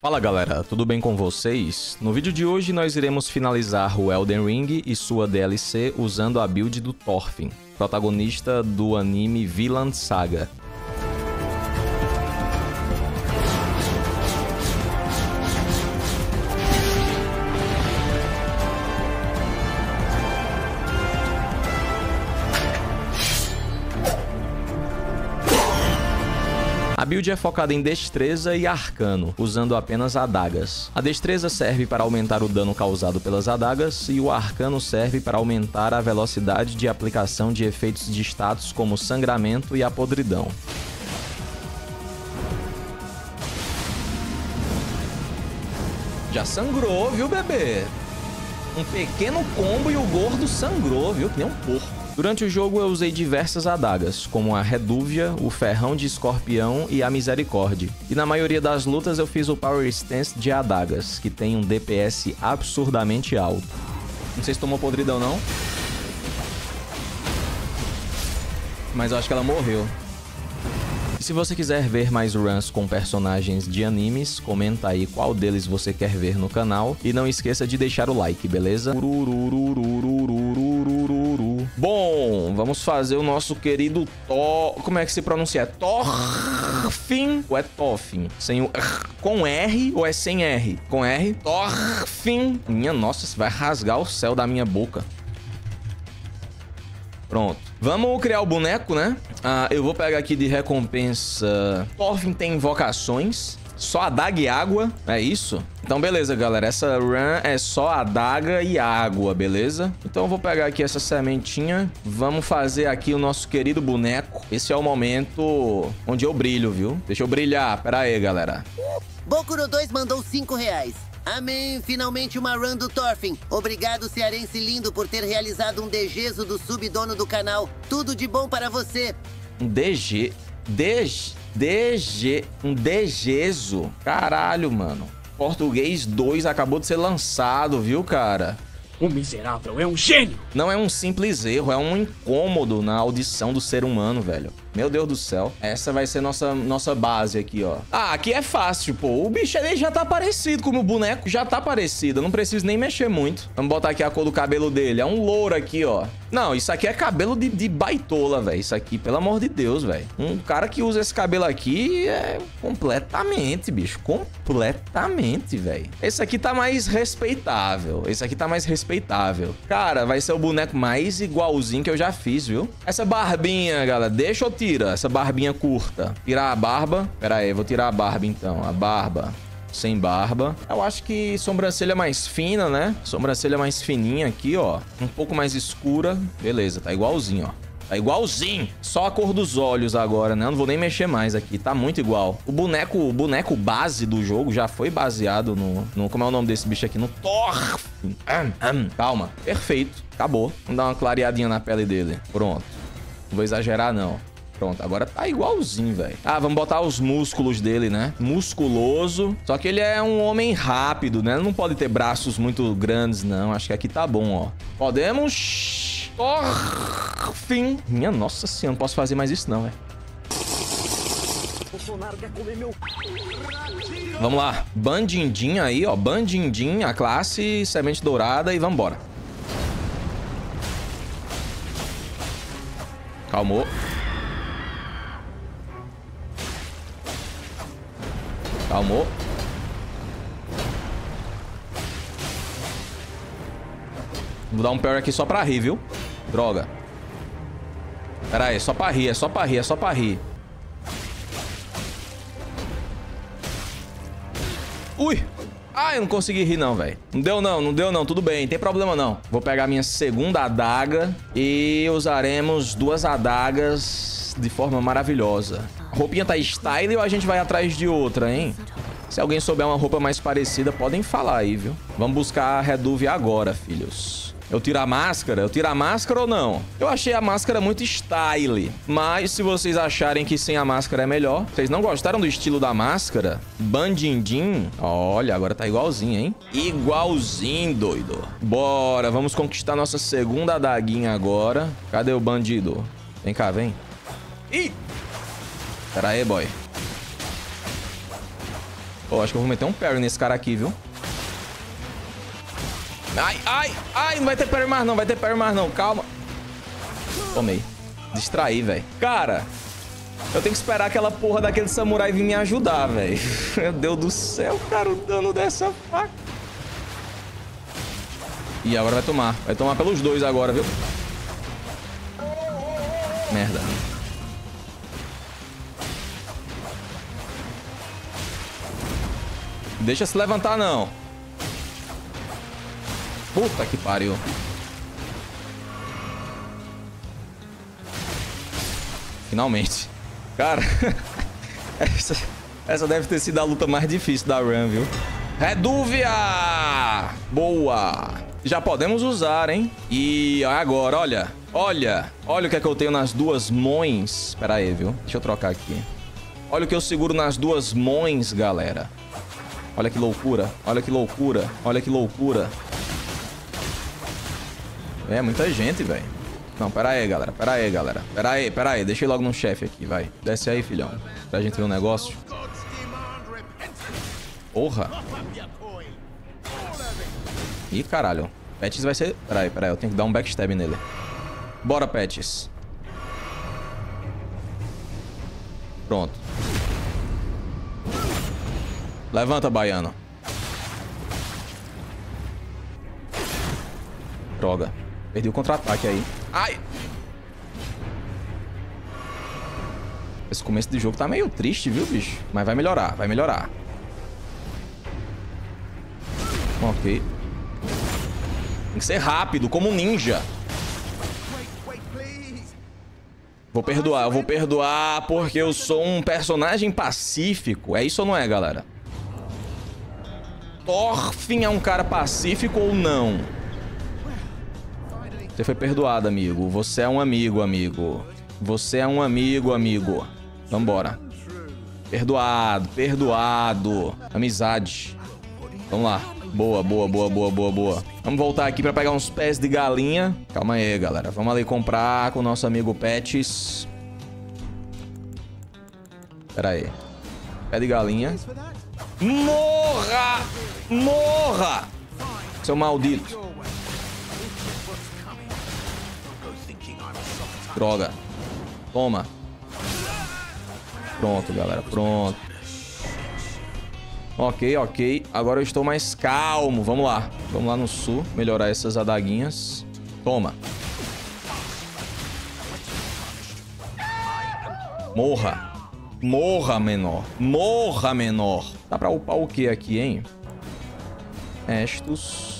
Fala galera, tudo bem com vocês? No vídeo de hoje nós iremos finalizar o Elden Ring e sua DLC usando a build do Thorfinn, protagonista do anime Vinland Saga. A build é focada em destreza e arcano, usando apenas adagas. A destreza serve para aumentar o dano causado pelas adagas, e o arcano serve para aumentar a velocidade de aplicação de efeitos de status como sangramento e a podridão. Já sangrou, viu, bebê? Um pequeno combo e o gordo sangrou, viu? Que nem um porco. Durante o jogo eu usei diversas adagas, como a Redúvia, o Ferrão de Escorpião e a Misericórdia. E na maioria das lutas eu fiz o Power Stance de adagas, que tem um DPS absurdamente alto. Não sei se tomou podridão não, mas eu acho que ela morreu. E se você quiser ver mais runs com personagens de animes, comenta aí qual deles você quer ver no canal. E não esqueça de deixar o like, beleza? Bom, vamos fazer o nosso querido Thorfinn. Como é que se pronuncia? É Thorfinn ou é Thorfinn? Sem o... Com R ou é sem R? Com R? Thorfinn. Minha nossa, isso vai rasgar o céu da minha boca. Pronto. Vamos criar o boneco, né? Eu vou pegar aqui de recompensa... Thorfinn tem invocações. Só adaga e água, é isso? Então beleza, galera, essa run é só adaga e água, beleza? Então eu vou pegar aqui essa sementinha, vamos fazer aqui o nosso querido boneco. Esse é o momento onde eu brilho, viu? Deixa eu brilhar, pera aí, galera. Bokuro 2 mandou R$5. Amém, finalmente uma run do Thorfinn. Obrigado, cearense lindo, por ter realizado um degezo do subdono do canal. Tudo de bom para você. Um degezo. Caralho, mano. Português 2 acabou de ser lançado, viu, cara? O miserável é um gênio! Não é um simples erro, é um incômodo na audição do ser humano, velho. Meu Deus do céu. Essa vai ser nossa base aqui, ó. Ah, aqui é fácil, pô. O bicho ali já tá parecido com o meu boneco. Já tá parecido. Eu não preciso nem mexer muito. Vamos botar aqui a cor do cabelo dele. É um louro aqui, ó. Não, isso aqui é cabelo de baitola, velho. Isso aqui, pelo amor de Deus, velho. Um cara que usa esse cabelo aqui é completamente, bicho. Completamente, velho. Esse aqui tá mais respeitável. Esse aqui tá mais respeitável. Cara, vai ser o boneco mais igualzinho que eu já fiz, viu? Essa barbinha, galera. Deixa eu tirar essa barbinha curta. Tirar a barba. Pera aí, vou tirar a barba então. A barba. Sem barba. Eu acho que sobrancelha mais fina, né? Sobrancelha mais fininha aqui, ó. Um pouco mais escura. Beleza, tá igualzinho, ó. Tá igualzinho. Só a cor dos olhos agora, né? Eu não vou nem mexer mais aqui. Tá muito igual. O boneco base do jogo já foi baseado no... Como é o nome desse bicho aqui? No Thorfinn. Calma. Perfeito. Acabou. Vamos dar uma clareadinha na pele dele. Pronto. Não vou exagerar, não. Pronto, agora tá igualzinho, velho. Ah, vamos botar os músculos dele, né? Musculoso. Só que ele é um homem rápido, né? Não pode ter braços muito grandes, não. Acho que aqui tá bom, ó. Podemos... Thorfinn. Minha nossa senhora, não posso fazer mais isso, não, velho. Vamos lá. Bandindinho aí, ó. Bandindinho, a classe, semente dourada e vambora. Calmou. Calmou. Vou dar um parry aqui só pra rir, viu? Droga. Pera aí, só pra rir, é só pra rir, é só pra rir. Ui! Ah, eu não consegui rir não, velho. Não deu não, não deu não, tudo bem, não tem problema não. Vou pegar minha segunda adaga e usaremos duas adagas de forma maravilhosa. A roupinha tá style ou a gente vai atrás de outra, hein? Se alguém souber uma roupa mais parecida, podem falar aí, viu? Vamos buscar a Redúvia agora, filhos. Eu tiro a máscara? Eu tiro a máscara ou não? Eu achei a máscara muito style. Mas se vocês acharem que sem a máscara é melhor... Vocês não gostaram do estilo da máscara? Bandindim? Olha, agora tá igualzinho, hein? Igualzinho, doido. Bora, vamos conquistar nossa segunda adaguinha agora. Cadê o bandido? Vem cá, vem. Ih! Pera aí, boy. Ó, acho que eu vou meter um parry nesse cara aqui, viu? Ai, ai, ai, não vai ter parry mais não, vai ter parry mais não, calma. Tomei. Distraí, velho. Cara, eu tenho que esperar aquela porra daquele samurai vir me ajudar, velho. Meu Deus do céu, cara, o dano dessa faca. E agora vai tomar. Vai tomar pelos dois agora, viu? Merda. Deixa se levantar, não. Puta que pariu. Finalmente. Cara, essa deve ter sido a luta mais difícil da run, viu? Redúvia! Boa! Já podemos usar, hein? E agora, olha. Olha. Olha o que é que eu tenho nas duas mãos. Pera aí, viu? Deixa eu trocar aqui. Olha o que eu seguro nas duas mãos, galera. Olha que loucura. Olha que loucura. Olha que loucura. É, muita gente, velho. Não, pera aí, galera. Pera aí, galera. Pera aí, pera aí. Deixei logo no chefe aqui, vai. Desce aí, filhão. Pra gente ver um negócio. Porra. Ih, caralho. Patches vai ser... pera aí. Eu tenho que dar um backstab nele. Bora, Patches. Pronto. Levanta, baiano. Droga. Perdi o contra-ataque aí. Ai! Esse começo de jogo tá meio triste, viu, bicho? Mas vai melhorar, vai melhorar. Ok. Tem que ser rápido, como um ninja. Vou perdoar porque eu sou um personagem pacífico. É isso ou não é, galera? Thorfinn é um cara pacífico ou não? Você foi perdoado, amigo. Você é um amigo, amigo. Você é um amigo, amigo. Vambora. Perdoado, perdoado. Amizade. Vamos lá. Boa, boa, boa, boa, boa, boa. Vamos voltar aqui pra pegar uns pés de galinha. Calma aí, galera. Vamos ali comprar com o nosso amigo Patches. Pera aí. Pé de galinha. Morra! Morra! Seu maldito. Droga. Toma. Pronto, galera. Pronto. Ok, ok. Agora eu estou mais calmo. Vamos lá. Vamos lá no sul. Melhorar essas adaguinhas. Toma. Morra. Morra, menor. Morra, menor. Dá pra upar o que aqui, hein? Estus.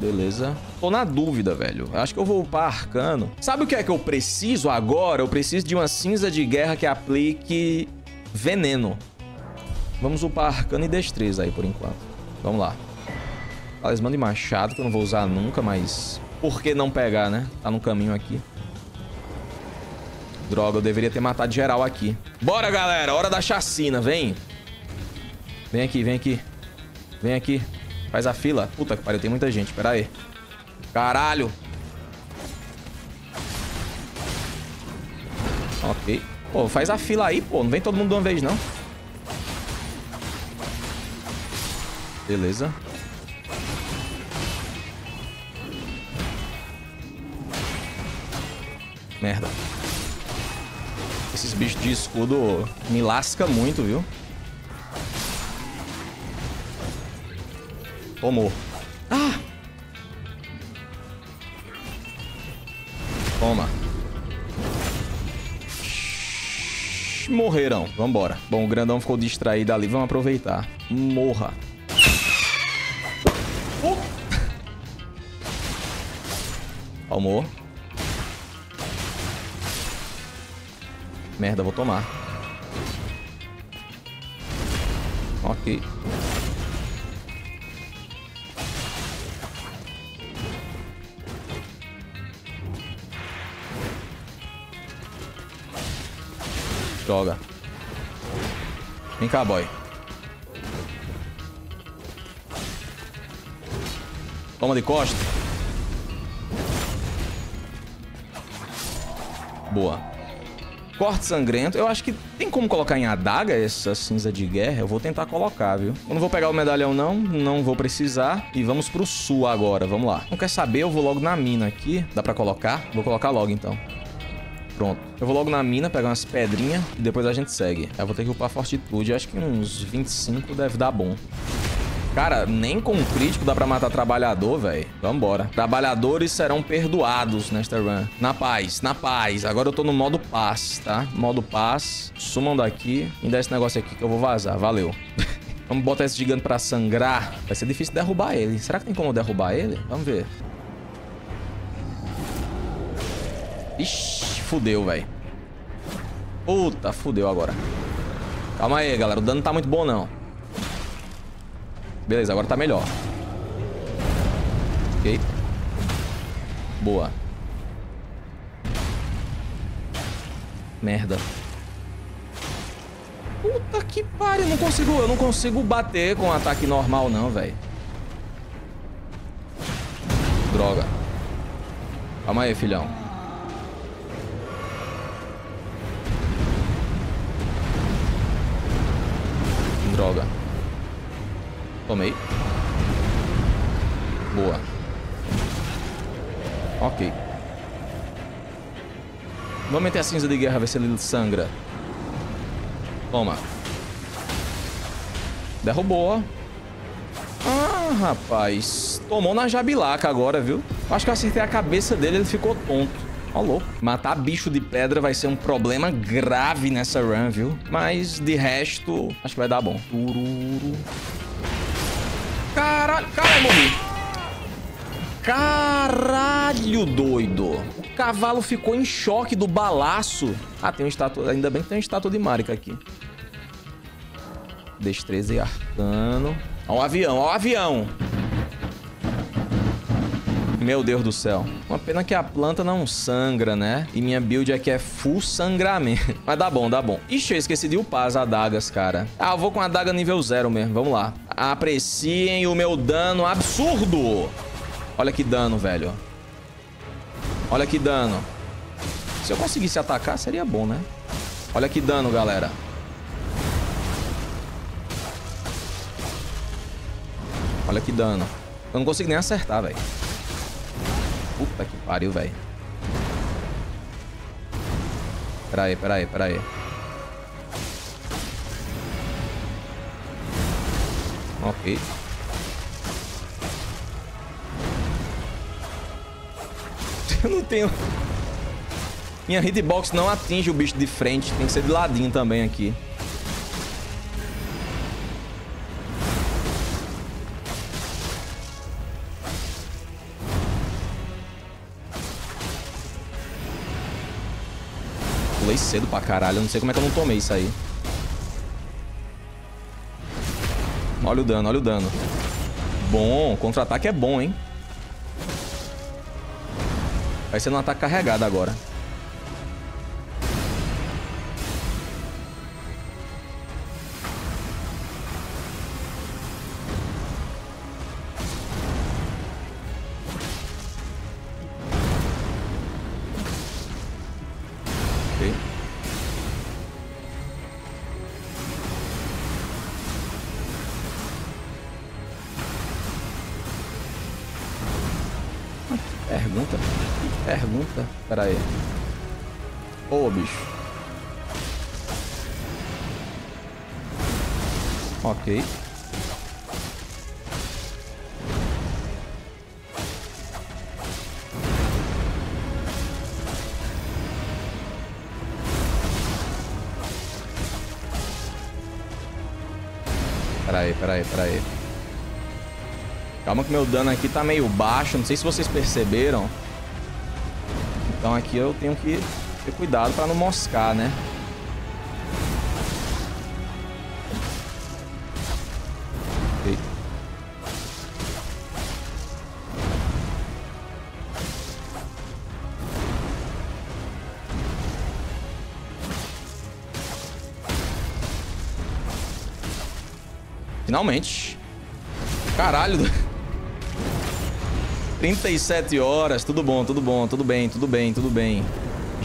Beleza. Tô na dúvida, velho. Acho que eu vou upar arcano. Sabe o que é que eu preciso agora? Eu preciso de uma cinza de guerra que aplique veneno. Vamos upar arcano e destreza aí, por enquanto. Vamos lá. Talismã de machado, que eu não vou usar nunca, mas... por que não pegar, né? Tá no caminho aqui. Droga, eu deveria ter matado geral aqui. Bora, galera! Hora da chacina, vem! Vem aqui, vem aqui. Vem aqui. Faz a fila. Puta que pariu, tem muita gente. Pera aí. Caralho. Ok. Pô, faz a fila aí, pô. Não vem todo mundo de uma vez, não. Beleza. Merda. Esses bichos de escudo me lascam muito, viu? Tomou. Ah! Toma. Morreram. Vambora. Bom, o grandão ficou distraído ali. Vamos aproveitar. Morra. Calmou. Merda, vou tomar. Ok. Droga. Vem cá, boy. Toma de costa. Boa. Corte Sangrento. Eu acho que tem como colocar em adaga essa cinza de guerra. Eu vou tentar colocar, viu? Eu não vou pegar o medalhão, não. Não vou precisar. E vamos pro sul agora. Vamos lá. Não quer saber? Eu vou logo na mina aqui. Dá pra colocar? Vou colocar logo, então. Pronto. Eu vou logo na mina, pegar umas pedrinhas e depois a gente segue. Eu vou ter que upar fortitude. Eu acho que uns 25 deve dar bom. Cara, nem com um crítico dá pra matar trabalhador, velho. Vambora. Trabalhadores serão perdoados nesta run. Na paz, na paz. Agora eu tô no modo paz, tá? Modo paz. Sumam daqui. Me dá esse negócio aqui que eu vou vazar. Valeu. Vamos botar esse gigante pra sangrar. Vai ser difícil derrubar ele. Será que tem como derrubar ele? Vamos ver. Ixi, fudeu, velho. Puta, fudeu agora. Calma aí, galera. O dano não tá muito bom, não. Beleza, agora tá melhor. Ok. Boa. Merda. Puta que pariu. Eu não consigo bater com um ataque normal, não, velho. Droga. Calma aí, filhão. Droga. Tomei. Boa. Ok. Vamos meter a cinza de guerra, ver se ele sangra. Toma. Derrubou. Ah, rapaz. Tomou na jabilaca agora, viu? Acho que eu acertei a cabeça dele, ele ficou tonto. Alô. Matar bicho de pedra vai ser um problema grave nessa run, viu? Mas, de resto, acho que vai dar bom. Tururu. Caralho, caralho, morri. Caralho, doido. O cavalo ficou em choque do balaço. Ah, tem uma estátua. Ainda bem que tem uma estátua de Marika aqui. Destreza e arcano. Ó o avião, ó o avião. Meu Deus do céu. Uma pena que a planta não sangra, né? E minha build aqui é full sangramento. Mas dá bom, dá bom. Ixi, eu esqueci de upar as adagas, cara. Ah, eu vou com a adaga nível 0 mesmo. Vamos lá. Apreciem o meu dano absurdo. Olha que dano, velho. Olha que dano. Se eu conseguisse atacar, seria bom, né? Olha que dano, galera. Olha que dano. Eu não consigo nem acertar, velho. Puta que pariu, velho. Pera aí, pera aí, pera aí. Ok. Eu não tenho... Minha hitbox não atinge o bicho de frente. Tem que ser de ladinho também aqui. Pulei cedo pra caralho. Eu não sei como é que eu não tomei isso aí. Olha o dano, olha o dano. Bom, contra-ataque é bom, hein? Vai ser um ataque carregado agora. Ok. Pergunta? Pergunta? Pera aí. Ô, bicho. Ok. Pera aí, pera aí, pera aí. Calma que meu dano aqui tá meio baixo. Não sei se vocês perceberam. Então aqui eu tenho que ter cuidado pra não moscar, né? Ok. Finalmente. Caralho. 37 horas, tudo bom, tudo bom, tudo bem, tudo bem, tudo bem.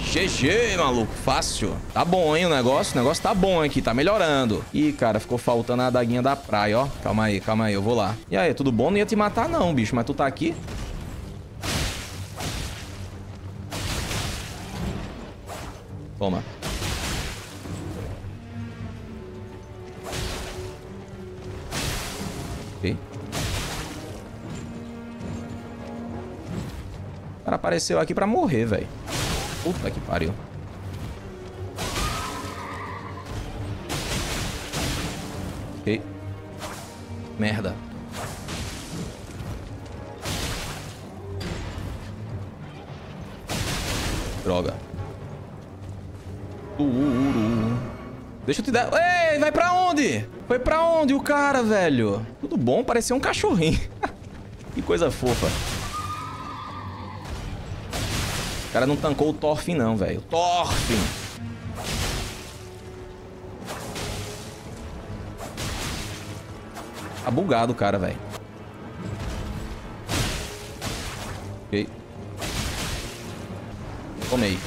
GG, maluco. Fácil. Tá bom, hein, o negócio? O negócio tá bom aqui. Tá melhorando. Ih, cara, ficou faltando a adaguinha da praia, ó. Calma aí. Eu vou lá. E aí, tudo bom? Não ia te matar não, bicho. Mas tu tá aqui? Toma. Ok. O cara apareceu aqui pra morrer, velho. Puta que pariu. Ok. Merda. Droga. Deixa eu te dar... Ei, vai pra onde? Foi pra onde o cara, velho? Tudo bom, parecia um cachorrinho. Que coisa fofa. O cara não tancou o Thorfinn não, velho. Thorfinn! Tá bugado o cara, velho. Ok. Tomei.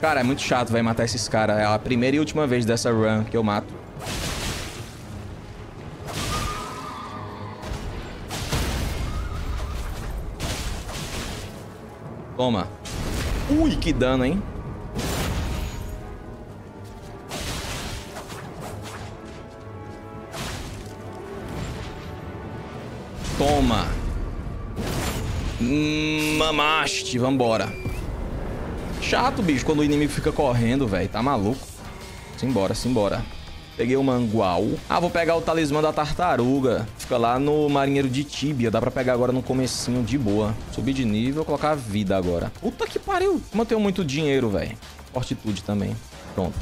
Cara, é muito chato, vai matar esses caras. É a primeira e última vez dessa run que eu mato. Toma. Ui, que dano, hein? Toma. Mamaste, vambora. Chato, bicho, quando o inimigo fica correndo, velho. Tá maluco? Simbora, simbora. Peguei o mangual. Ah, vou pegar o talismã da tartaruga. Fica lá no marinheiro de Tíbia. Dá pra pegar agora no comecinho de boa. Subir de nível, colocar a vida agora. Puta que pariu. Como eu tenho muito dinheiro, velho. Fortitude também. Pronto.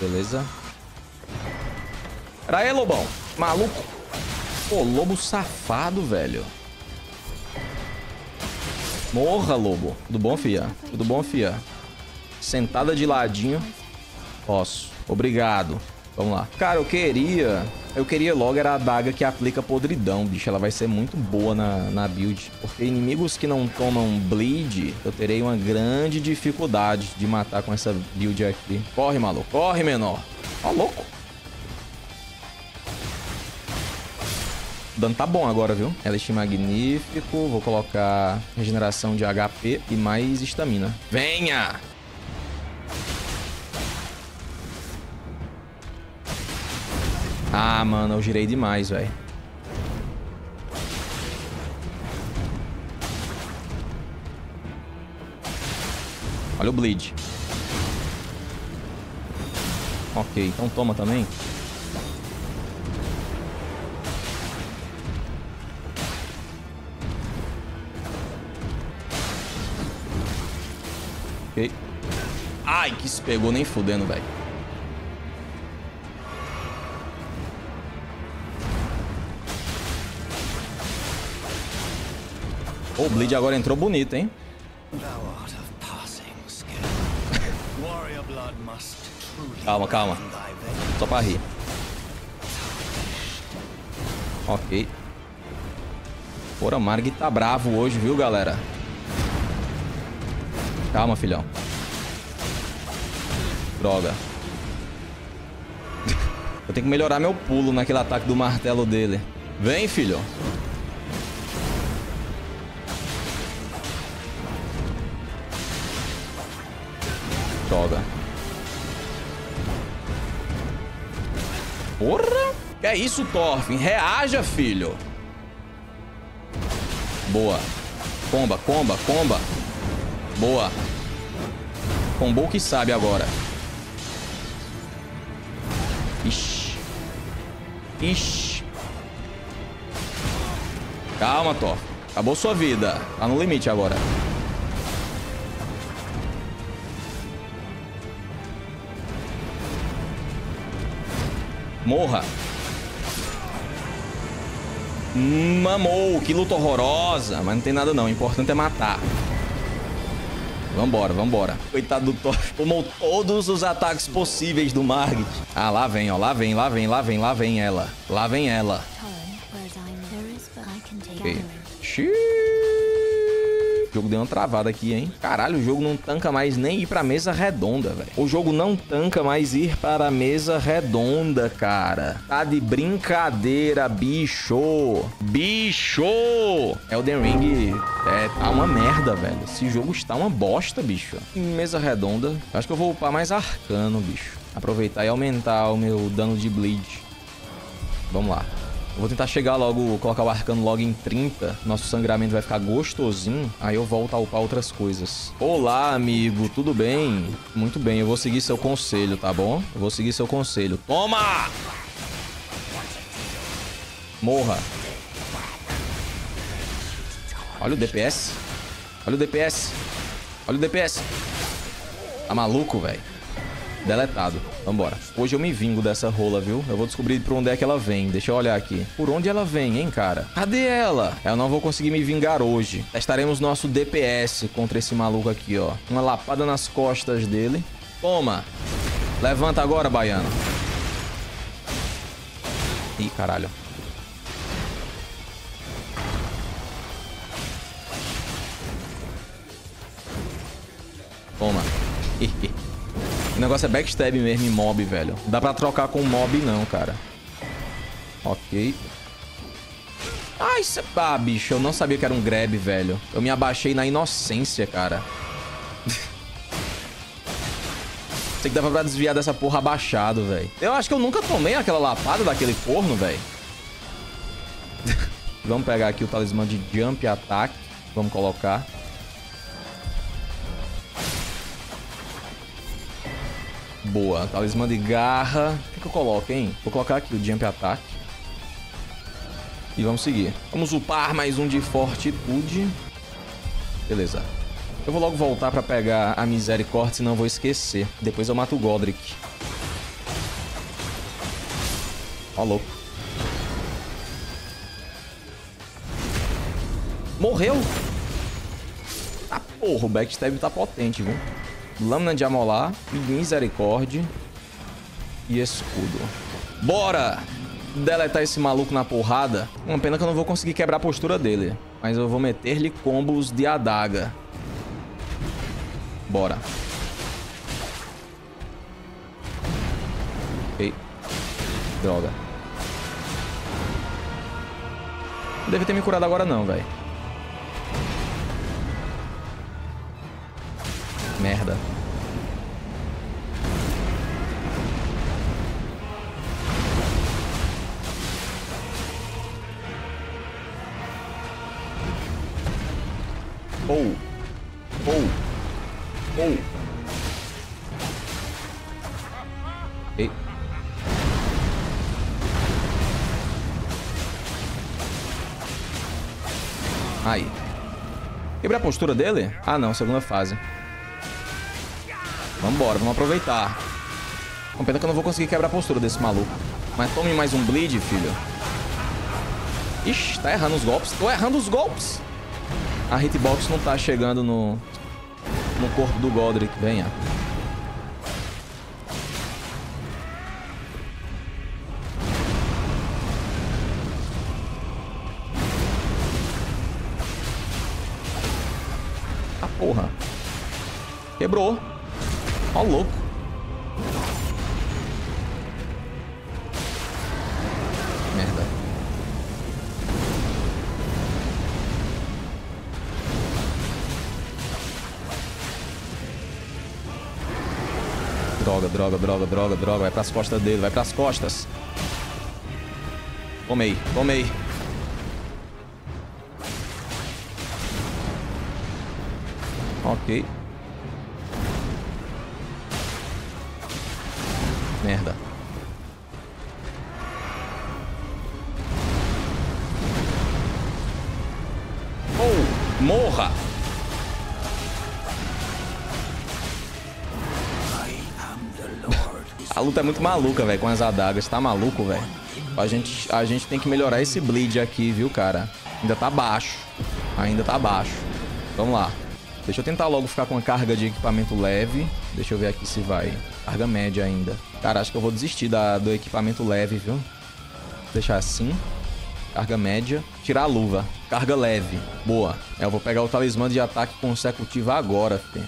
Beleza. Pera aí, lobão. Maluco. Pô, lobo safado, velho. Morra, lobo. Tudo bom, fia? Tudo bom, fia? Sentada de ladinho. Posso. Obrigado. Vamos lá. Cara, eu queria logo era a adaga que aplica podridão, bicho. Ela vai ser muito boa na build. Porque inimigos que não tomam bleed, eu terei uma grande dificuldade de matar com essa build aqui. Corre, maluco. Corre, menor. Ó, louco. O dano tá bom agora, viu? Elixir magnífico. Vou colocar regeneração de HP e mais estamina. Venha! Ah, mano, eu girei demais, velho. Olha o bleed. Ok, então toma também. Ai, que se pegou nem fudendo, velho. O bleed agora entrou bonito, hein? Calma, calma. Só pra rir. Ok. Porra, Margit tá bravo hoje, viu, galera? Calma, filhão. Droga. Eu tenho que melhorar meu pulo naquele ataque do martelo dele. Vem, filho. Droga. Porra! Que é isso, Thorfinn? Reaja, filho. Boa. Comba, comba, comba. Boa. Combou que sabe agora. Ixi. Ixi. Calma, Thor. Acabou sua vida. Tá no limite agora. Morra. Mamou. Que luta horrorosa. Mas não tem nada não. O importante é matar. Vambora, vambora. Coitado do Thor. Tomou todos os ataques possíveis do Margit. Ah, lá vem, ó. Lá vem ela. Lá vem ela. feia. O jogo deu uma travada aqui, hein? Caralho, o jogo não tanca mais nem ir pra mesa redonda, velho. O jogo não tanca mais ir para mesa redonda, cara. Tá de brincadeira, bicho. Bicho! Elden Ring tá uma merda, velho. Esse jogo está uma bosta, bicho. Em mesa redonda, acho que eu vou upar mais arcano, bicho. Aproveitar e aumentar o meu dano de bleed. Vamos lá. Eu vou tentar chegar logo, colocar o arcano logo em 30. Nosso sangramento vai ficar gostosinho. Aí eu volto a upar outras coisas. Olá, amigo. Tudo bem? Muito bem. Eu vou seguir seu conselho, tá bom? Eu vou seguir seu conselho. Toma! Morra. Olha o DPS. Olha o DPS. Olha o DPS. Tá maluco, velho? Deletado. Vambora. Hoje eu me vingo dessa rola, viu? Eu vou descobrir por onde é que ela vem. Deixa eu olhar aqui. Por onde ela vem, hein, cara? Cadê ela? Eu não vou conseguir me vingar hoje. Testaremos nosso DPS contra esse maluco aqui, ó. Uma lapada nas costas dele. Toma! Levanta agora, baiano. Ih, caralho. Toma. O negócio é backstab mesmo em mob, velho. Não dá pra trocar com mob não, cara. Ok. Ai, ah, bicho, eu não sabia que era um grab, velho. Eu me abaixei na inocência, cara. Sei que dava pra desviar dessa porra abaixado, velho. Eu acho que eu nunca tomei aquela lapada daquele corno, velho. Vamos pegar aqui o talismã de jump e ataque. Vamos colocar. Boa, talismã de garra. O que eu coloco, hein? Vou colocar aqui o jump ataque. E vamos seguir. Vamos upar mais um de fortitude. Beleza. Eu vou logo voltar pra pegar a misericórdia, senão eu vou esquecer. Depois eu mato o Godric. Ó, louco. Morreu! Ah, porra, o backstab tá potente, viu? Lâmina de amolar, misericórdia e escudo. Bora! Deletar esse maluco na porrada. Uma pena que eu não vou conseguir quebrar a postura dele. Mas eu vou meter-lhe combos de adaga. Bora. Ei. Droga. Não deve ter me curado agora não, velho. Merda. Ei. Aí. Quebra a postura dele? Ah, não. Segunda fase. Vambora, vamos aproveitar. Uma pena que eu não vou conseguir quebrar a postura desse maluco. Mas tome mais um bleed, filho. Ixi, tá errando os golpes. Tô errando os golpes. A hitbox não tá chegando no corpo do Godric. Venha. Ah, porra. Quebrou. Ó, louco. Merda. Droga, droga, droga, droga, droga. Vai pras costas dele, vai pras costas. Tomei, tomei. Ok. Merda. Oh, morra! A luta é muito maluca, velho, com as adagas. Tá maluco, velho? A gente tem que melhorar esse bleed aqui, viu, cara? Ainda tá baixo. Ainda tá baixo. Vamos lá. Deixa eu tentar logo ficar com a carga de equipamento leve. Deixa eu ver aqui se vai. Carga média ainda. Cara, acho que eu vou desistir do equipamento leve, viu? Deixar assim. Carga média. Tirar a luva. Carga leve. Boa. É, eu vou pegar o talismã de ataque consecutiva agora, filho.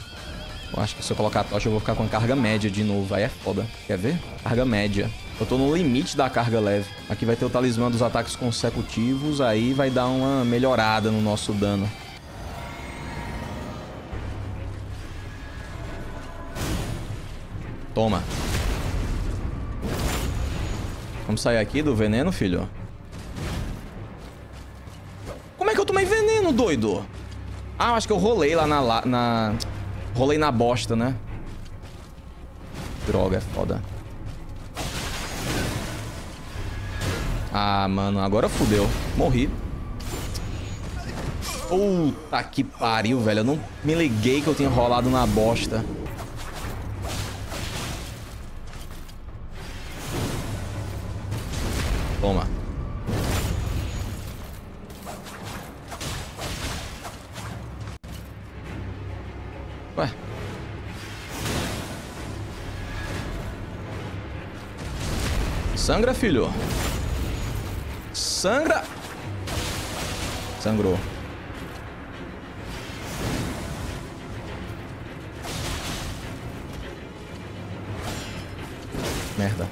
Eu acho que se eu colocar a tocha, eu vou ficar com a carga média de novo. Aí é foda. Quer ver? Carga média. Eu tô no limite da carga leve. Aqui vai ter o talismã dos ataques consecutivos. Aí vai dar uma melhorada no nosso dano. Toma. Vamos sair aqui do veneno, filho. Como é que eu tomei veneno, doido? Ah, eu acho que eu rolei lá na... Rolei na bosta, né? Droga, é foda. Ah, mano, agora fudeu. Morri. Puta que pariu, velho. Eu não me liguei que eu tinha rolado na bosta. Toma. Ué. Sangra, filho. Sangra. Sangrou. Merda.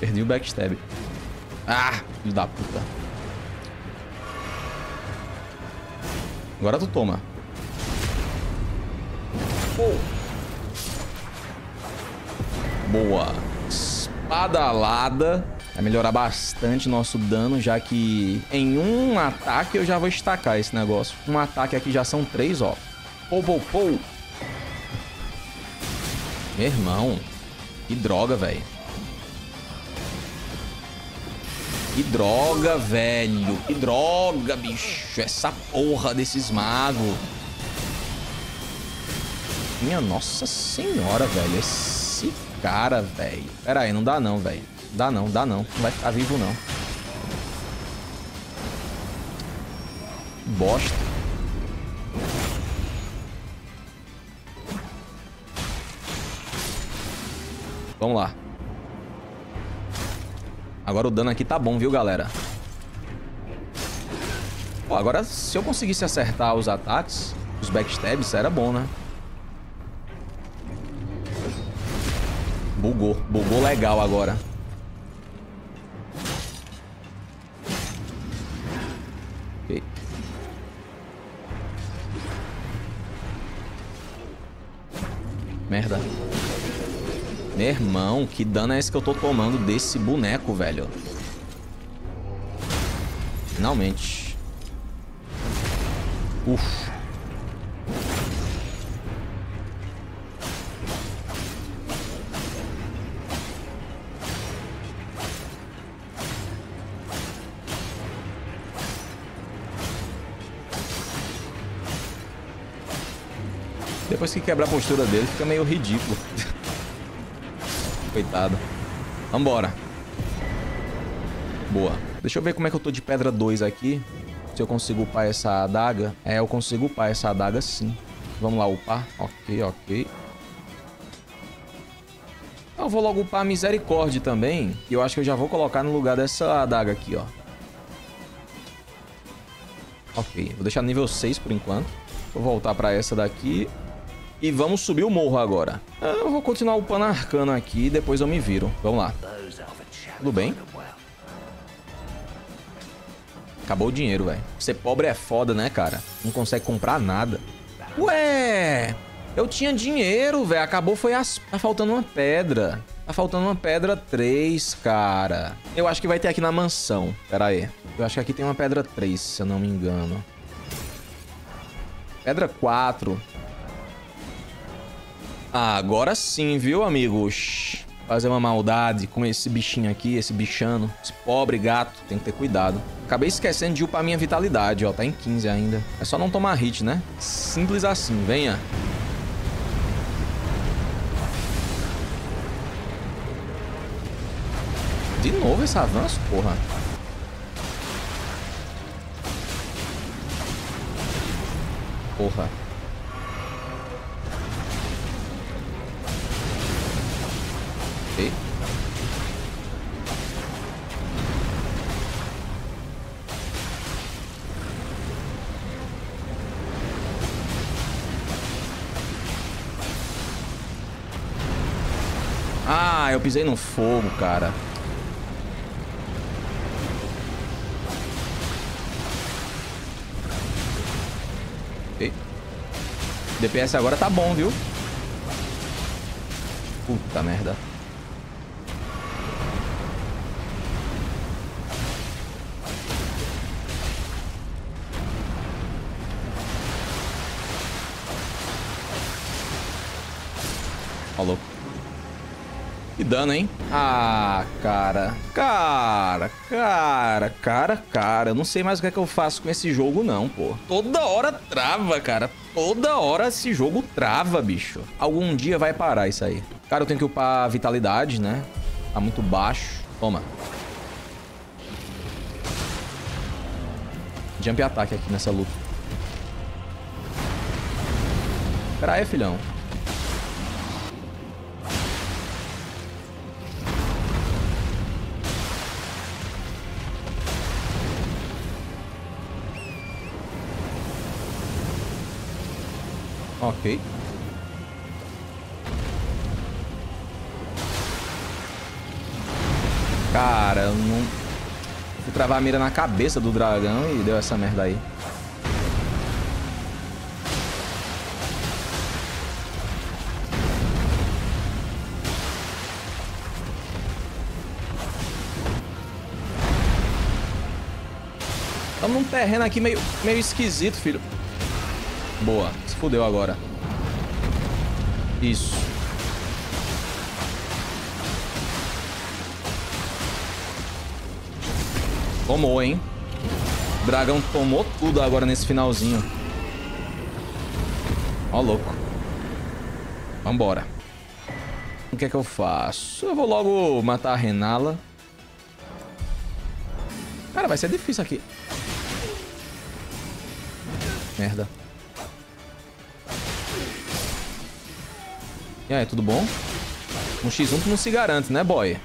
Perdi o backstab. Ah, filho da puta. Agora tu toma. Oh. Boa. Espadalada. Vai melhorar bastante nosso dano, já que em um ataque eu já vou estacar esse negócio. Um ataque aqui já são 3, ó. Pou, pou, pou. Meu irmão. Que droga, velho. Que droga, velho. Que droga, bicho. Essa porra desses magos. Minha nossa senhora, velho. Esse cara, velho. Pera aí, não dá não, velho. Dá não, dá não. Não vai ficar vivo, não. Bosta. Vamos lá. Agora o dano aqui tá bom, viu, galera? Pô, agora se eu conseguisse acertar os ataques, os backstabs, era bom, né? Bugou. Bugou legal agora. Ok. Merda. Meu irmão, que dano é esse que eu tô tomando desse boneco, velho? Finalmente. Uf. Depois que quebrar a postura dele, fica meio ridículo. Coitado. Vambora. Boa. Deixa eu ver como é que eu tô de pedra 2 aqui. Se eu consigo upar essa adaga. É, eu consigo upar essa adaga sim. Vamos lá, upar. Ok, ok. Eu vou logo upar a Misericórdia também. E eu acho que eu já vou colocar no lugar dessa adaga aqui, ó. Ok. Vou deixar nível 6 por enquanto. Vou voltar pra essa daqui. E vamos subir o morro agora. Eu vou continuar upando a arcana aqui e depois eu me viro. Vamos lá. Tudo bem? Acabou o dinheiro, velho. Ser pobre é foda, né, cara? Não consegue comprar nada. Ué! Eu tinha dinheiro, velho. Acabou, foi as... Tá faltando uma pedra. Tá faltando uma pedra 3, cara. Eu acho que vai ter aqui na mansão. Pera aí. Eu acho que aqui tem uma pedra 3, se eu não me engano. Pedra 4. Ah, agora sim, viu, amigos? Fazer uma maldade com esse bichinho aqui, esse bichano. Esse pobre gato. Tem que ter cuidado. Acabei esquecendo de upar minha vitalidade, ó. Tá em 15 ainda. É só não tomar hit, né? Simples assim. Venha. De novo esse avanço, porra. Porra. eu pisei no fogo, cara. Ei. DPS agora tá bom, viu? Puta merda. Falou. Que dano, hein? Ah, cara. Cara. Eu não sei mais o que é que eu faço com esse jogo, não, pô. Toda hora trava, cara. Toda hora esse jogo trava, bicho. Algum dia vai parar isso aí. Cara, eu tenho que upar a vitalidade, né? Tá muito baixo. Toma. Jump e ataque aqui nessa luta. Pera aí, filhão. Ok. Cara, eu não... Fui travar a mira na cabeça do dragão e deu essa merda aí. Estamos num terreno aqui meio esquisito, filho. Boa, se fudeu agora. Isso. Tomou, hein? O dragão tomou tudo agora nesse finalzinho. Ó, louco. Vambora. O que é que eu faço? Eu vou logo matar a Rennala. Cara, vai ser difícil aqui. Merda. E aí, tudo bom? Um X1 que não se garante, né, boy?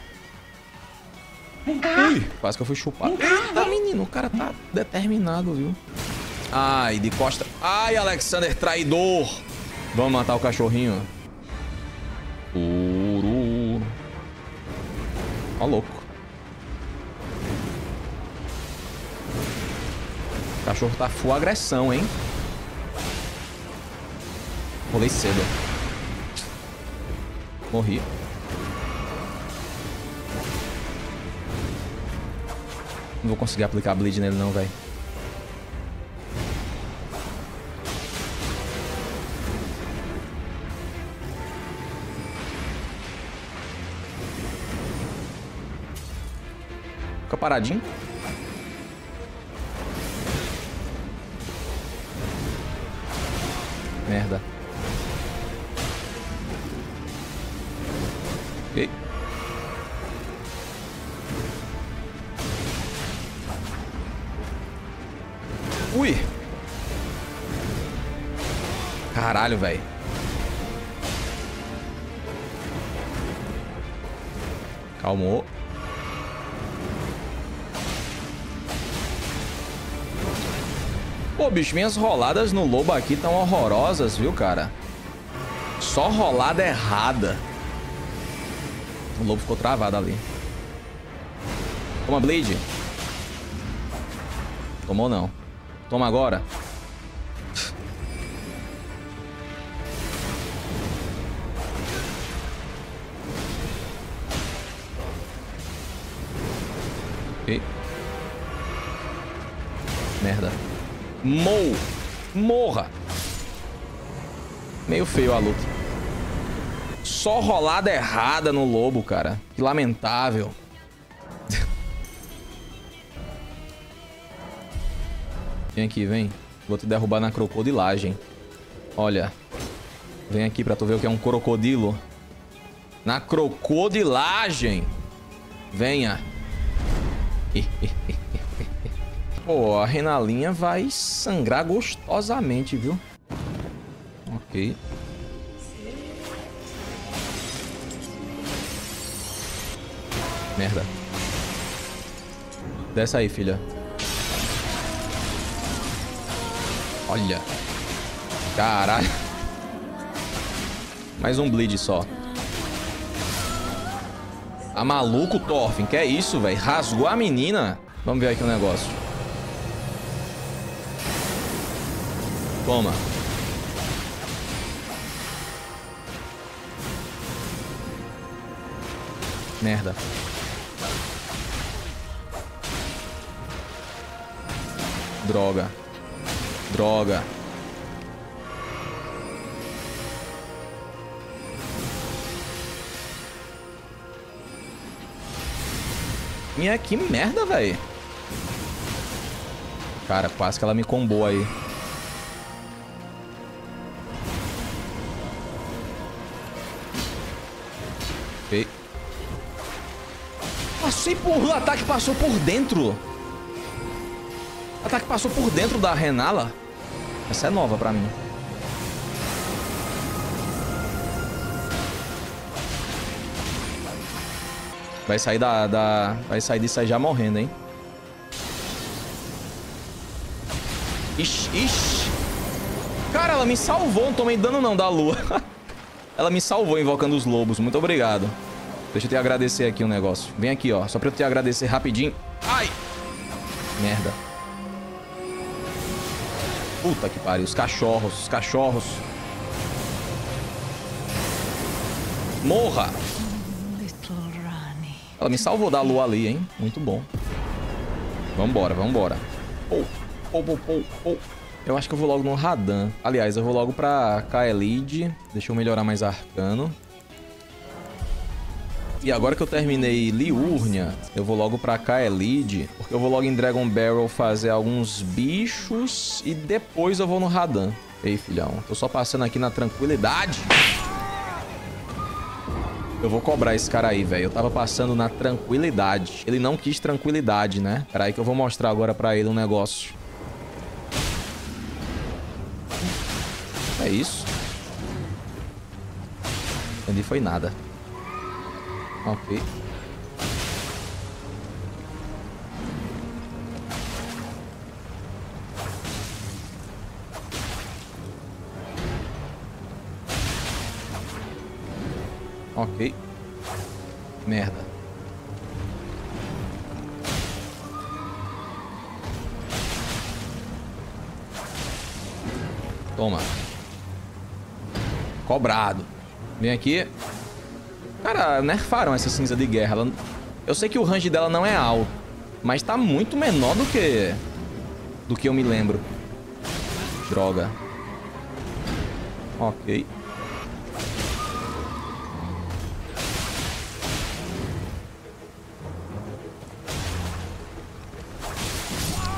Ui, quase que eu fui chupado. Eita, menino, o cara tá determinado, viu? Ai, de costa. Ai, Alexander, traidor. Vamos matar o cachorrinho. Uru. Ó, louco. O cachorro tá full agressão, hein? Rolei cedo. Morri. Não vou conseguir aplicar bleed nele não, velho. Fica paradinho. Merda. Ui. Caralho, velho. Calmou. Pô, bicho, minhas roladas no lobo aqui estão horrorosas, viu, cara? Só rolada errada. O lobo ficou travado ali. Toma, bleed. Tomou não. Toma agora. E... Merda. Morra. Meio feio a luta. Só rolada errada no lobo, cara. Que lamentável. Vem aqui, vem. Vou te derrubar na crocodilagem. Olha. Vem aqui pra tu ver o que é um crocodilo. Na crocodilagem. Venha. Pô, a Rennalinha vai sangrar gostosamente, viu? Ok. Merda. Desce aí, filha. Olha. Caralho. Mais um bleed só. Tá maluco, Thorfinn? Que é isso, velho? Rasgou a menina. Vamos ver aqui o negócio. Toma. Merda. Droga. Droga. Minha, que merda, velho. Cara, quase que ela me combou aí. Ei. Passei por... O ataque passou por dentro. O ataque passou por dentro da Rennala. Essa é nova pra mim. Vai sair vai sair disso aí já morrendo, hein? Ixi, ixi. Cara, ela me salvou. Não tomei dano não da lua. Ela me salvou invocando os lobos. Muito obrigado. Deixa eu te agradecer aqui um negócio. Vem aqui, ó. Só pra eu te agradecer rapidinho. Ai! Merda. Puta que pariu. Os cachorros. Os cachorros. Morra! Ela me salvou da lua ali, hein? Muito bom. Vambora, vambora. Oh, oh, oh, oh, oh. Eu acho que eu vou logo no Radan. Aliás, eu vou logo pra Caelid. Deixa eu melhorar mais Arcano. E agora que eu terminei Liurnia, eu vou logo pra Caelid. Porque eu vou logo em Dragon Barrel fazer alguns bichos. E depois eu vou no Radan. Ei, filhão. Tô só passando aqui na tranquilidade. Eu vou cobrar esse cara aí, velho. Eu tava passando na tranquilidade. Ele não quis tranquilidade, né? Pera aí que eu vou mostrar agora pra ele um negócio. É isso. Entendi, foi nada. Ok. Ok. Merda. Toma. Cobrado. Vem aqui. Cara, nerfaram essa cinza de guerra. Ela... Eu sei que o range dela não é alto, mas tá muito menor do que eu me lembro. Droga. Ok.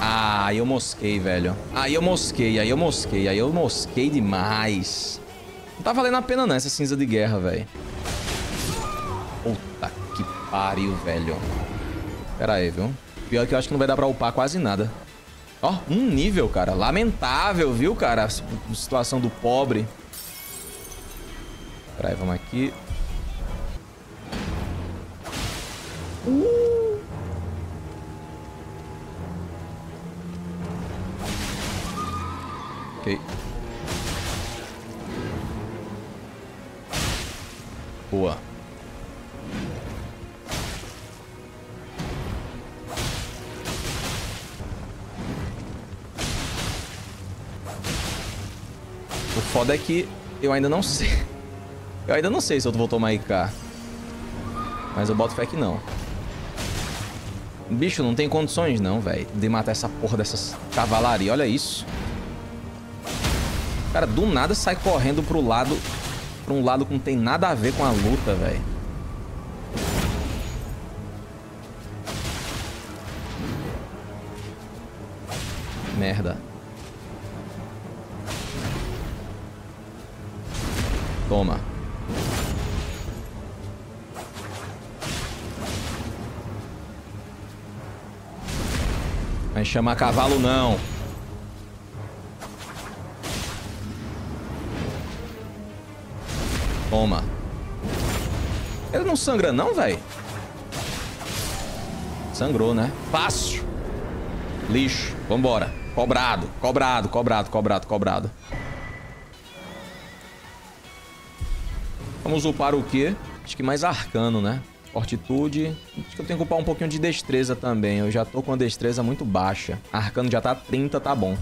Aí eu mosquei, velho. Aí eu mosquei demais. Não tá valendo a pena não, essa cinza de guerra, velho. Puta que pariu, velho. Pera aí, viu? Pior que eu acho que não vai dar pra upar quase nada. Ó, um nível, cara. Lamentável, viu, cara? A situação do pobre. Pera aí, vamos aqui. Boa. O foda é que eu ainda não sei. Eu ainda não sei se eu vou tomar IK. Mas eu boto fé que não. Bicho, não tem condições não, velho, de matar essa porra dessas cavalaria. Olha isso. Cara, do nada sai correndo pro lado... Pra um lado que não tem nada a ver com a luta, velho. Merda. Toma. Vai chamar cavalo, não. Toma. Ele não sangra não, velho? Sangrou, né? Fácil. Lixo. Vambora. Cobrado. Cobrado, cobrado, cobrado, cobrado. Vamos upar o quê? Acho que mais arcano, né? Fortitude. Acho que eu tenho que ocupar um pouquinho de destreza também. Eu já tô com a destreza muito baixa. Arcano já tá 30, tá bom.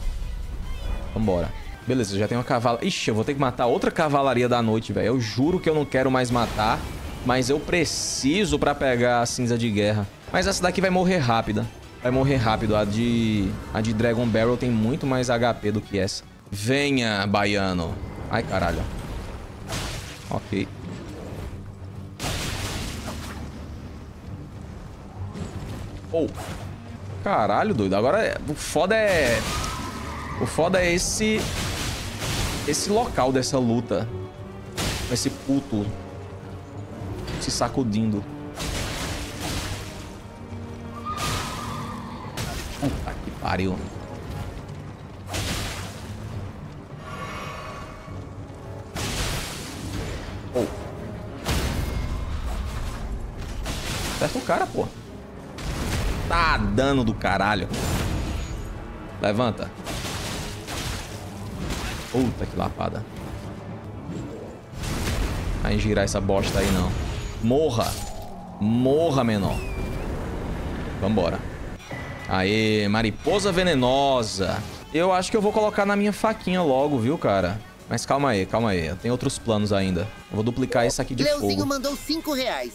Vambora. Beleza, eu já tenho uma cavalaria. Ixi, eu vou ter que matar outra cavalaria da noite, velho. Eu juro que eu não quero mais matar, mas eu preciso pra pegar a cinza de guerra. Mas essa daqui vai morrer rápida. Vai morrer rápido. A de Dragon Barrel tem muito mais HP do que essa. Venha, baiano. Ai, caralho. Ok. Oh. Caralho, doido. Agora, o foda é esse local dessa luta. Esse puto se sacudindo. Puta que pariu. Oh. Acerta o cara, pô. Tá dano do caralho. Levanta. Puta que lapada. Vai girar essa bosta aí, não. Morra. Morra, menor. Vambora. Aê, mariposa venenosa. Eu acho que eu vou colocar na minha faquinha logo, viu, cara? Mas calma aí, calma aí. Eu tenho outros planos ainda. Eu vou duplicar esse aqui de fogo. Leuzinho mandou 5 reais.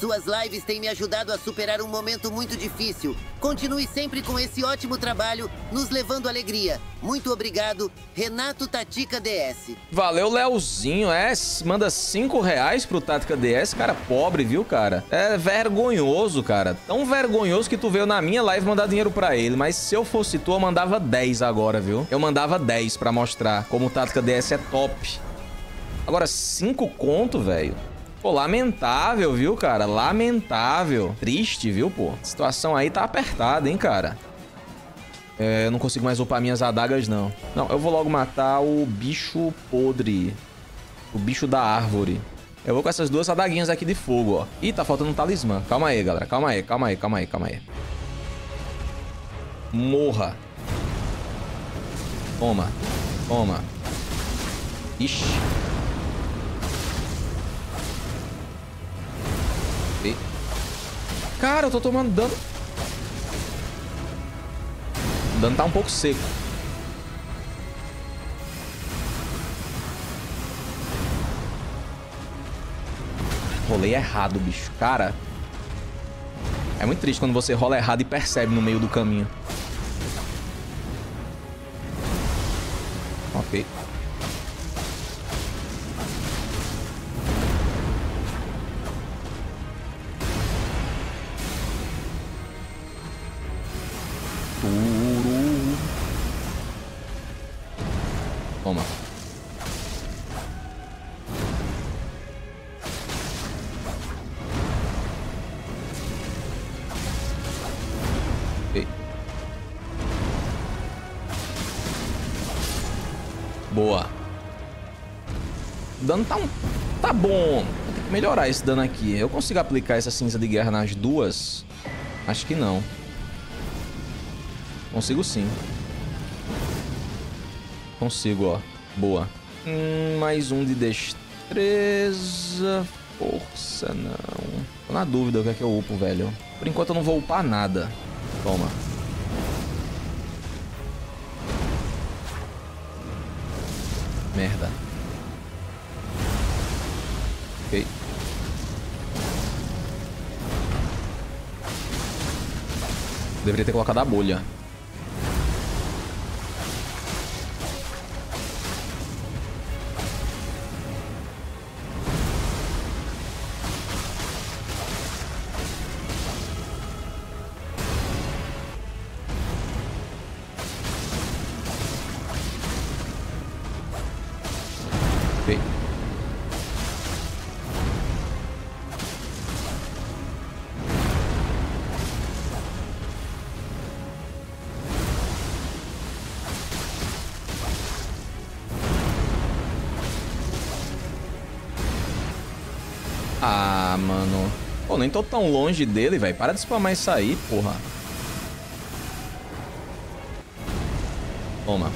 Suas lives têm me ajudado a superar um momento muito difícil. Continue sempre com esse ótimo trabalho, nos levando alegria. Muito obrigado, Renato Tatica DS. Valeu, Leozinho. É, manda 5 reais pro Tatica DS. Cara, pobre, viu, cara? É vergonhoso, cara. Tão vergonhoso que tu veio na minha live mandar dinheiro pra ele. Mas se eu fosse tu, eu mandava 10 agora, viu? Eu mandava 10 pra mostrar como o Tatica DS é top. Agora, 5 conto, velho. Pô, lamentável, viu, cara? Lamentável. Triste, viu, pô? A situação aí tá apertada, hein, cara? É, eu não consigo mais upar minhas adagas, não. Não, eu vou logo matar o bicho podre. O bicho da árvore. Eu vou com essas duas adaguinhas aqui de fogo, ó. Ih, tá faltando um talismã. Calma aí, galera. Calma aí, calma aí, calma aí, calma aí. Morra. Toma. Toma. Ixi. Cara, eu tô tomando dano. O dano tá um pouco seco. Rolei errado, bicho. Cara, é muito triste quando você rola errado e percebe no meio do caminho. Ok. Toma. Ei. Boa. O dano tá um... Tá bom. Vou ter que melhorar esse dano aqui. Eu consigo aplicar essa cinza de guerra nas duas? Acho que não. Consigo sim. Consigo, ó. Boa. Mais um de destreza. Força, não. Tô na dúvida o que é que eu upo, velho. Por enquanto eu não vou upar nada. Toma. Merda. Ok. Deveria ter colocado a bolha. Ah, mano. Pô, nem tô tão longe dele, velho. Para de spamar isso aí, porra. Toma.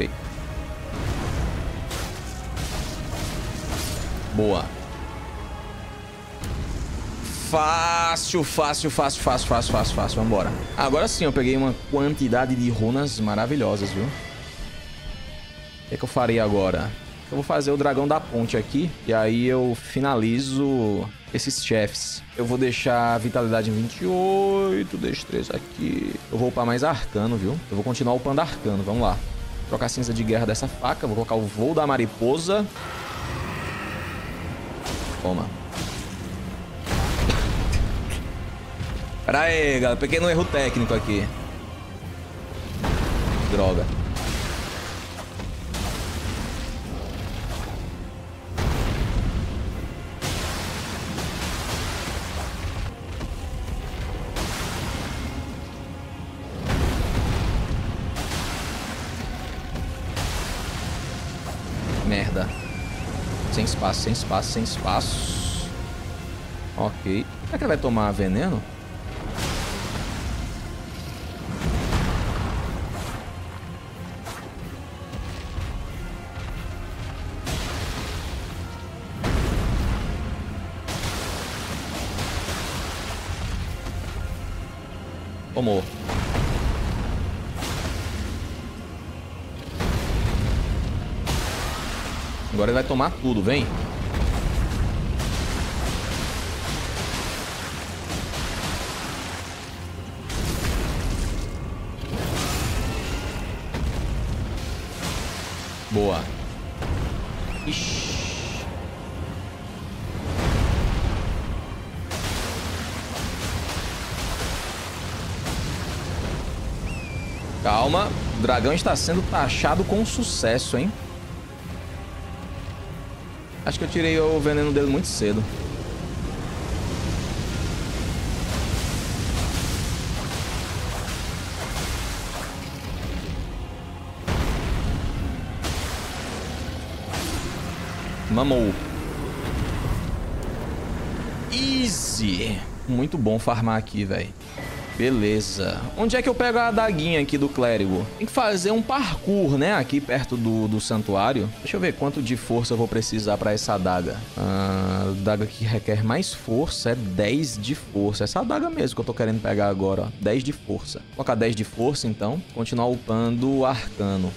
Ok. Boa. Fácil, fácil, fácil, fácil, fácil, fácil, fácil. Vambora. Agora sim eu peguei uma quantidade de runas maravilhosas, viu? O que é que eu farei agora? Eu vou fazer o dragão da ponte aqui. E aí eu finalizo esses chefes. Eu vou deixar a vitalidade em 28. Destreza aqui. Eu vou upar mais arcano, viu? Eu vou continuar upando arcano. Vamos lá. Trocar a cinza de guerra dessa faca. Vou colocar o voo da mariposa. Toma. Pera aí, galera. Pequeno erro técnico aqui. Droga. Merda. Sem espaço, sem espaço, sem espaço. Ok. Será que ele vai tomar veneno? Tomou. Agora ele vai tomar tudo, vem. Boa. Ixi. Calma, o dragão está sendo taxado com sucesso, hein? Acho que eu tirei o veneno dele muito cedo. Mamou. Easy. Muito bom farmar aqui, velho. Beleza. Onde é que eu pego a adaguinha aqui do clérigo? Tem que fazer um parkour, né? Aqui perto do santuário. Deixa eu ver quanto de força eu vou precisar pra essa adaga. A adaga que requer mais força é 10 de força. Essa adaga mesmo que eu tô querendo pegar agora, ó. 10 de força. Vou colocar 10 de força, então. Continuar upando o arcano.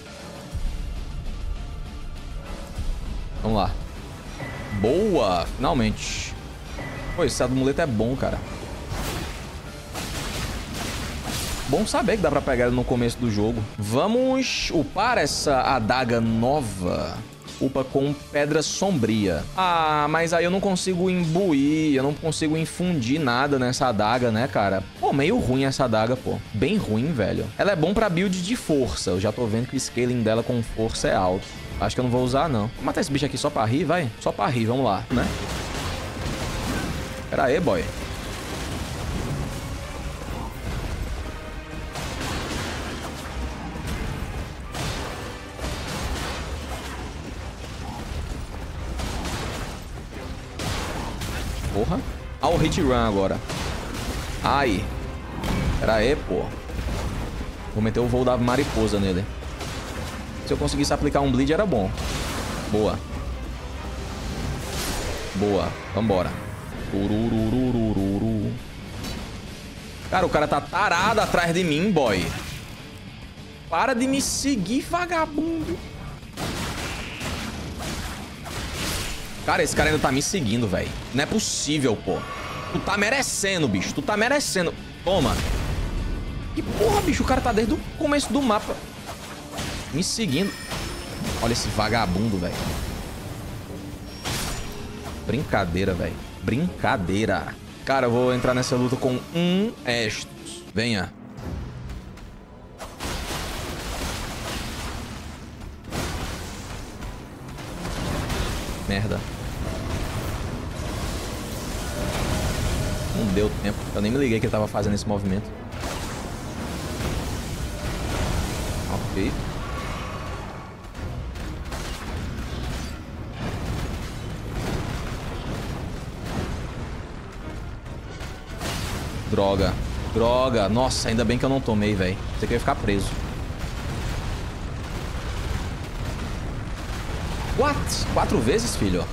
Vamos lá. Boa! Finalmente. Pô, esse amuleto é bom, cara. Bom saber que dá pra pegar ele no começo do jogo. Vamos upar essa adaga nova. Upa com pedra sombria. Ah, mas aí eu não consigo imbuir, eu não consigo infundir nada nessa adaga, né, cara? Pô, meio ruim essa adaga, pô. Bem ruim, velho. Ela é bom pra build de força. Eu já tô vendo que o scaling dela com força é alto. Acho que eu não vou usar, não. Vou matar esse bicho aqui só pra rir, vai. Só pra rir, vamos lá, né? Pera aí, boy. Porra. Ah, o hit run agora. Ai. Pera aí, pô. Vou meter o voo da mariposa nele. Se eu conseguisse aplicar um bleed, era bom. Boa. Boa. Vambora. Cara, o cara tá tarado atrás de mim, boy. Para de me seguir, vagabundo. Cara, esse cara ainda tá me seguindo, velho. Não é possível, pô. Tu tá merecendo, bicho. Tu tá merecendo. Toma. Que porra, bicho. O cara tá desde o começo do mapa me seguindo. Olha esse vagabundo, velho. Brincadeira, velho. Brincadeira. Cara, eu vou entrar nessa luta com um Estus. Venha. Merda. Não deu tempo. Eu nem me liguei que ele tava fazendo esse movimento. Ok. Droga. Droga. Nossa, ainda bem que eu não tomei, velho. Você quer ficar preso. What? 4 vezes, filho?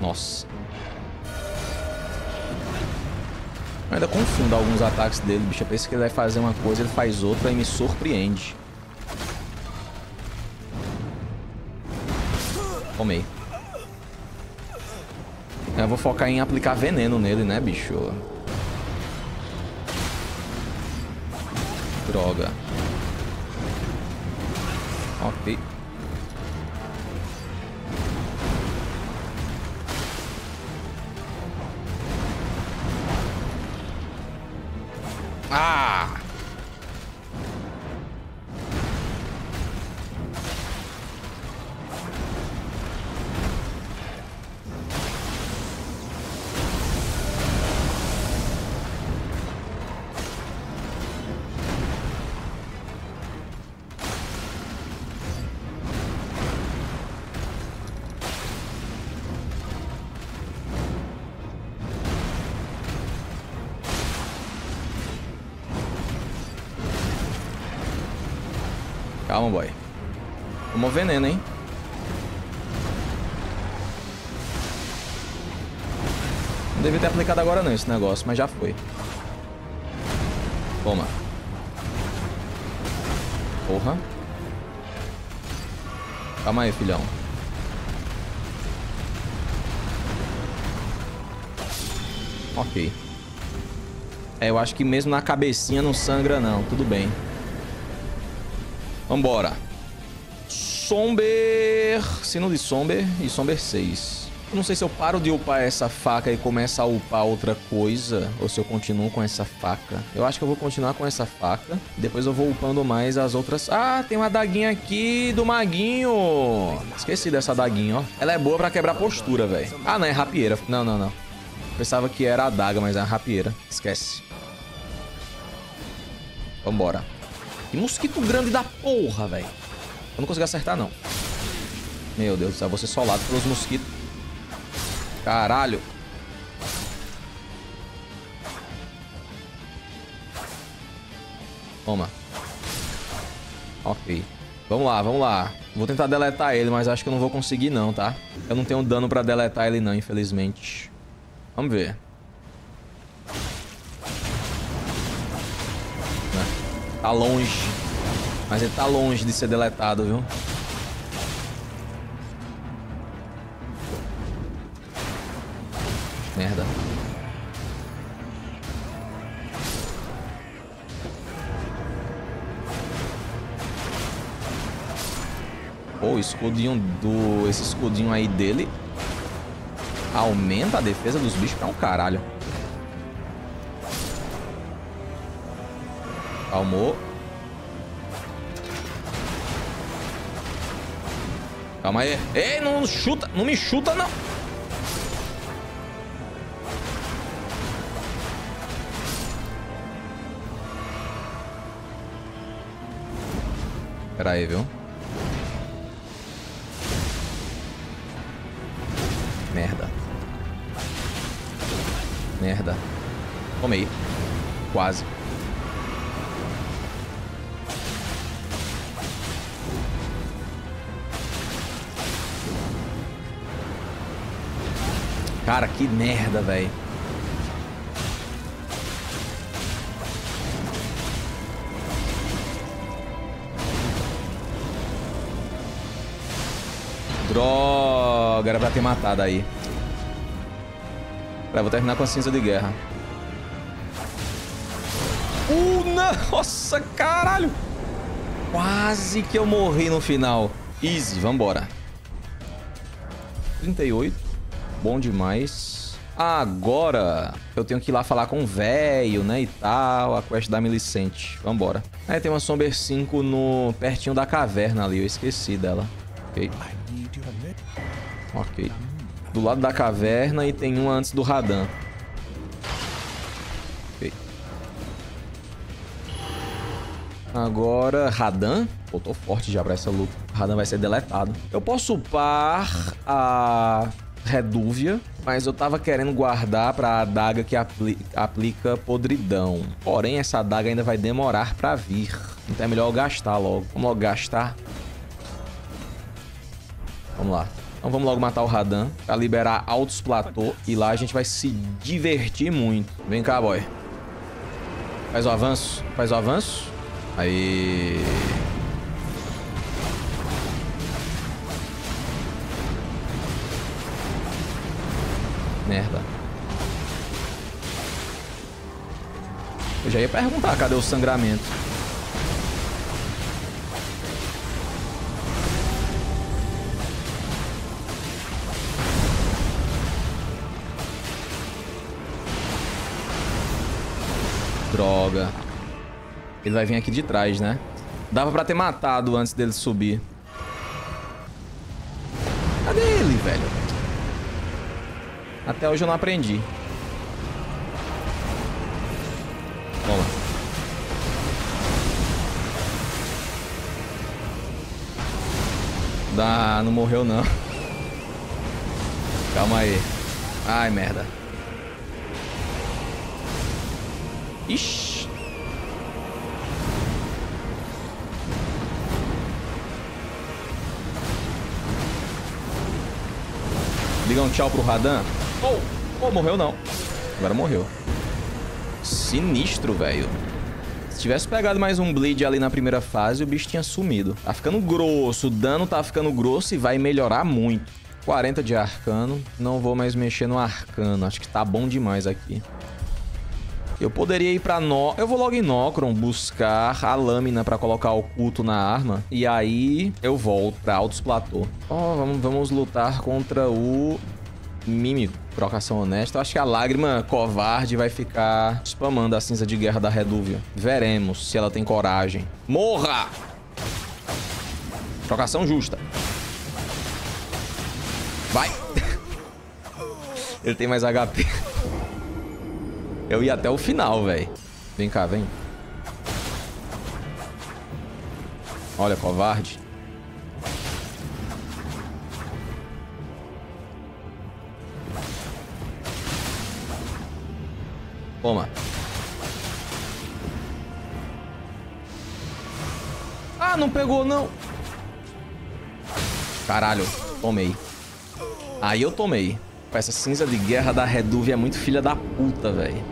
Nossa. Eu ainda confundo alguns ataques dele, bicho. Eu penso que ele vai fazer uma coisa, ele faz outra e me surpreende. Tomei. Eu vou focar em aplicar veneno nele, né, bicho? Droga. Ok. Ah! Calma, boy. Tomou veneno, hein? Não devia ter aplicado agora não esse negócio, mas já foi. Toma. Porra. Calma aí, filhão. Ok. É, eu acho que mesmo na cabecinha não sangra não. Tudo bem. Vambora. Somber... Sino de Somber e Somber 6. Eu não sei se eu paro de upar essa faca e começo a upar outra coisa, ou se eu continuo com essa faca. Eu acho que eu vou continuar com essa faca. Depois eu vou upando mais as outras... Ah, tem uma adaguinha aqui do maguinho. Esqueci dessa adaguinha, ó. Ela é boa pra quebrar postura, velho. Ah, não, é rapieira. Não, não, não. Pensava que era adaga, mas é uma rapieira. Esquece. Vambora. Que mosquito grande da porra, velho. Eu não consegui acertar, não. Meu Deus do céu, vou ser solado pelos mosquitos. Caralho. Toma. Ok. Vamos lá, vamos lá. Vou tentar deletar ele, mas acho que eu não vou conseguir, não, tá? Eu não tenho dano pra deletar ele, não, infelizmente. Vamos ver. Tá longe. Mas ele tá longe de ser deletado, viu? Merda. Pô, o escudinho do... Esse escudinho aí dele aumenta a defesa dos bichos pra um caralho. Calmou. Calma aí. Ei, não chuta. Não me chuta, não. Pera aí, viu? Merda. Merda. Tomei. Quase. Cara, que merda, velho. Droga, era pra ter matado aí. Pera, vou terminar com a cinza de guerra. Nossa, caralho. Quase que eu morri no final. Easy, vambora. 38. Bom demais. Agora eu tenho que ir lá falar com o velho, né, e tal. A quest da Millicent. Vambora. Aí tem uma Somber 5 no... pertinho da caverna ali. Eu esqueci dela. Ok. Ok. Do lado da caverna e tem uma antes do Radan. Ok. Agora... Radan? Pô, tô forte já pra essa luta. Radan vai ser deletado. Eu posso upar a... Redúvia Mas eu tava querendo guardar pra adaga que aplica podridão. Porém, essa adaga ainda vai demorar pra vir. Então é melhor eu gastar logo. Vamos logo gastar. Vamos lá. Então vamos logo matar o Radan pra liberar Altos Platô. E lá a gente vai se divertir muito. Vem cá, boy. Faz o avanço. Faz o avanço. Aí... merda. Eu já ia perguntar, cadê o sangramento? Droga. Ele vai vir aqui de trás, né? Dava pra ter matado antes dele subir. Cadê ele, velho? Até hoje eu não aprendi. Vamos lá. Dá, não morreu não. Calma aí. Ai, merda. Ixi. Liga um tchau pro Radan. Oh, morreu não. Agora morreu. Sinistro, velho. Se tivesse pegado mais um bleed ali na primeira fase, o bicho tinha sumido. Tá ficando grosso. O dano tá ficando grosso e vai melhorar muito. 40 de arcano. Não vou mais mexer no arcano. Acho que tá bom demais aqui. Eu poderia ir pra Nó... eu vou logo em Nócron buscar a lâmina pra colocar o culto na arma. E aí eu volto pra Altos Platô. Ó, vamos lutar contra o... Mímico, trocação honesta. Acho que a lágrima covarde vai ficar spamando a cinza de guerra da Redúvia. Veremos se ela tem coragem. Morra! Trocação justa. Vai! Ele tem mais HP. Eu ia até o final, velho. Vem cá, vem. Olha, covarde. Toma. Ah, não pegou, não. Caralho, tomei. Aí eu tomei. Essa cinza de guerra da Redúvia é muito filha da puta, velho.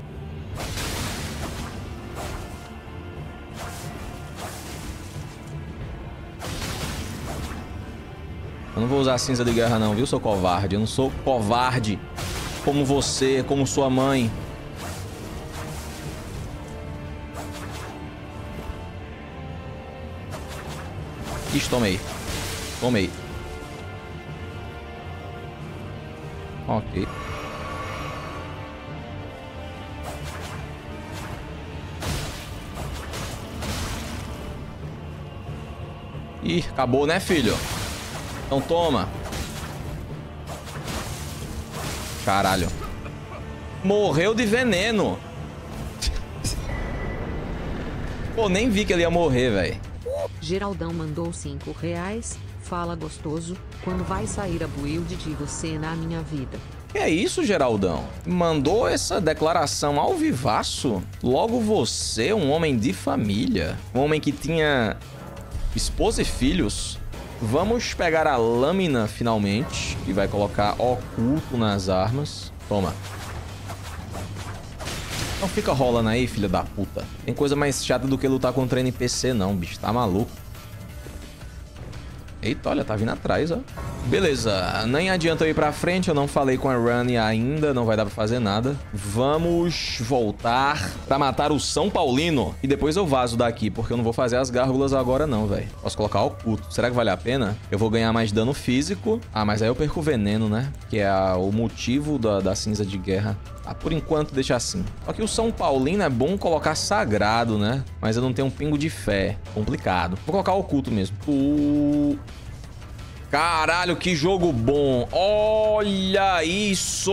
Eu não vou usar a cinza de guerra não, viu, seu covarde? Eu não sou covarde como você, como sua mãe. Ixi, tomei. Tomei. Ok. Ih, acabou, né, filho? Então toma. Caralho. Morreu de veneno. Pô, nem vi que ele ia morrer, velho. Geraldão mandou R$5. Fala gostoso, quando vai sair a build de você na minha vida? Que é isso, Geraldão? Mandou essa declaração ao vivaço? Logo você, um homem de família. Um homem que tinha esposa e filhos. Vamos pegar a lâmina, finalmente. Que vai colocar oculto nas armas. Toma. Não fica rolando aí, filha da puta. Tem coisa mais chata do que lutar contra NPC, não, bicho. Tá maluco. Eita, olha, tá vindo atrás, ó. Beleza, nem adianta eu ir pra frente. Eu não falei com a Rani ainda. Não vai dar pra fazer nada. Vamos voltar pra matar o São Paulino. E depois eu vazo daqui, porque eu não vou fazer as gárgulas agora não, velho. Posso colocar o culto. Será que vale a pena? Eu vou ganhar mais dano físico. Ah, mas aí eu perco o veneno, né? Que é o motivo da cinza de guerra. Ah, por enquanto deixa assim. Só que o São Paulino é bom colocar sagrado, né? Mas eu não tenho um pingo de fé. Complicado. Vou colocar o culto mesmo. Caralho, que jogo bom. Olha isso.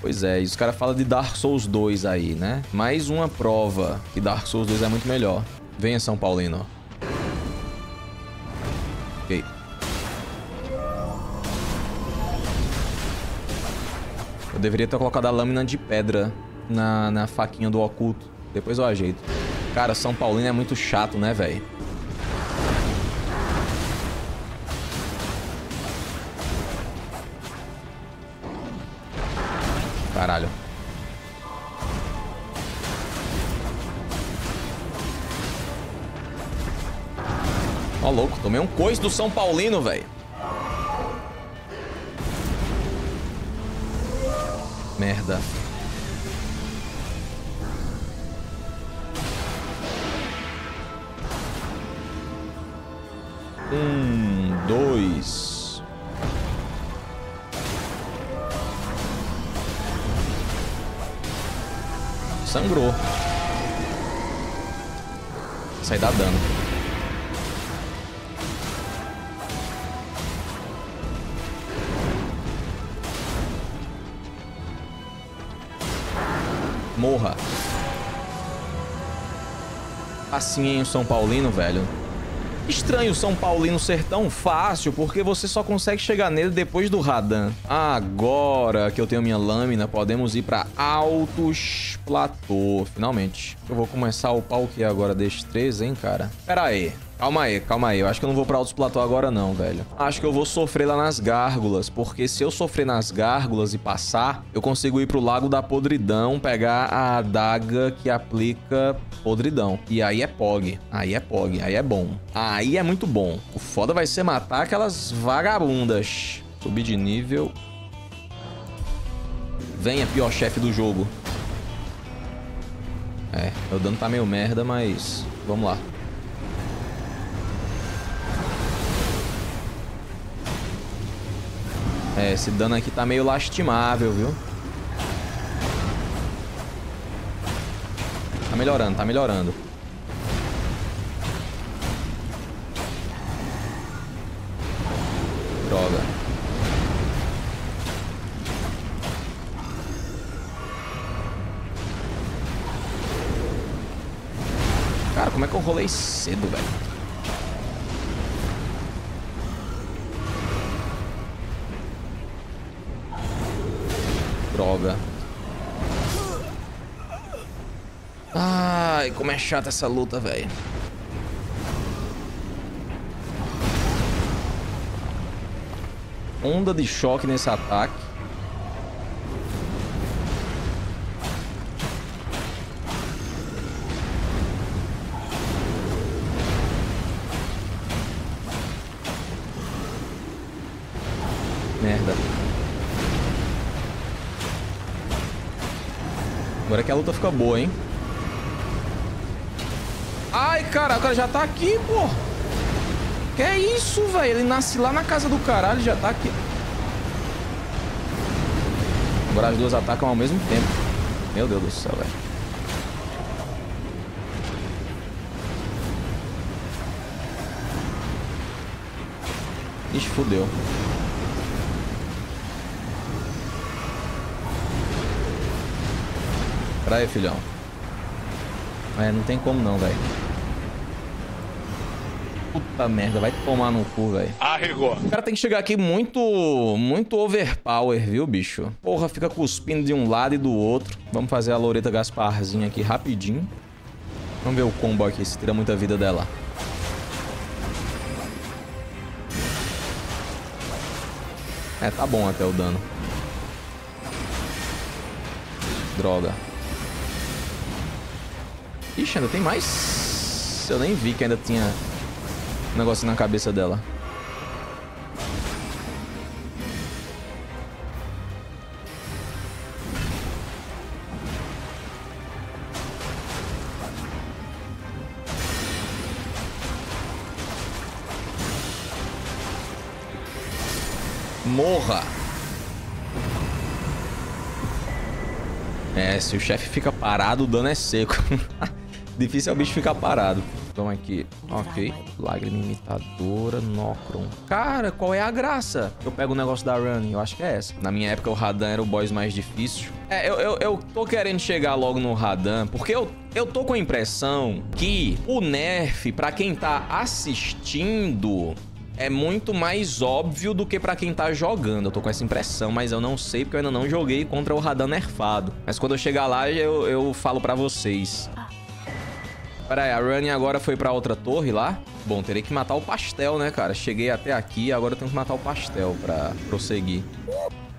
Pois é, os caras falam de Dark Souls 2 aí, né? Mais uma prova que Dark Souls 2 é muito melhor. Venha, São Paulino. Ok. Eu deveria ter colocado a lâmina de pedra na faquinha do oculto. Depois eu ajeito. Cara, São Paulino é muito chato, né, velho? Caralho. Ó, louco. Tomei um coice do São Paulino, velho. Merda. Dois. Sangrou. Isso aí dá dano. Morra. Assim, hein, o São Paulino, velho. Estranho o São Paulino ser tão fácil, porque você só consegue chegar nele depois do Radan. Agora que eu tenho minha lâmina, podemos ir pra Alto Platô, finalmente. Eu vou começar a upar o que agora? Destreza, hein, cara? Pera aí. Calma aí, calma aí. Eu acho que eu não vou pra Alto Platô agora não, velho. Acho que eu vou sofrer lá nas gárgulas, porque se eu sofrer nas gárgulas e passar, eu consigo ir pro Lago da Podridão, pegar a adaga que aplica podridão. E aí é Pog. Aí é Pog. Aí é bom. Aí é muito bom. O foda vai ser matar aquelas vagabundas. Subir de nível. Venha, pior chefe do jogo. É, meu dano tá meio merda, mas... vamos lá. É, esse dano aqui tá meio lastimável, viu? Tá melhorando, tá melhorando. Droga. Cara, como é que eu rolei cedo, velho? Droga. Ai, como é chata essa luta, velho. Onda de choque nesse ataque. Merda. Agora que a luta fica boa, hein? Ai, cara, o cara já tá aqui, pô. Que é isso, velho? Ele nasce lá na casa do caralho, já tá aqui. Agora as duas atacam ao mesmo tempo. Meu Deus do céu, velho. Ixi, fodeu. Pera aí, filhão. É, não tem como não, velho. Puta merda, vai tomar no cu, velho. Arregou. O cara tem que chegar aqui muito overpower, viu, bicho? Porra, fica cuspindo de um lado e do outro. Vamos fazer a Loreta Gasparzinha aqui rapidinho. Vamos ver o combo aqui, se tira muita vida dela. É, tá bom até o dano. Droga. Ixi, ainda tem mais? Eu nem vi que ainda tinha um negocinho na cabeça dela. Morra! É, se o chefe fica parado, o dano é seco. Difícil é o bicho ficar parado. Então aqui, ok. Lágrima imitadora, Nócron. Cara, qual é a graça? Eu pego o negócio da Running, eu acho que é essa. Na minha época o Radan era o boss mais difícil. É, eu tô querendo chegar logo no Radan, porque eu tô com a impressão que o nerf, pra quem tá assistindo, é muito mais óbvio do que pra quem tá jogando. Eu tô com essa impressão, mas eu não sei porque eu ainda não joguei contra o Radan nerfado. Mas quando eu chegar lá, eu falo pra vocês. Pera aí, a Runny agora foi pra outra torre lá. Bom, terei que matar o pastel, né, cara? Cheguei até aqui, agora eu tenho que matar o pastel pra prosseguir.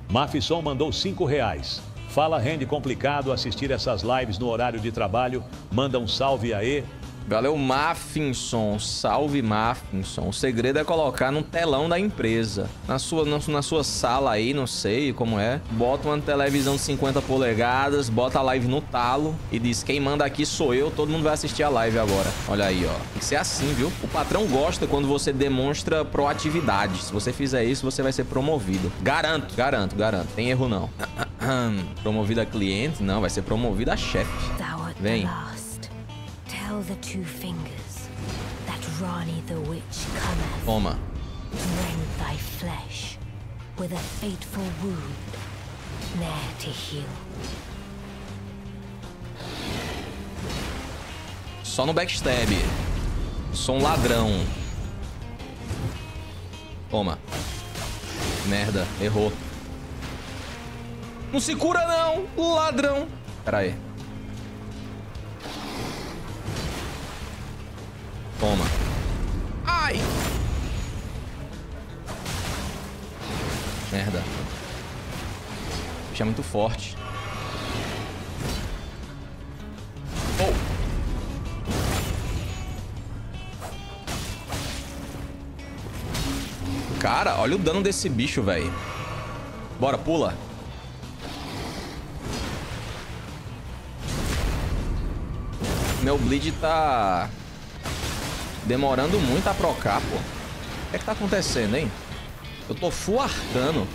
Mafisson mandou R$5. Fala, rende complicado assistir essas lives no horário de trabalho. Manda um salve aí. Valeu, Maffinson. Salve, Maffinson. O segredo é colocar no telão da empresa. Na sua sala aí, não sei como é. Bota uma televisão de 50 polegadas, bota a live no talo e diz, quem manda aqui sou eu, todo mundo vai assistir a live agora. Olha aí, ó. Tem que ser assim, viu? O patrão gosta quando você demonstra proatividade. Se você fizer isso, você vai ser promovido. Garanto, garanto, garanto. Tem erro, não. Promovido a cliente? Não, vai ser promovido a chefe. Vem. Toma. Só no backstab. Sou um ladrão. Toma. Merda, errou. Não se cura não, ladrão. Pera aí. Toma. Ai! Merda. O bicho é muito forte. Oh! Cara, olha o dano desse bicho, velho. Bora, pula. Meu bleed tá... demorando muito a procar, pô. O que é que tá acontecendo, hein? Eu tô full arcano.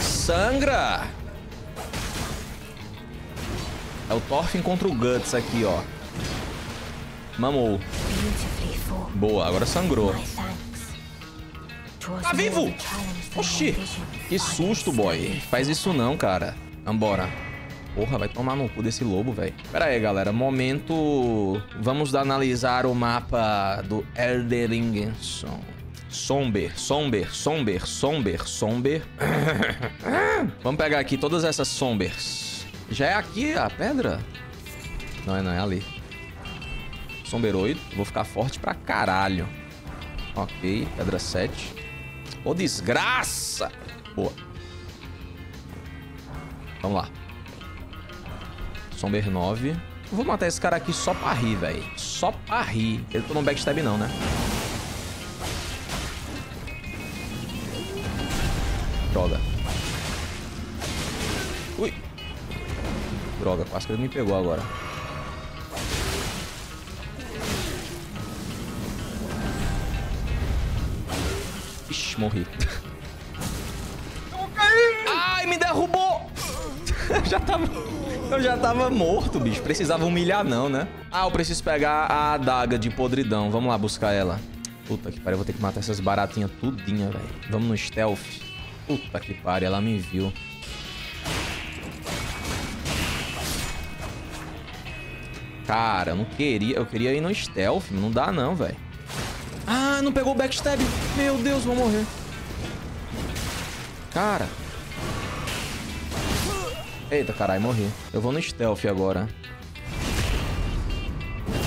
Sangra! É o Thorfinn contra o Guts aqui, ó. Mamou. Boa, agora sangrou. Tá vivo! Oxi! Que susto, boy. Faz isso não, cara. Vambora. Porra, vai tomar no cu desse lobo, velho. Pera aí, galera. Momento... vamos analisar o mapa do Elden Ring. Somber. Vamos pegar aqui todas essas sombers. Já é aqui a pedra? Não, é não. É ali. Somber 8. Vou ficar forte pra caralho. Ok. Pedra 7. Ô, desgraça! Boa. Vamos lá. Somber 9. Eu vou matar esse cara aqui só pra rir, velho. Só pra rir. Ele tomou backstab não, né? Droga. Ui. Droga, quase que ele me pegou agora. Ixi, morri. Eu caí! Ai, me derrubou! Eu já tava morto, bicho. Precisava humilhar não, né? Ah, eu preciso pegar a adaga de podridão. Vamos lá buscar ela. Puta que pariu, eu vou ter que matar essas baratinhas tudinha, velho. Vamos no stealth. Puta que pariu, ela me viu. Cara, eu não queria... eu queria ir no stealth, mas não dá não, velho. Ah, não pegou o backstab. Meu Deus, vou morrer. Cara... eita, caralho, morri. Eu vou no stealth agora.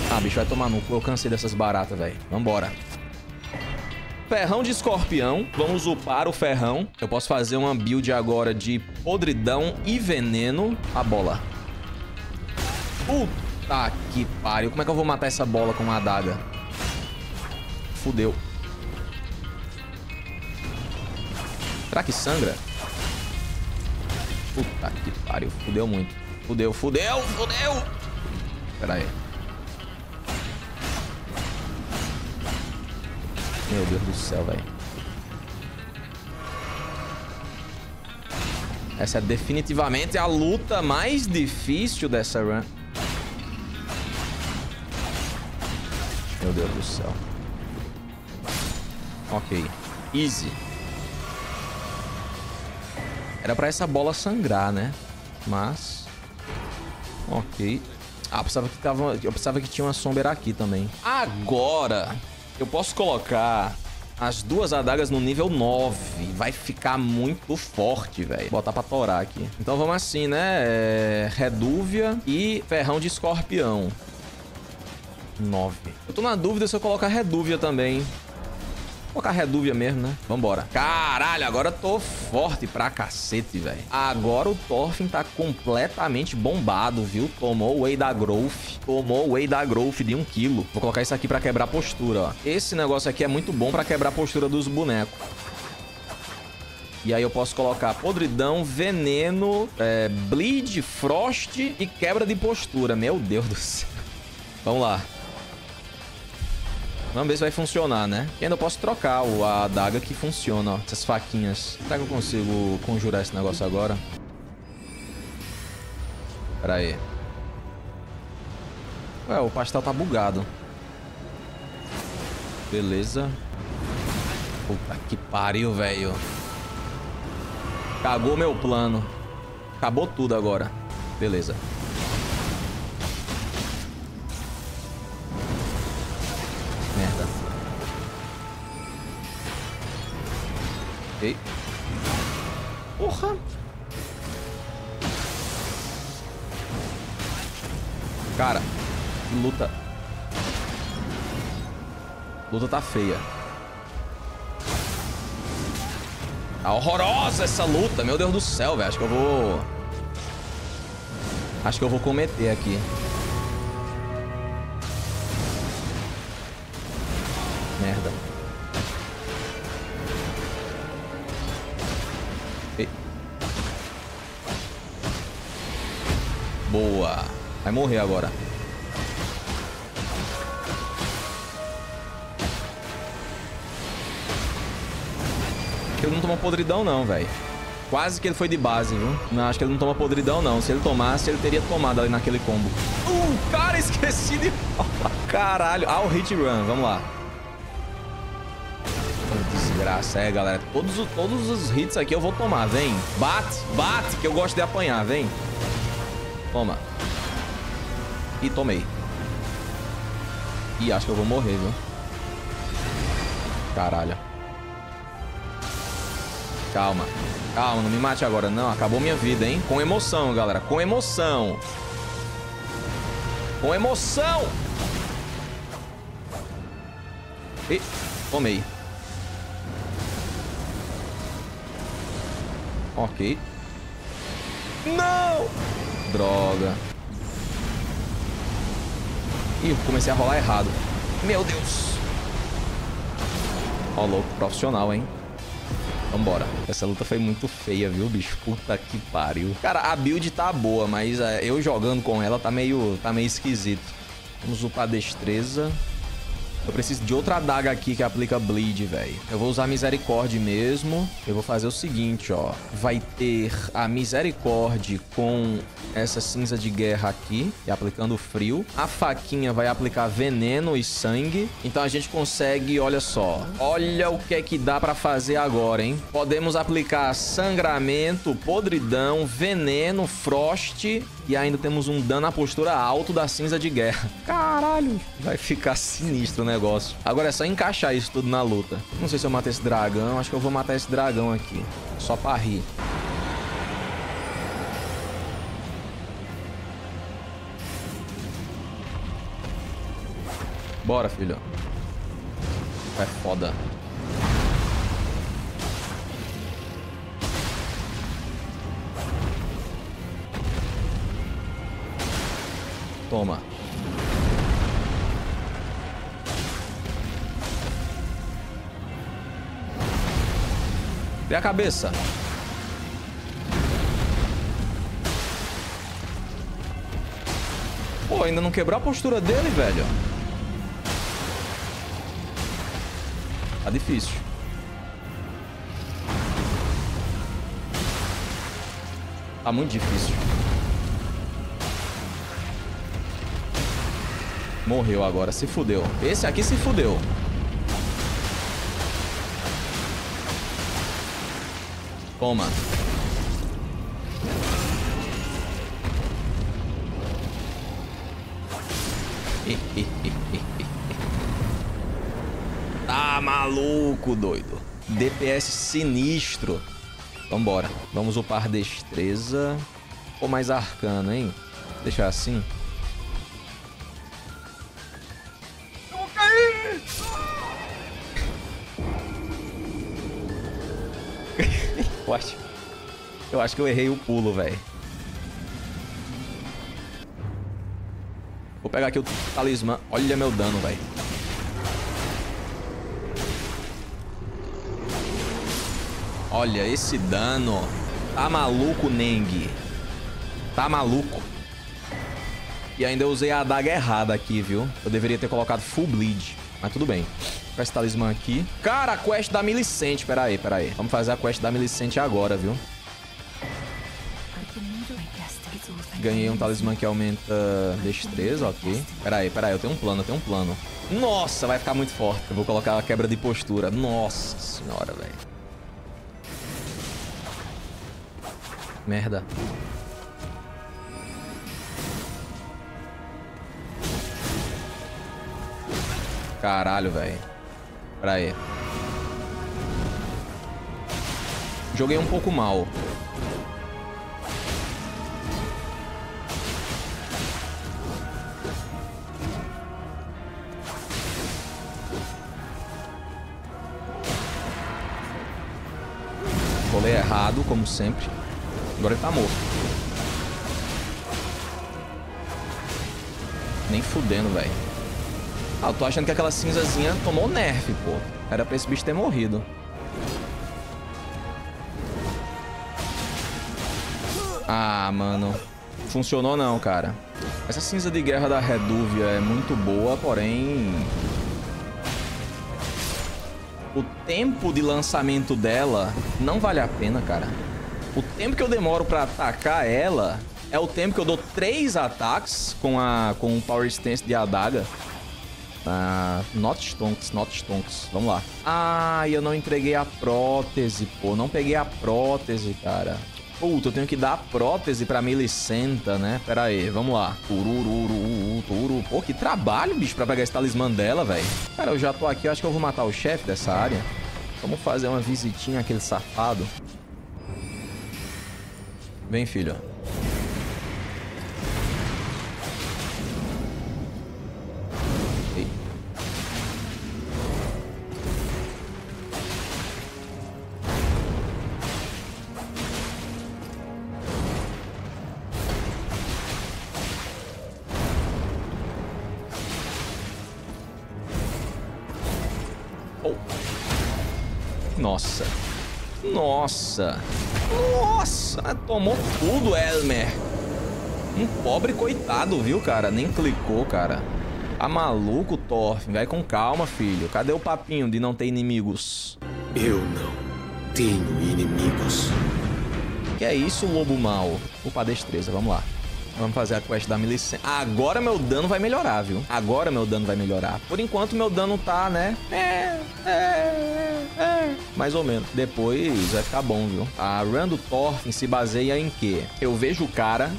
Ah, bicho, vai tomar no cu. Eu cansei dessas baratas, velho. Vambora. Ferrão de escorpião. Vamos upar o ferrão. Eu posso fazer uma build agora de podridão e veneno. A bola. Puta que pariu. Como é que eu vou matar essa bola com uma adaga? Fudeu. Será que sangra? Puta que pariu, fudeu muito. Fudeu. Pera aí. Meu Deus do céu, velho. Essa é definitivamente a luta mais difícil dessa run. Meu Deus do céu. Ok. Easy. Era pra essa bola sangrar, né? Mas... ok. Ah, eu pensava que tinha uma sombra aqui também. Agora, eu posso colocar as duas adagas no nível 9. Vai ficar muito forte, velho. Botar pra torar aqui. Então vamos assim, né? Redúvia e Ferrão de Escorpião. 9. Eu tô na dúvida se eu colocar Redúvia também. Vou colocar Redúvia mesmo, né? Vambora. Caralho, agora eu tô forte pra cacete, velho. Agora o Thorfinn tá completamente bombado, viu? Tomou o Whey da Growth. Tomou o Whey da Growth de 1 kg. Vou colocar isso aqui pra quebrar a postura, ó. Esse negócio aqui é muito bom pra quebrar a postura dos bonecos. E aí eu posso colocar podridão, veneno, bleed, frost e quebra de postura. Meu Deus do céu. Vamos lá. Vamos ver se vai funcionar, né? E ainda eu posso trocar a adaga que funciona, ó. Essas faquinhas. Será que eu consigo conjurar esse negócio agora? Pera aí. Ué, o pastel tá bugado. Beleza. Puta que pariu, velho. Cagou meu plano. Acabou tudo agora. Beleza. Porra! Cara, que luta. Luta tá feia. Tá horrorosa essa luta. Meu Deus do céu, velho. Acho que eu vou cometer aqui. Merda. Boa. Vai morrer agora. Ele não tomou podridão não, velho. Quase que ele foi de base, viu? Não, acho que ele não toma podridão não. Se ele tomasse, ele teria tomado ali naquele combo. Cara, esqueci de falar. Caralho. Ah, o hit run. Vamos lá. Desgraça, galera. Todos os hits aqui eu vou tomar, vem. Bate, bate, que eu gosto de apanhar, vem. Toma. E tomei. E acho que eu vou morrer, viu? Caralho. Calma. Calma, não me mate agora. Não, acabou minha vida, hein? Com emoção, galera. Com emoção. Com emoção. E tomei. Ok. Não! Droga. Ih, comecei a rolar errado. Meu Deus. Ó, louco, profissional, hein? Vambora. Essa luta foi muito feia, viu, bicho? Puta que pariu. Cara, a build tá boa, mas eu jogando com ela tá meio esquisito. Vamos upar a destreza. Eu preciso de outra adaga aqui que aplica bleed, velho. Eu vou usar a Misericórdia mesmo. Eu vou fazer o seguinte, ó. Vai ter a Misericórdia com essa cinza de guerra aqui. E aplicando frio. A faquinha vai aplicar veneno e sangue. Então a gente consegue, olha só. Olha o que é que dá pra fazer agora, hein? Podemos aplicar sangramento, podridão, veneno, frost. E ainda temos um dano à postura alto da cinza de guerra. Caralho, vai ficar sinistro, né? Negócio. Agora é só encaixar isso tudo na luta. Não sei se eu mato esse dragão. Acho que eu vou matar esse dragão aqui. Só pra rir. Bora, filho. É foda. Toma. Vê a cabeça. Pô, ainda não quebrou a postura dele, velho. Tá difícil. Tá muito difícil. Morreu agora, se fudeu. Esse aqui se fudeu. Toma. Tá maluco, doido. DPS sinistro. Vambora. Vamos upar destreza. Ou mais arcana, hein? Deixar assim. Eu vou cair! Eu acho que eu errei o pulo, velho. Vou pegar aqui o talismã. Olha meu dano, velho. Olha esse dano. Tá maluco, Neng. Tá maluco. E ainda eu usei a adaga errada aqui, viu? Eu deveria ter colocado full bleed. Mas tudo bem. Vou pegar esse talismã aqui. Cara, a quest da Millicent. Pera aí, pera aí. Vamos fazer a quest da Millicent agora, viu? Ganhei um talismã que aumenta destreza, ok. Pera aí, eu tenho um plano. Nossa, vai ficar muito forte. Eu vou colocar a quebra de postura. Nossa senhora, velho. Merda. Caralho, velho. Pera aí. Joguei um pouco mal. Rolei errado, como sempre. Agora ele tá morto. Nem fudendo, velho. Ah, eu tô achando que aquela cinzazinha tomou nerf, pô. Era pra esse bicho ter morrido. Ah, mano. Funcionou não, cara. Essa cinza de guerra da Redúvia é muito boa, porém... o tempo de lançamento dela não vale a pena, cara. O tempo que eu demoro pra atacar ela é o tempo que eu dou 3 ataques com o Power Stance de adaga. Not stonks. Vamos lá. Ah, eu não entreguei a prótese, pô. Não peguei a prótese, cara. Puta, eu tenho que dar a prótese pra Millicent, né? Pera aí, vamos lá. Pô, que trabalho, bicho, pra pegar esse talismã dela, velho. Cara, eu já tô aqui, eu acho que eu vou matar o chefe dessa área. Vamos fazer uma visitinha àquele safado. Vem, filho. Ei. Oh. Nossa, tomou tudo, Elmer. Um pobre coitado, viu, cara? Nem clicou, cara. Tá maluco, Thorfinn? Vai com calma, filho. Cadê o papinho de não ter inimigos? Eu não tenho inimigos. Que é isso, lobo mau? Opa, destreza, vamos lá. Vamos fazer a quest da Millicent. Agora meu dano vai melhorar, viu? Agora meu dano vai melhorar. Por enquanto meu dano tá, né? Mais ou menos. Depois vai ficar bom, viu? A run do Thorfinn se baseia em quê? Eu vejo o cara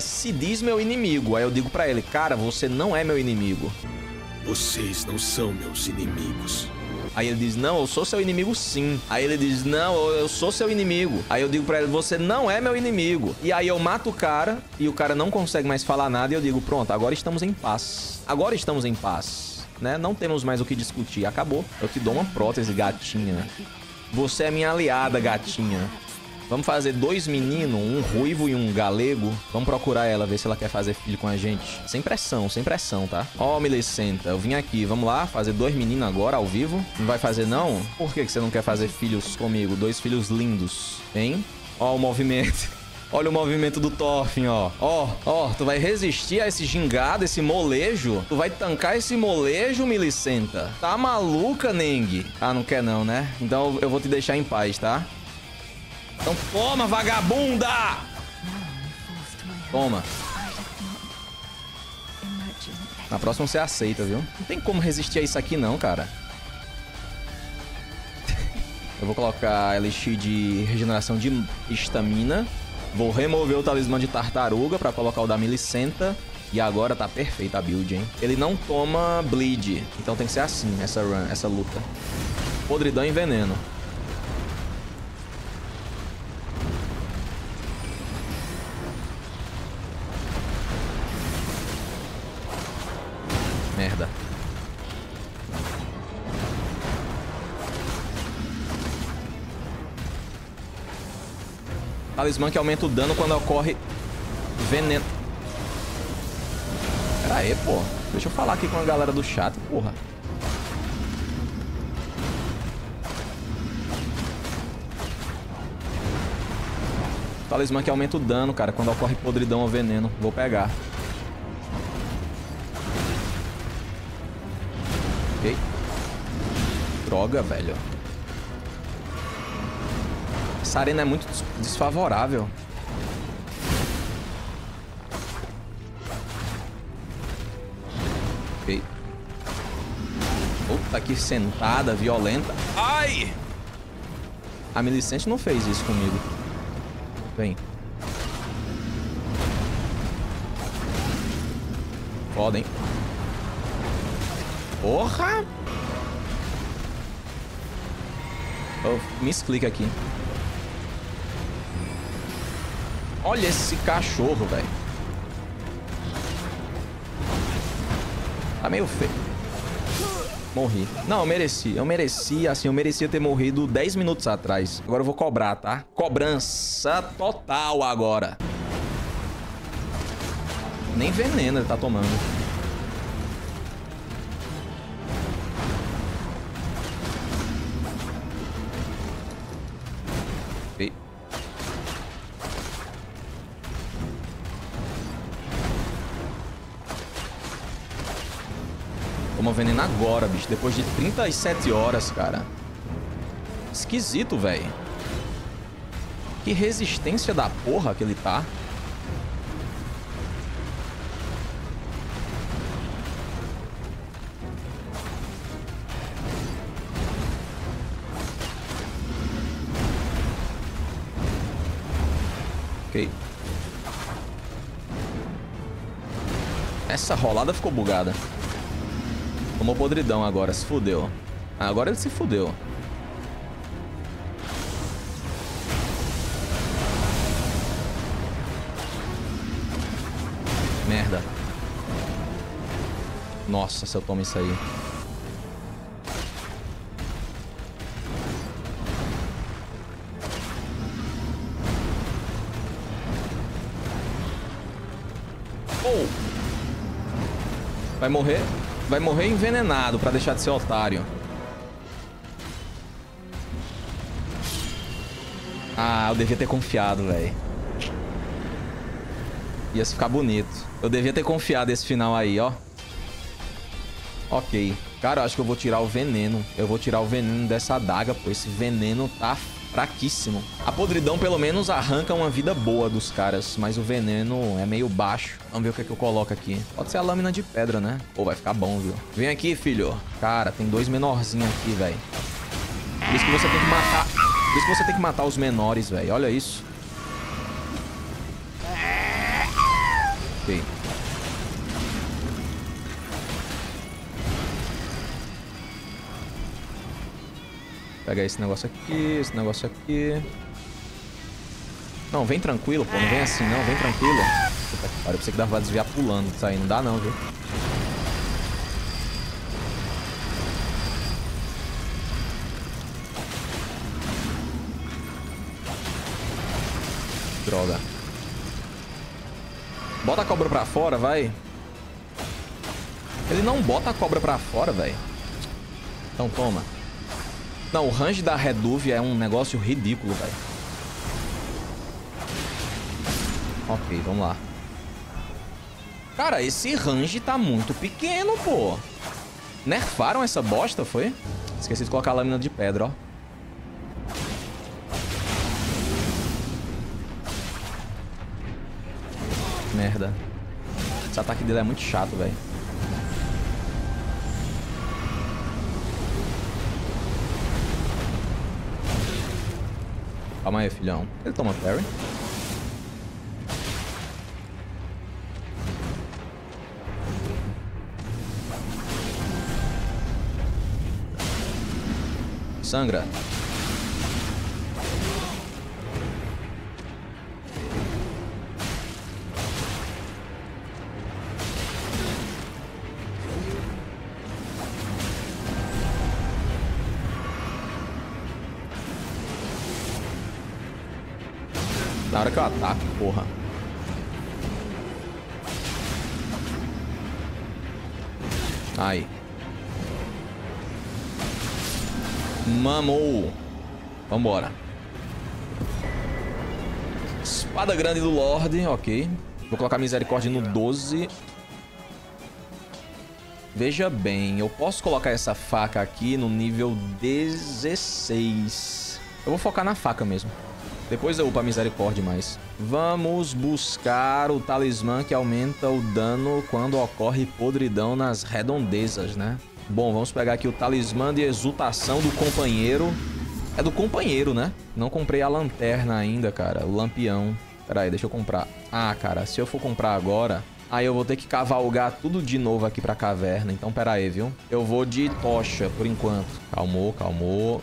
se diz meu inimigo. Aí eu digo pra ele, cara, você não é meu inimigo. Vocês não são meus inimigos. Aí ele diz, não, eu sou seu inimigo sim. Aí ele diz, não, eu sou seu inimigo. Aí eu digo pra ele, você não é meu inimigo. E aí eu mato o cara, e o cara não consegue mais falar nada, e eu digo, pronto, agora estamos em paz. Agora estamos em paz, né? Não temos mais o que discutir, acabou. Eu te dou uma prótese, gatinha. Você é minha aliada, gatinha. Vamos fazer 2 meninos, um ruivo e um galego. Vamos procurar ela, ver se ela quer fazer filho com a gente. Sem pressão, tá? Ó, Millicent, eu vim aqui. Vamos lá, fazer 2 meninos agora, ao vivo. Não vai fazer, não? Por que você não quer fazer filhos comigo? 2 filhos lindos, hein? Ó o movimento. Olha o movimento do Thorfinn, ó. Ó, tu vai resistir a esse gingado, esse molejo? Tu vai tancar esse molejo, Millicent? Tá maluca, Neng? Ah, não quer não, né? Então eu vou te deixar em paz, tá? Então toma, vagabunda! Toma. Na próxima você aceita, viu? Não tem como resistir a isso aqui não, cara. Eu vou colocar Elixir de regeneração de estamina. Vou remover o talismã de tartaruga pra colocar o da Millicent. E agora tá perfeita a build, hein? Ele não toma bleed. Então tem que ser assim, essa run, essa luta. Podridão e veneno. Merda. Talismã que aumenta o dano quando ocorre veneno. Aê, pô. Deixa eu falar aqui com a galera do chat, porra. Talismã que aumenta o dano, cara, quando ocorre podridão ou veneno. Vou pegar. Ok. Droga, velho. Essa arena é muito desfavorável. Tá aqui sentada, violenta. Ai! A Millicent não fez isso comigo. Vem. Podem. Porra! Oh, me explica aqui. Olha esse cachorro, velho. Tá meio feio. Morri. Não, eu mereci. Eu mereci, assim, eu merecia ter morrido 10 minutos atrás. Agora eu vou cobrar, tá? Cobrança total agora. Nem veneno ele tá tomando. E... Toma veneno agora, bicho. Depois de 37 horas, cara. Esquisito, velho. Que resistência da porra que ele tá. Ok. Essa rolada ficou bugada. Tomou podridão agora, se fudeu. Agora ele se fudeu. Merda. Nossa, se eu tomo isso aí. Oh! Vai morrer? Vai morrer envenenado pra deixar de ser otário. Ah, eu devia ter confiado, velho. Ia ficar bonito. Eu devia ter confiado esse final aí, ó. Ok. Cara, eu acho que eu vou tirar o veneno. Eu vou tirar o veneno dessa adaga, pô. Esse veneno tá fraquíssimo. A podridão, pelo menos, arranca uma vida boa dos caras. Mas o veneno é meio baixo. Vamos ver o que é que eu coloco aqui. Pode ser a lâmina de pedra, né? Pô, vai ficar bom, viu? Vem aqui, filho. Cara, tem dois menorzinhos aqui, velho. Por isso que você tem que matar... Por isso que você tem que matar os menores, velho. Olha isso. Ok. Pegar esse negócio aqui... Não, vem tranquilo, pô. Não vem assim, não. Vem tranquilo. Puta que pariu. Eu pensei que dava pra desviar pulando. Isso aí não dá, não, viu? Droga. Bota a cobra pra fora, vai. Ele não bota a cobra pra fora, velho. Então toma. Não, o range da Redúvia é um negócio ridículo, velho. Ok, vamos lá. Cara, esse range tá muito pequeno, pô. Nerfaram essa bosta, foi? Esqueci de colocar a lâmina de pedra, ó. Merda. Esse ataque dele é muito chato, velho. Calma aí, filhão. Ele toma parry. sangra. Na hora que eu ataco, porra. Aí. Mamou. Vambora. Espada grande do Lorde, ok. Vou colocar Misericórdia no 12. Veja bem, eu posso colocar essa faca aqui no nível 16. Eu vou focar na faca mesmo. Depois eu upo a Misericórdia mais. Vamos buscar o talismã que aumenta o dano quando ocorre podridão nas redondezas, né? Bom, vamos pegar aqui o talismã de exultação do companheiro. É do companheiro, né? Não comprei a lanterna ainda, cara. O lampião. Pera aí, deixa eu comprar. Ah, cara, se eu for comprar agora... aí eu vou ter que cavalgar tudo de novo aqui pra caverna. Então, pera aí, viu? Eu vou de tocha, por enquanto. Calmou, calmou.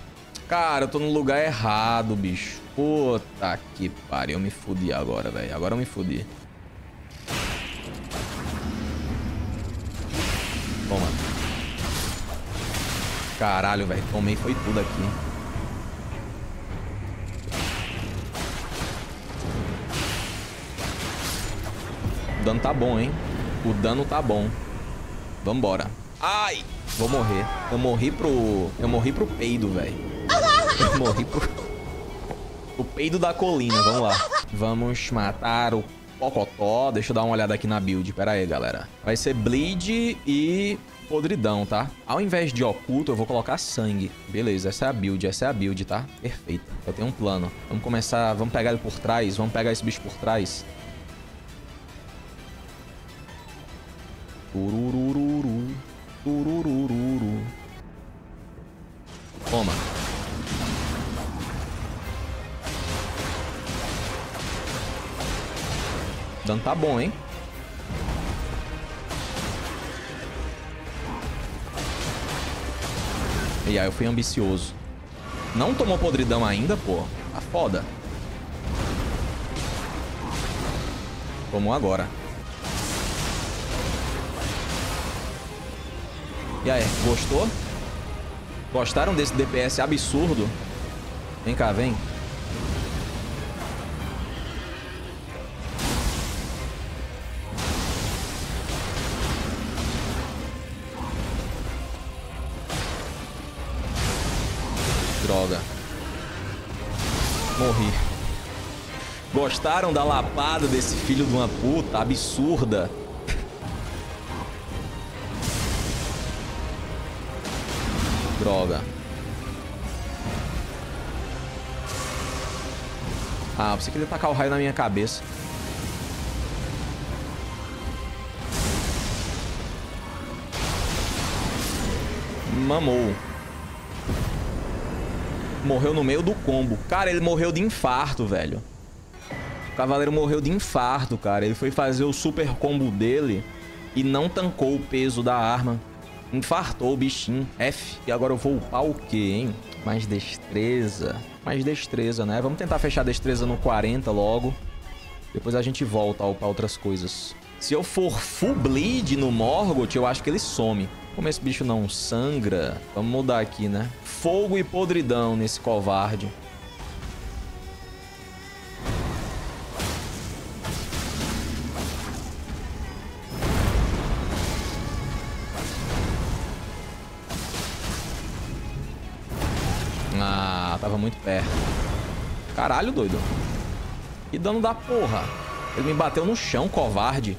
Cara, eu tô no lugar errado, bicho. Puta que pariu, eu me fudi agora, velho. Agora eu me fudi. Toma. Caralho, velho. Tomei, foi tudo aqui. O dano tá bom, hein? O dano tá bom. Vambora. Ai! Vou morrer. Eu morri pro peido, velho. Eu morri pro... o peido da colina, vamos lá. Vamos matar o Pocotó. Deixa eu dar uma olhada aqui na build, pera aí, galera. Vai ser bleed e podridão, tá? Ao invés de oculto, eu vou colocar sangue. Beleza, essa é a build, tá? Perfeita, eu tenho um plano. Vamos começar, vamos pegar ele por trás. Vamos pegar esse bicho por trás. Tururururu, tururururu. Toma. O dano tá bom, hein? E aí, eu fui ambicioso. Não tomou podridão ainda, pô. Tá foda. Tomou agora. E aí, gostou? Gostaram desse DPS absurdo? Vem cá, vem. Droga. Morri. Gostaram da lapada desse filho de uma puta absurda? Droga. Ah, você queria tacar o raio na minha cabeça. Mamou. Morreu no meio do combo. Cara, ele morreu de infarto, velho. O cavaleiro morreu de infarto, cara. Ele foi fazer o super combo dele e não tancou o peso da arma. Infartou o bichinho. F. E agora eu vou upar o quê, hein? Mais destreza. Mais destreza, né? Vamos tentar fechar a destreza no 40 logo. Depois a gente volta a upar outras coisas. Se eu for full bleed no Morgoth, eu acho que ele some. Como esse bicho não sangra, vamos mudar aqui, né? Fogo e podridão nesse covarde. Ah, tava muito perto. Caralho, doido. Que dano da porra. Ele me bateu no chão, covarde.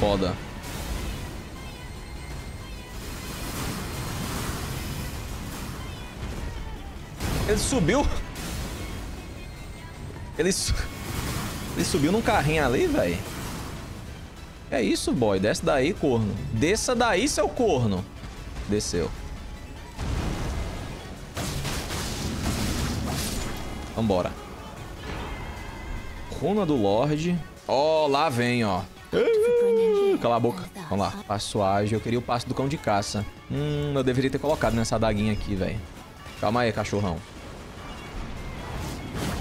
Foda. Ele subiu. Ele subiu num carrinho ali, velho. É isso, boy. Desce daí, corno. Desça daí, seu corno. Desceu. Vambora. Runa do Lorde. Ó, lá vem, ó. Cala a boca. Vamos lá. Passo ágil. Eu queria o passo do cão de caça. Eu deveria ter colocado nessa adaguinha aqui, velho. Calma aí, cachorrão.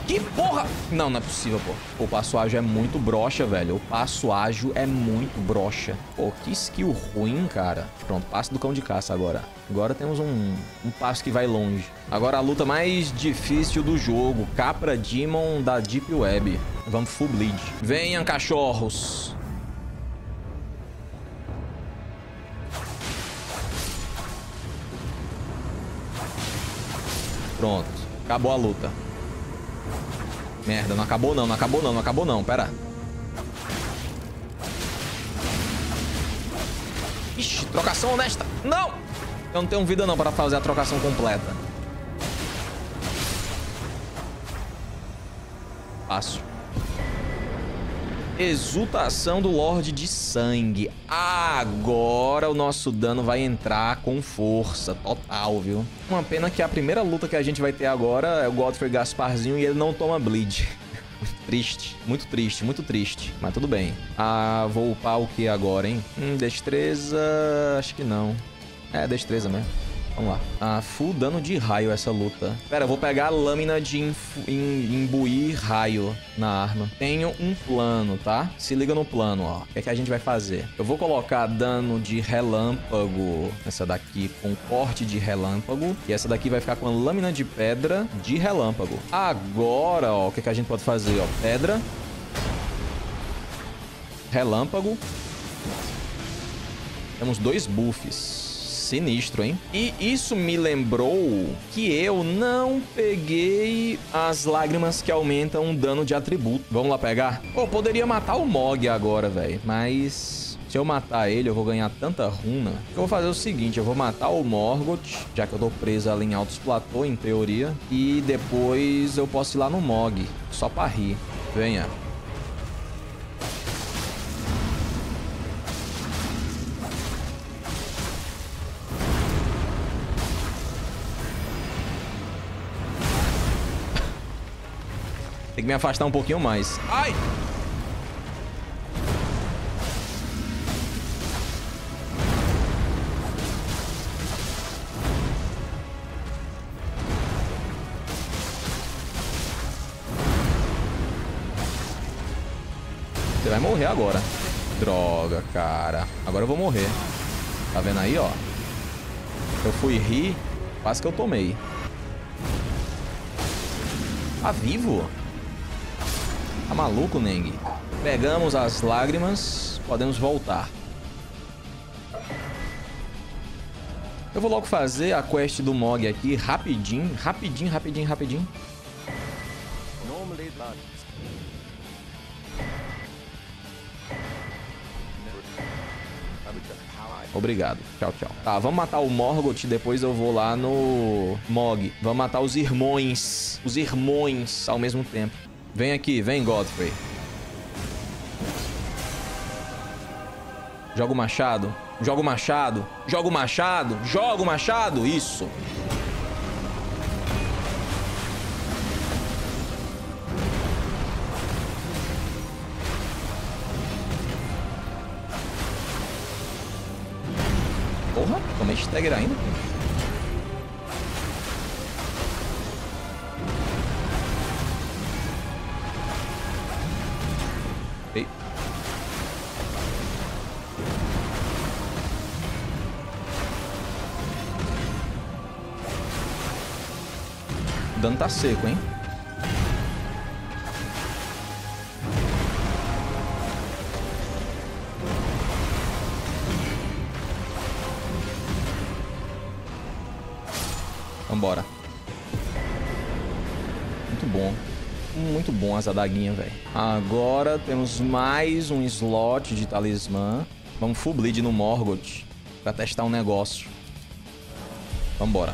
Que porra! Não, não é possível, pô. O passo ágil é muito broxa, velho. O passo ágil é muito broxa. Pô, que skill ruim, cara. Pronto, passo do cão de caça agora. Agora temos um passo que vai longe. Agora a luta mais difícil do jogo. Capra Demon da Deep Web. Vamos full bleed. Venham, cachorros. Pronto. Acabou a luta. Merda, não acabou não, não acabou não, não acabou não, pera. Ixi, trocação honesta. Não! Eu não tenho vida não para fazer a trocação completa. Passo. Exultação do Lorde de Sangue. Agora o nosso dano vai entrar com força total, viu? Uma pena que a primeira luta que a gente vai ter agora é o Godfrey Gasparzinho e ele não toma bleed. Triste. Muito triste, muito triste. Mas tudo bem. Ah, vou upar o que agora, hein? Destreza... Acho que não. É, destreza mesmo. Vamos lá. Ah, full dano de raio essa luta. Pera, eu vou pegar a lâmina de imbuir raio na arma. Tenho um plano, tá? Se liga no plano, ó. O que é que a gente vai fazer? Eu vou colocar dano de relâmpago. Essa daqui com corte de relâmpago. E essa daqui vai ficar com a lâmina de pedra de relâmpago. Agora, ó, o que é que a gente pode fazer, ó? Pedra. Relâmpago. Temos dois buffs. Sinistro, hein? E isso me lembrou que eu não peguei as lágrimas que aumentam o dano de atributo. Vamos lá pegar? Pô, poderia matar o Mohg agora, velho. Mas se eu matar ele, eu vou ganhar tanta runa. Eu vou fazer o seguinte, eu vou matar o Morgoth, já que eu tô preso ali em Altos Platô, em teoria. E depois eu posso ir lá no Mohg, só pra rir. Venha. Tem que me afastar um pouquinho mais. Ai! Você vai morrer agora. Droga, cara. Agora eu vou morrer. Tá vendo aí, ó? Eu fui rir, quase que eu tomei. Tá vivo? Tá maluco, Neng? Pegamos as lágrimas. Podemos voltar. Eu vou logo fazer a quest do Mohg aqui. Rapidinho. Rapidinho, rapidinho, rapidinho. Obrigado. Tchau, tchau. Tá, vamos matar o Morgoth. Depois eu vou lá no Mohg. Vamos matar os irmãos. Os irmãos ao mesmo tempo. Vem aqui, vem, Godfrey. Joga o machado. Joga o machado. Joga o machado. Joga o machado. Isso. Porra, tomei stagger ainda. O dano tá seco, hein? Vambora. Muito bom. Muito bom as adaguinhas, velho. Agora temos mais um slot de talismã. Vamos full bleed no Morgoth pra testar um negócio. Vambora.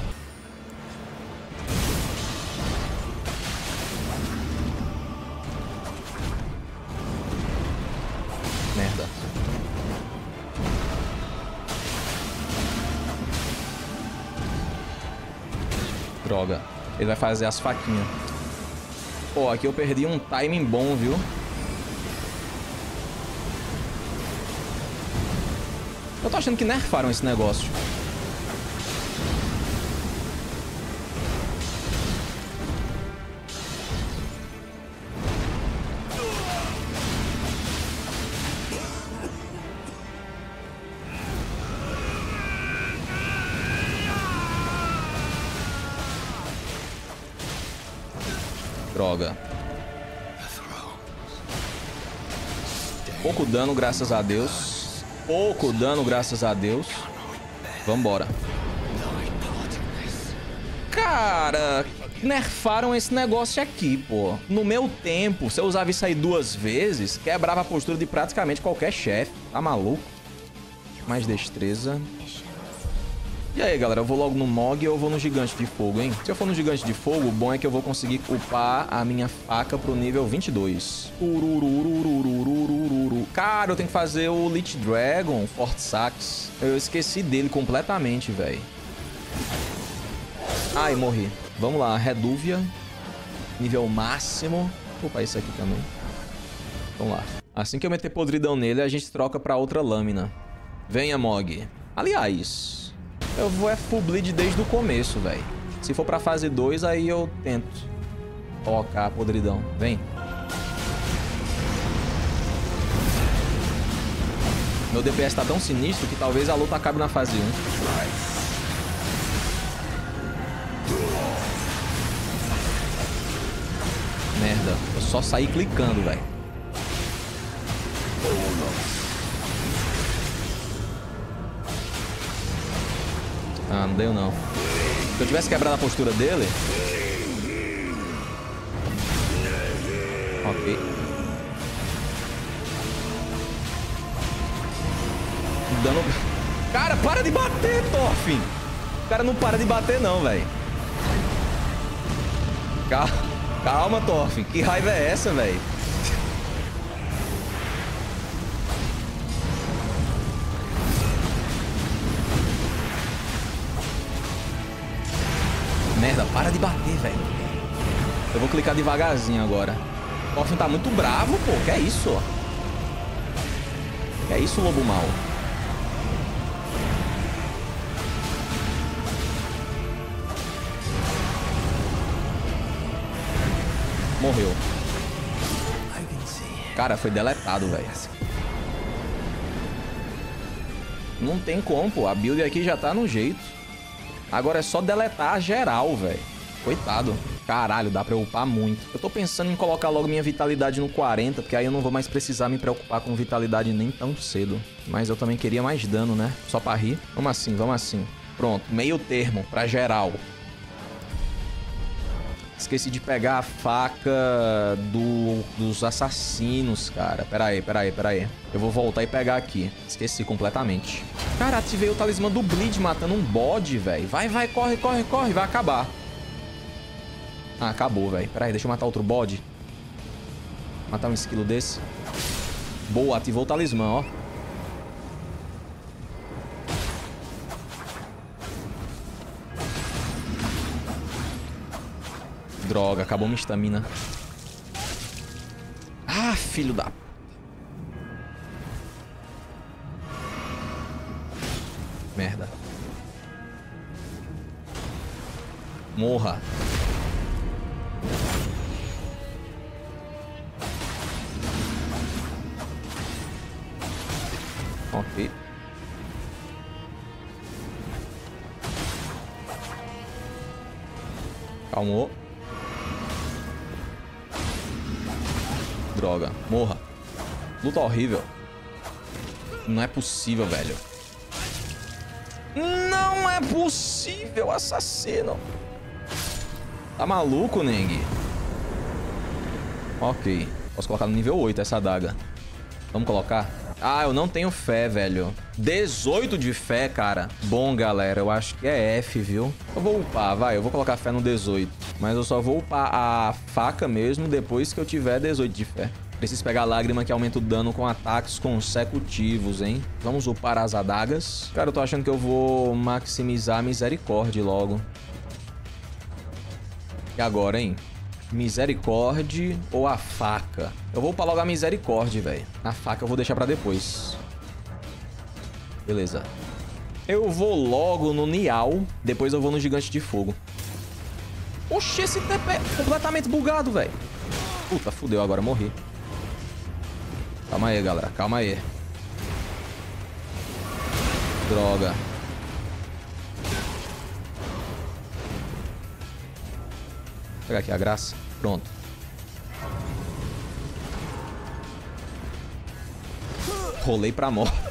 droga. Ele vai fazer as faquinhas. Pô, aqui eu perdi um timing bom, viu? Eu tô achando que nerfaram esse negócio. Pouco dano, graças a Deus. Pouco dano, graças a Deus. Vambora. Cara, nerfaram esse negócio aqui, pô. No meu tempo, se eu usava isso aí 2 vezes, quebrava a postura de praticamente qualquer chefe. Tá maluco? Mais destreza. E aí, galera, eu vou logo no Mohg ou eu vou no Gigante de Fogo, hein? Se eu for no Gigante de Fogo, o bom é que eu vou conseguir upar a minha faca pro nível 22. Cara, eu tenho que fazer o Lich Dragon, Forte Sax. Eu esqueci dele completamente, velho. Ai, morri. Vamos lá, Redúvia. Nível máximo. Vou upar isso aqui também. Vamos lá. Assim que eu meter podridão nele, a gente troca pra outra lâmina. Venha, Mohg. Aliás... eu vou é full bleed desde o começo, velho. Se for pra fase 2, aí eu tento. Ó, cá, podridão. Vem. Meu DPS tá tão sinistro que talvez a luta acabe na fase 1. Merda. Eu só saí clicando, velho. Ah, não deu não. Se eu tivesse quebrado a postura dele... ok. Dano... cara, para de bater, Thorfinn! O cara não para de bater não, velho. Calma, Thorfinn. Que raiva é essa, velho? Merda, para de bater, velho. Eu vou clicar devagarzinho agora. O Thorfinn tá muito bravo, pô. Que é isso, ó. Que é isso, lobo mau. Morreu. Cara, foi deletado, velho. Não tem como, pô. A build aqui já tá no jeito. Agora é só deletar geral, velho. Coitado. Caralho, dá pra upar muito. Eu tô pensando em colocar logo minha vitalidade no 40, porque aí eu não vou mais precisar me preocupar com vitalidade nem tão cedo. Mas eu também queria mais dano, né? Só pra rir. Vamos assim, vamos assim. Pronto, meio termo pra geral. Esqueci de pegar a faca dos assassinos, cara. Pera aí. Eu vou voltar e pegar aqui. Esqueci completamente. Cara, ativei o talismã do bleed matando um bode, velho. Vai, corre. Vai acabar. Ah, acabou, velho. Pera aí, deixa eu matar outro bode. Matar um esquilo desse. Boa, ativou o talismã, ó. Droga, acabou minha estamina. Ah, filho da... merda. Morra. Ok. Calmou. Droga, morra. Luta horrível. Não é possível, velho. Não é possível, assassino. Tá maluco, Neng? Ok. Posso colocar no nível 8 essa adaga. Vamos colocar? Ah, eu não tenho fé, velho. 18 de fé, cara. Bom, galera, eu acho que é F, viu? Eu vou upar, vai. Eu vou colocar fé no 18. Mas eu só vou upar a faca mesmo depois que eu tiver 18 de fé. Preciso pegar a lágrima que aumenta o dano com ataques consecutivos, hein? Vamos upar as adagas. Cara, eu tô achando que eu vou maximizar a misericórdia logo. E agora, hein? Misericórdia ou a faca? Eu vou pra logo a misericórdia, velho. A faca eu vou deixar pra depois. Beleza. Eu vou logo no Nial. Depois eu vou no Gigante de Fogo. Oxi, esse TP é completamente bugado, velho. Puta, fudeu. Agora morri. Calma aí, galera. Calma aí. Droga. Vou pegar aqui a graça. Pronto. Rolei pra morte.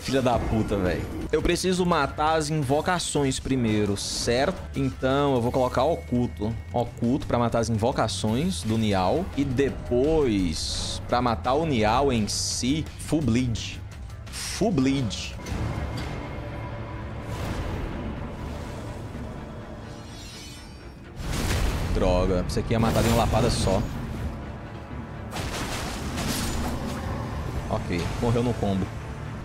Filha da puta, velho. Eu preciso matar as invocações primeiro, certo? Então eu vou colocar oculto. Oculto pra matar as invocações do Nial. E depois, pra matar o Nial em si, full bleed. Full bleed. Droga, isso aqui é matar de uma lapada só. Ok, morreu no combo.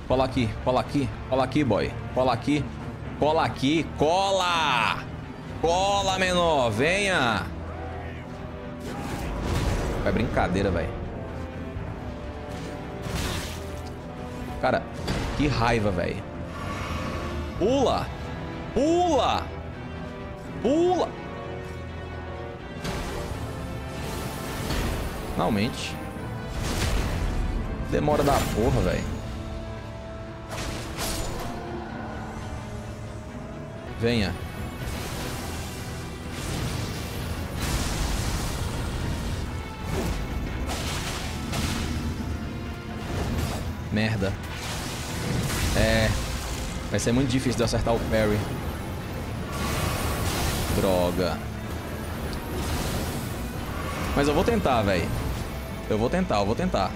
Cola aqui, cola aqui, cola aqui, boy. Cola aqui, cola aqui, cola! Cola, menor, venha! É brincadeira, velho. Cara, que raiva, velho. Pula! Pula! Pula! Finalmente. Demora da porra, velho. Venha. Merda. É. Vai ser muito difícil de acertar o parry. Droga. Mas eu vou tentar, velho. Eu vou tentar, eu vou tentar.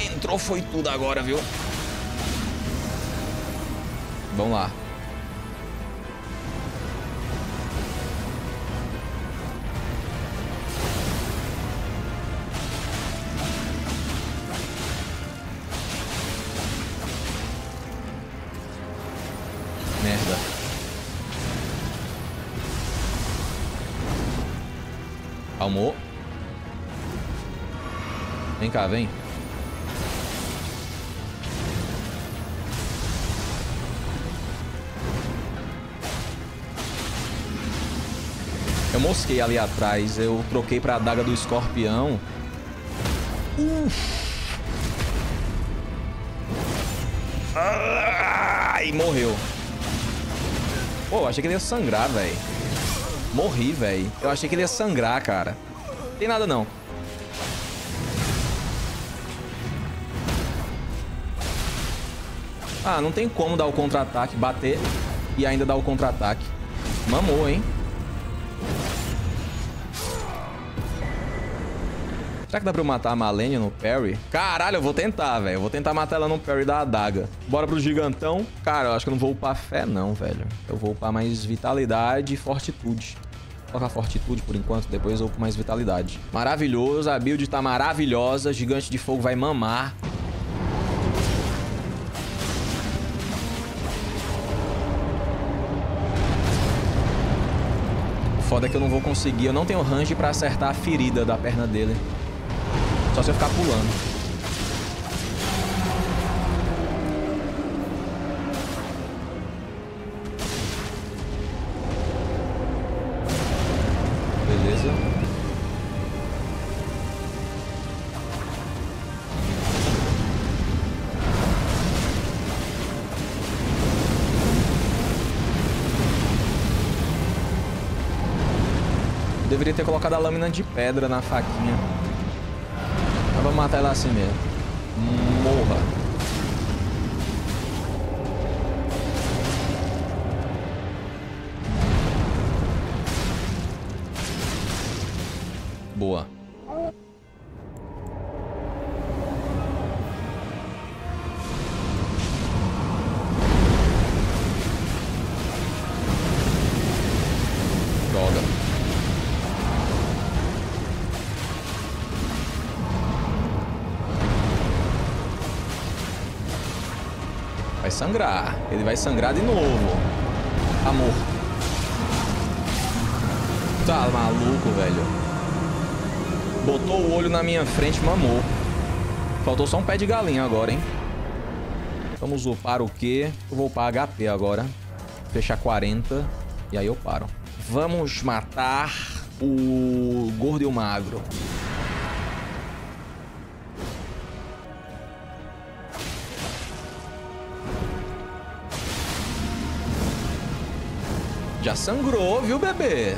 Entrou foi tudo agora, viu? Vamos lá. Merda. Calmou. Vem cá, vem. Eu mosquei ali atrás, eu troquei pra adaga do escorpião. Ai, morreu. Pô, achei que ele ia sangrar, velho. Morri, velho. Eu achei que ele ia sangrar, cara. Tem nada não. Ah, não tem como dar o contra-ataque, bater e ainda dar o contra-ataque. Mamou, hein? Será que dá pra eu matar a Malenia no parry? Caralho, eu vou tentar, velho. Eu vou tentar matar ela no parry da adaga. Bora pro gigantão. Cara, eu acho que eu não vou upar fé, não, velho. Eu vou upar mais vitalidade e fortitude. Vou colocar fortitude por enquanto, depois eu upo mais vitalidade. Maravilhoso, a build tá maravilhosa. Gigante de fogo vai mamar. O foda é que eu não vou conseguir. Eu não tenho range pra acertar a ferida da perna dele. Só se eu ficar pulando. Beleza. Deveria ter colocado a lâmina de pedra na faquinha. Vamos matar ela assim mesmo. Morra. Boa. Vai sangrar. Ele vai sangrar de novo. Tá morto. Tá maluco, velho. Botou o olho na minha frente, mamou. Faltou só um pé de galinha agora, hein? Vamos upar o quê? Eu vou upar HP agora. Fechar 40. E aí eu paro. Vamos matar o gordo e o magro. Já sangrou, viu, bebê?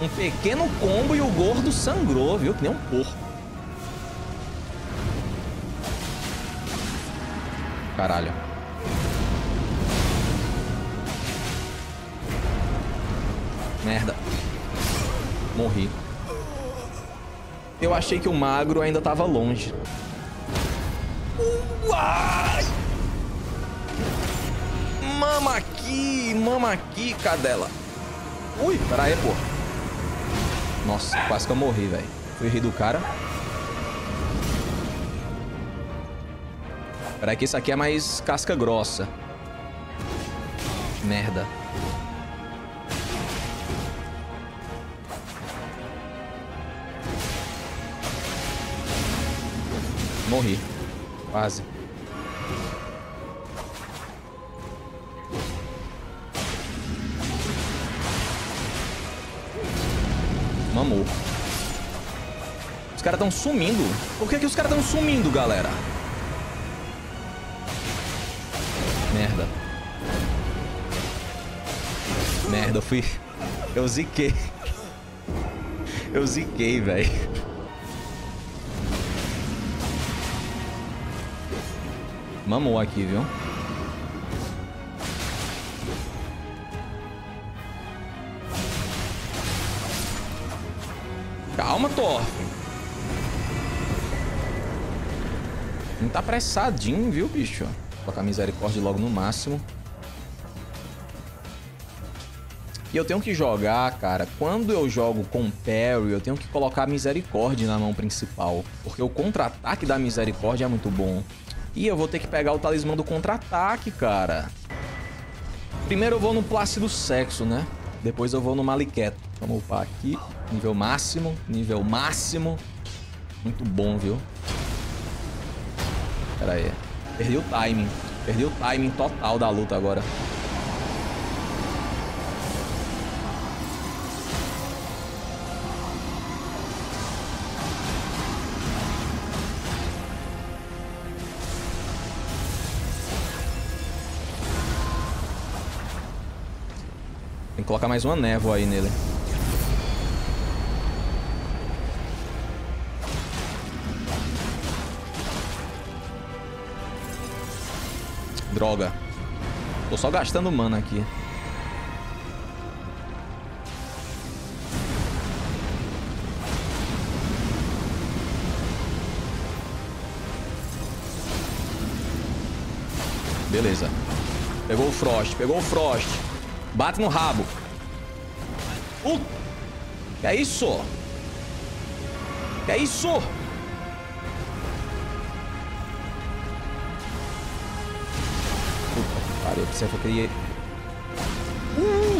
Um pequeno combo e o gordo sangrou, viu? Que nem um porco. Caralho. Merda. Morri. Eu achei que o magro ainda tava longe. Uai! Mama aqui, cadela. Ui, pera aí, pô. Nossa, quase que eu morri, velho. Fui rir do cara. Pera aí que isso aqui é mais casca grossa. Merda. Morri. Quase. Mamou. Os caras estão sumindo. Por que que os caras estão sumindo, galera? Merda. Merda, eu fui... Eu ziquei. Eu ziquei, velho. Mamou aqui, viu? Calma, Thorfinn. Não tá apressadinho, viu, bicho? Vou colocar misericórdia logo no máximo. E eu tenho que jogar, cara. Quando eu jogo com parry, eu tenho que colocar misericórdia na mão principal. Porque o contra-ataque da misericórdia é muito bom. E eu vou ter que pegar o talismã do contra-ataque, cara. Primeiro eu vou no plácido sexo, né? Depois eu vou no maliqueto. Vamos upar aqui. Nível máximo. Nível máximo. Muito bom, viu? Pera aí. Perdi o timing. Perdi o timing total da luta agora. Tem que colocar mais uma névoa aí nele. Droga. Tô só gastando mana aqui. Beleza. Pegou o Frost, pegou o Frost. Bate no rabo. Que é isso? Que é isso? Eu preciso que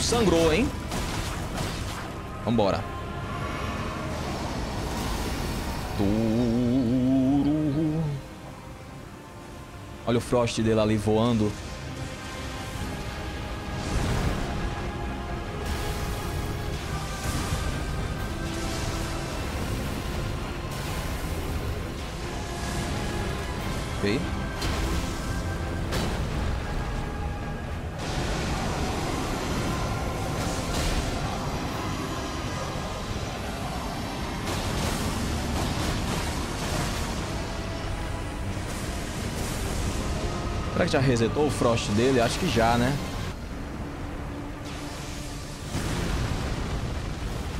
sangrou, hein? Vambora. Olha o Frost dele ali voando. Ok. Será que já resetou o Frost dele? Acho que já, né?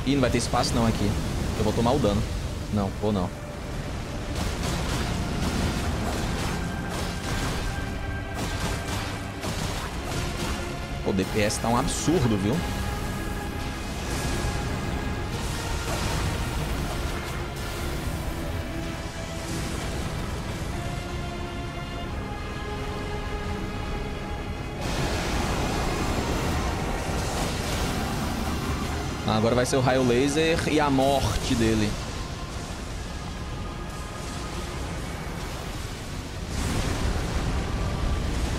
Ih, não vai ter espaço não aqui. Eu vou tomar o dano. Não, ou não. O DPS tá um absurdo, viu? Agora vai ser o raio laser e a morte dele.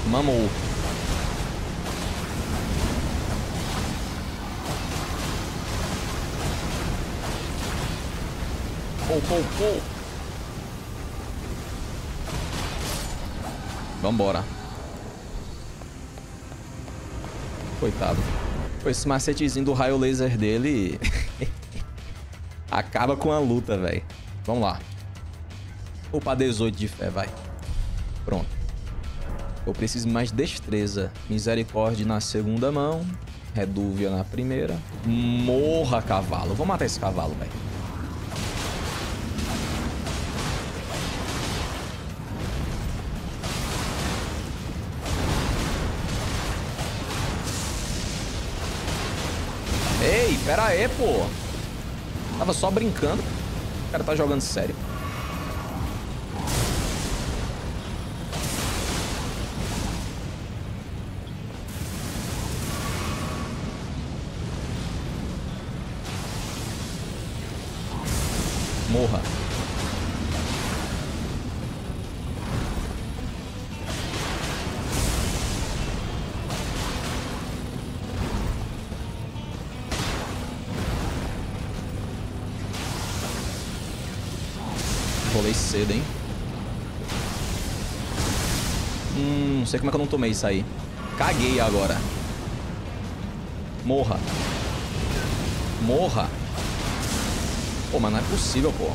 Mamou. Pou, pou, pou. Vambora. Coitado. Esse macetezinho do raio laser dele acaba com a luta, velho. Vamos lá. Vou pra 18 de fé, vai. Pronto. Eu preciso mais destreza. Misericórdia na segunda mão. Redúvia na primeira. Morra, cavalo. Vou matar esse cavalo, velho. Ei, pera aí, pô. Tava só brincando. O cara tá jogando sério. Morra. Rolei cedo, hein? Não sei como é que eu não tomei isso aí. Caguei agora. Morra. Morra. Pô, mas não é possível, pô.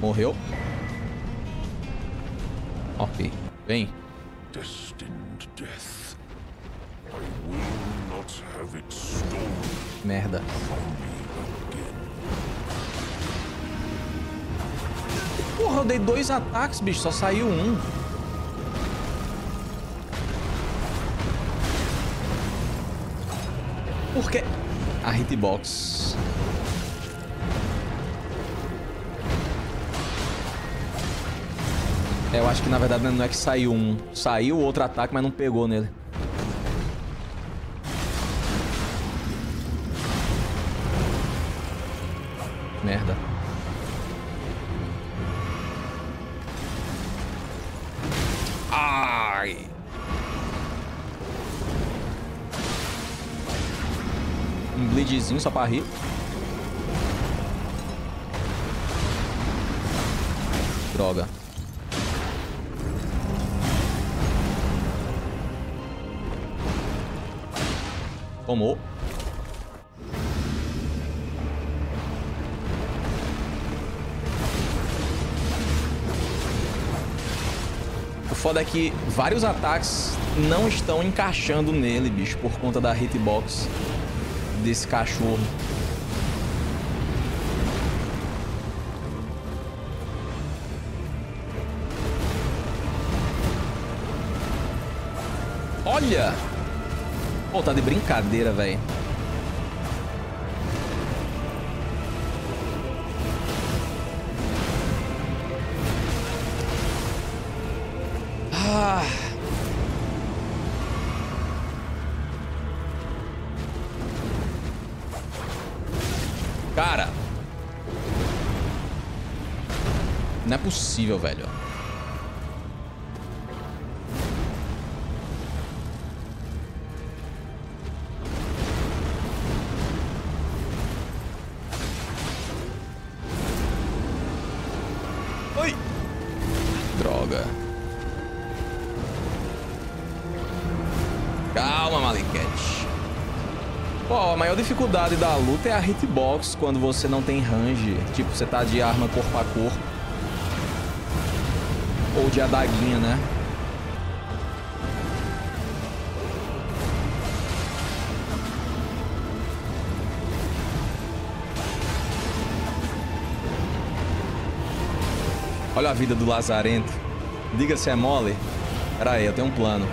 Morreu. Ok. Vem. Merda. Porra, eu dei 2 ataques, bicho. Só saiu 1. Por quê? A hitbox. Eu acho que na verdade não é que saiu 1. Saiu outro ataque, mas não pegou nele. Merda. Ai. Um bleedzinho só pra rir. Droga. Tomou. O foda é que vários ataques não estão encaixando nele, bicho, por conta da hitbox desse cachorro. Olha! Pô, tá de brincadeira, velho. Ah. Cara. Não é possível, velho. A maior dificuldade da luta é a hitbox quando você não tem range. Tipo, você tá de arma corpo a corpo. Ou de adaguinha, né? Olha a vida do lazarento. Diga se é mole. Pera aí, eu tenho um plano.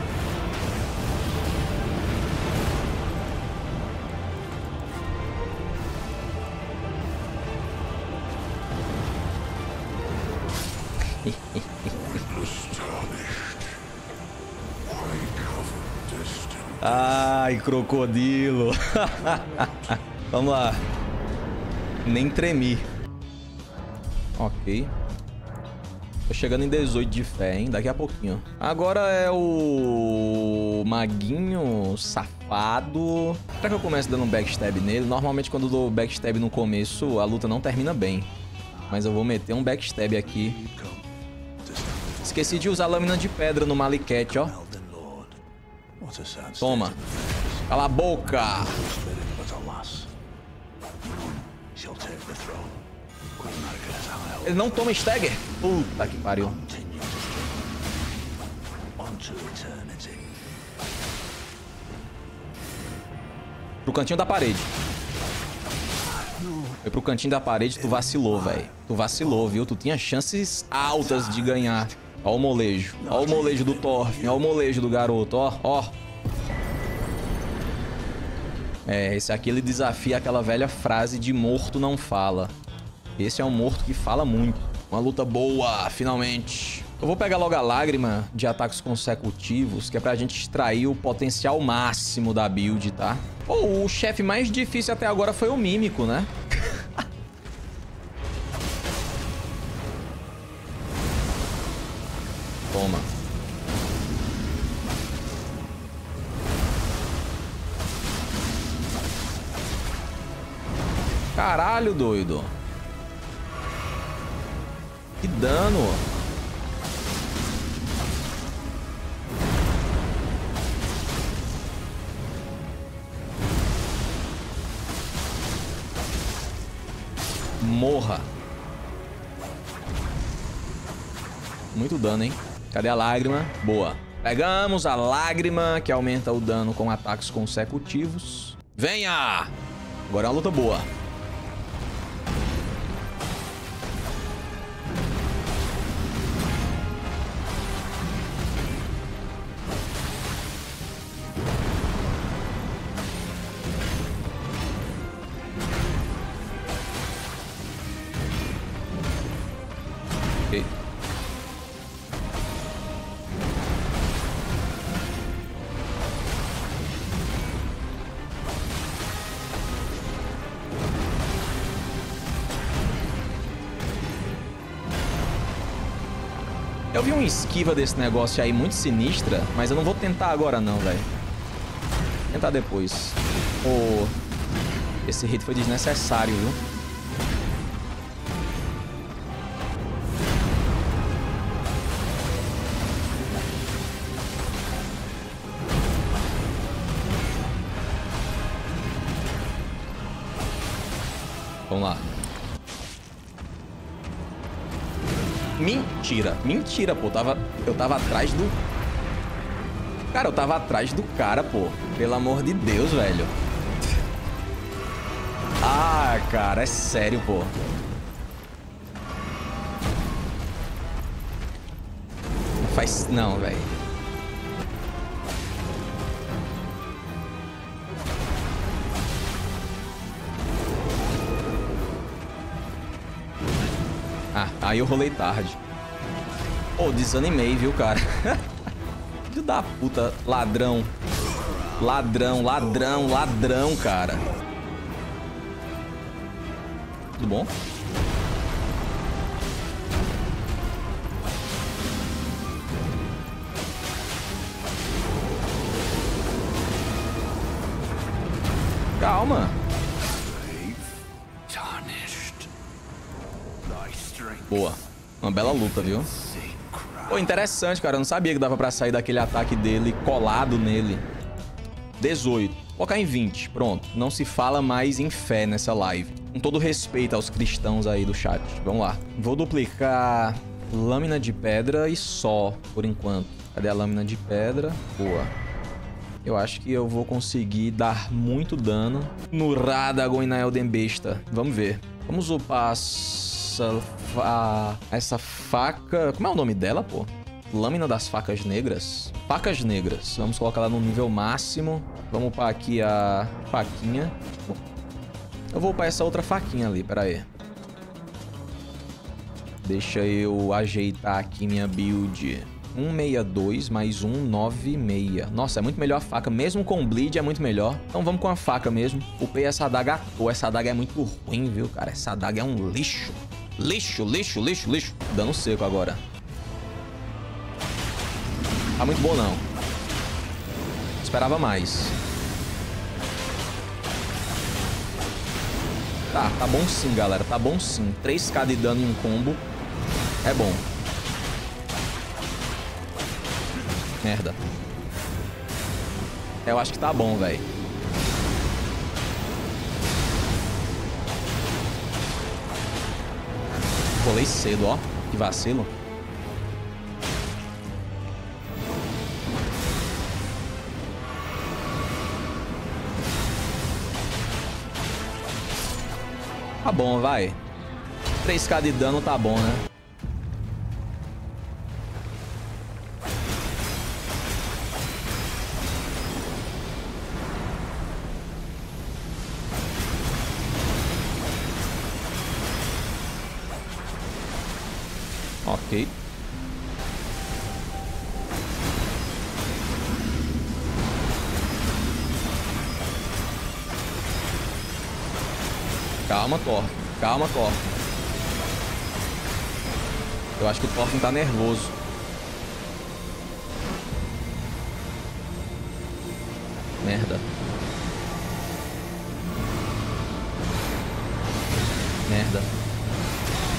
Ai, crocodilo. Vamos lá. Nem tremi. Ok. Tô chegando em 18 de fé, hein? Daqui a pouquinho. Agora é o maguinho safado. Será que eu começo dando um backstab nele? Normalmente quando eu dou backstab no começo, a luta não termina bem. Mas eu vou meter um backstab aqui. Esqueci de usar a lâmina de pedra no Maliquete, ó. Toma. Cala a boca. Ele não toma stagger. Puta que pariu. Pro cantinho da parede. Foi pro cantinho da parede, tu vacilou, velho. Tu vacilou, viu? Tu tinha chances altas de ganhar. Ó o molejo. Ó o molejo do Thorfinn. Ó o molejo do garoto. Ó, ó. É, esse aqui ele desafia aquela velha frase de morto não fala. Esse é um morto que fala muito. Uma luta boa, finalmente. Eu vou pegar logo a lágrima de ataques consecutivos, que é pra gente extrair o potencial máximo da build, tá? Pô, o chefe mais difícil até agora foi o Mímico, né? Toma. Caralho, doido. Que dano. Morra. Muito dano, hein? Cadê a lágrima? Boa. Pegamos a lágrima, que aumenta o dano com ataques consecutivos. Venha! Agora é uma luta boa. Eu vi uma esquiva desse negócio aí muito sinistra, mas eu não vou tentar agora não, velho. Vou tentar depois. Oh, esse hit foi desnecessário, viu? Vamos lá. Mentira, mentira, pô. Eu tava atrás do... Cara, eu tava atrás do cara, pô. Pelo amor de Deus, velho. Ah, cara, é sério, pô. Não faz... Não, velho. Ah, aí eu rolei tarde. Pô, desanimei, viu, cara? Filho da puta, ladrão. Ladrão, ladrão, ladrão, cara. Tudo bom? Calma. Boa. Uma bela luta, viu? Pô, interessante, cara. Eu não sabia que dava pra sair daquele ataque dele colado nele. 18. Vou colocar em 20. Pronto. Não se fala mais em fé nessa live. Com todo respeito aos cristãos aí do chat. Vamos lá. Vou duplicar lâmina de pedra e só, por enquanto. Cadê a lâmina de pedra? Boa. Eu acho que eu vou conseguir dar muito dano no Radagon e na Elden Besta. Vamos ver. Vamos upar as... Essa faca... Como é o nome dela, pô? Lâmina das facas negras? Facas negras. Vamos colocar ela no nível máximo. Vamos upar aqui a faquinha. Eu vou upar essa outra faquinha ali, pera aí. Deixa eu ajeitar aqui minha build. 162 mais 196. Nossa, é muito melhor a faca. Mesmo com o bleed é muito melhor. Então vamos com a faca mesmo. Upei essa adaga à toa. Essa adaga é muito ruim, viu, cara? Essa adaga é um lixo. Lixo, lixo, lixo, lixo. Dano seco agora. Tá muito bom, não. Esperava mais. Tá, tá bom sim, galera. Tá bom sim. 3k de dano em um combo. É bom. Merda. Eu acho que tá bom, velho. Colei cedo, ó. Que vacilo. Tá bom, vai. 3k de dano tá bom, né? Ok. Calma, Thorfinn. Calma, Thorfinn. Eu acho que o Thorfinn tá nervoso. Merda. Merda.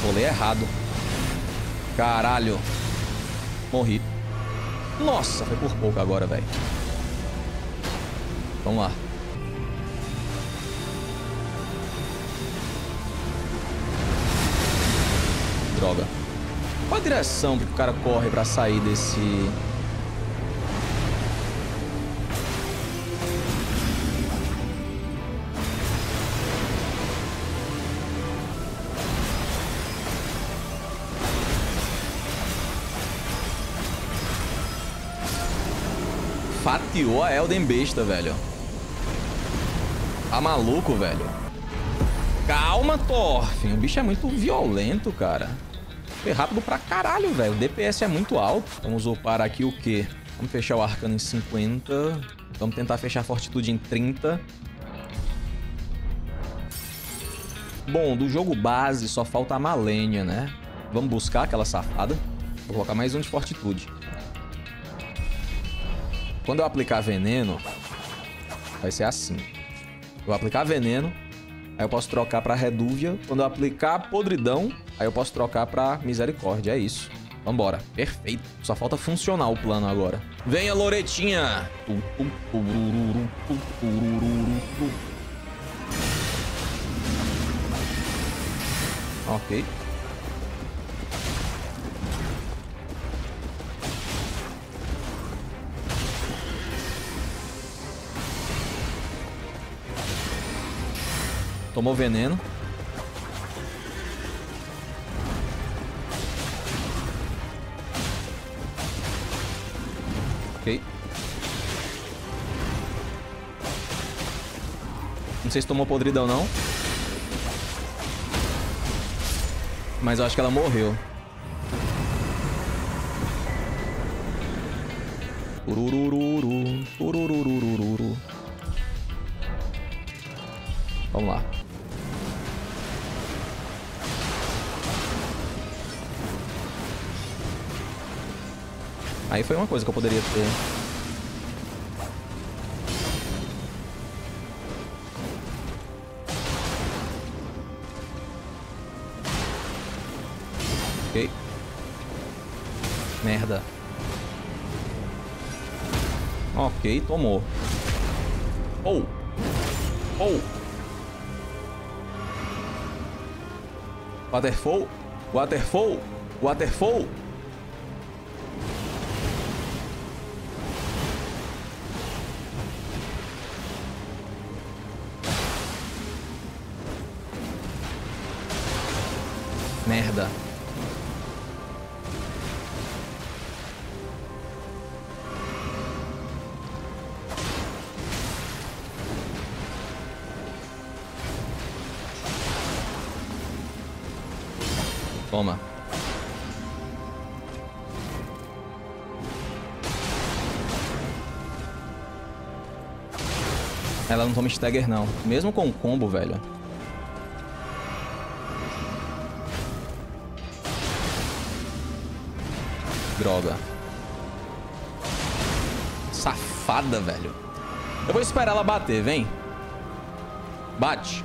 Rolei errado. Caralho. Morri. Nossa, foi por pouco agora, velho. Vamos lá. Droga. Qual a direção que o cara corre pra sair desse... Fatiou a Elden Besta, velho. Tá maluco, velho. Calma, Thorfinn. O bicho é muito violento, cara. Foi rápido pra caralho, velho. O DPS é muito alto. Vamos upar aqui o quê? Vamos fechar o arcano em 50. Vamos tentar fechar a fortitude em 30. Bom, do jogo base só falta a Malenia, né? Vamos buscar aquela safada. Vou colocar mais um de fortitude. Quando eu aplicar veneno, vai ser assim. Eu vou aplicar veneno, aí eu posso trocar pra Redúvia. Quando eu aplicar podridão... Aí eu posso trocar pra Misericórdia, é isso. Vambora. Perfeito. Só falta funcionar o plano agora. Venha, Loretinha! Ok. Tomou veneno. Ok. Não sei se tomou podridão, não. Mas eu acho que ela morreu. Vamos lá. Aí foi uma coisa que eu poderia ter. Ok. Merda. Ok, tomou. Ou. Oh. Ou. Oh. Waterfall. Waterfall. Waterfall. Merda. Toma. Ela não toma stagger, não. Mesmo com o combo, velho. Droga. Safada, velho. Eu vou esperar ela bater, vem. Bate.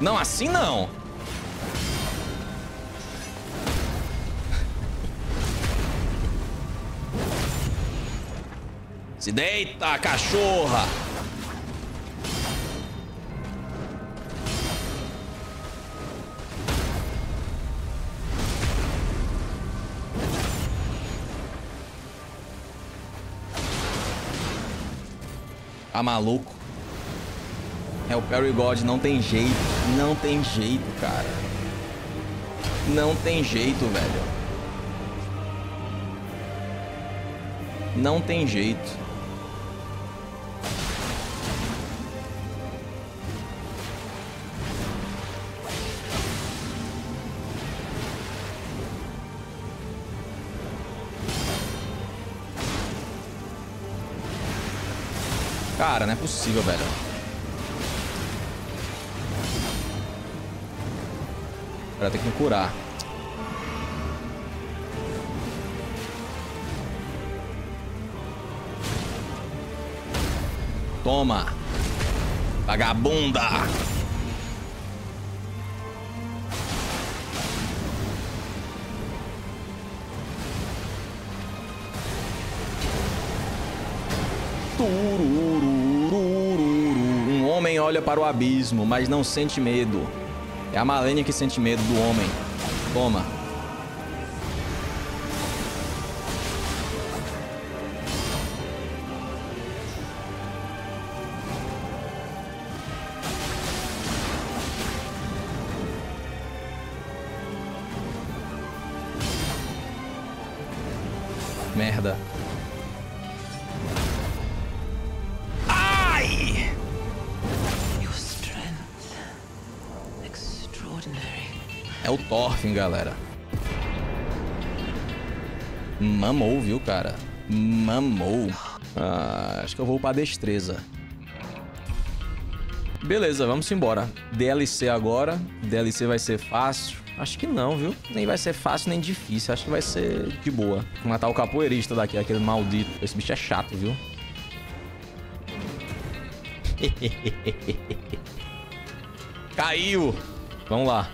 Não, assim não. Se deita, cachorra. Ah, maluco. É o Parry God, não tem jeito. Não tem jeito, cara. Não tem jeito, velho. Não tem jeito. Cara, não é possível, velho. Agora tem que me curar. Toma, vagabunda. Um homem olha para o abismo, mas não sente medo. É a Malenia que sente medo do homem. Toma. Merda. É o Thorfinn, galera. Mamou, viu, cara? Mamou. Ah, acho que eu vou pra destreza. Beleza, vamos embora. DLC agora. DLC vai ser fácil? Acho que não, viu? Nem vai ser fácil, nem difícil. Acho que vai ser de boa. Vou matar o capoeirista daqui, aquele maldito. Esse bicho é chato, viu? Caiu! Vamos lá.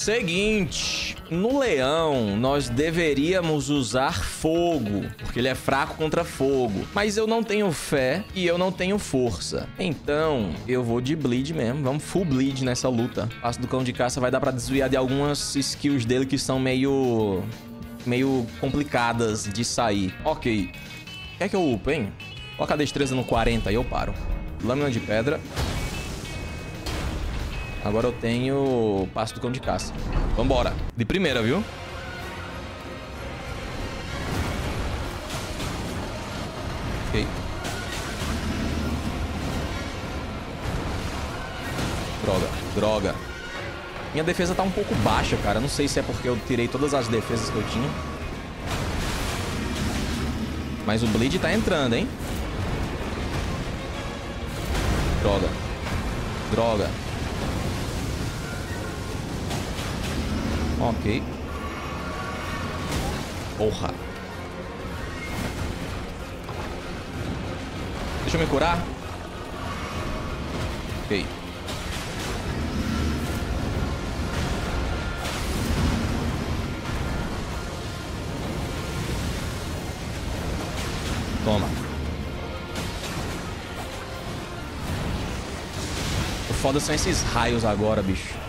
Seguinte, no leão nós deveríamos usar fogo, porque ele é fraco contra fogo. Mas eu não tenho fé e eu não tenho força. Então, eu vou de bleed mesmo. Vamos full bleed nessa luta. O passo do cão de caça vai dar pra desviar de algumas skills dele que são meio complicadas de sair. Ok. Quer que eu upo, hein? Coloca a destreza no 40 e eu paro. Lâmina de pedra. Agora eu tenho passo do cão de caça. Vambora. De primeira, viu? Ok. Droga, droga. Minha defesa tá um pouco baixa, cara. Não sei se é porque eu tirei todas as defesas que eu tinha. Mas o bleed tá entrando, hein? Droga. Droga. Ok. Porra. Deixa eu me curar. Ok. Toma. O foda são esses raios agora, bicho.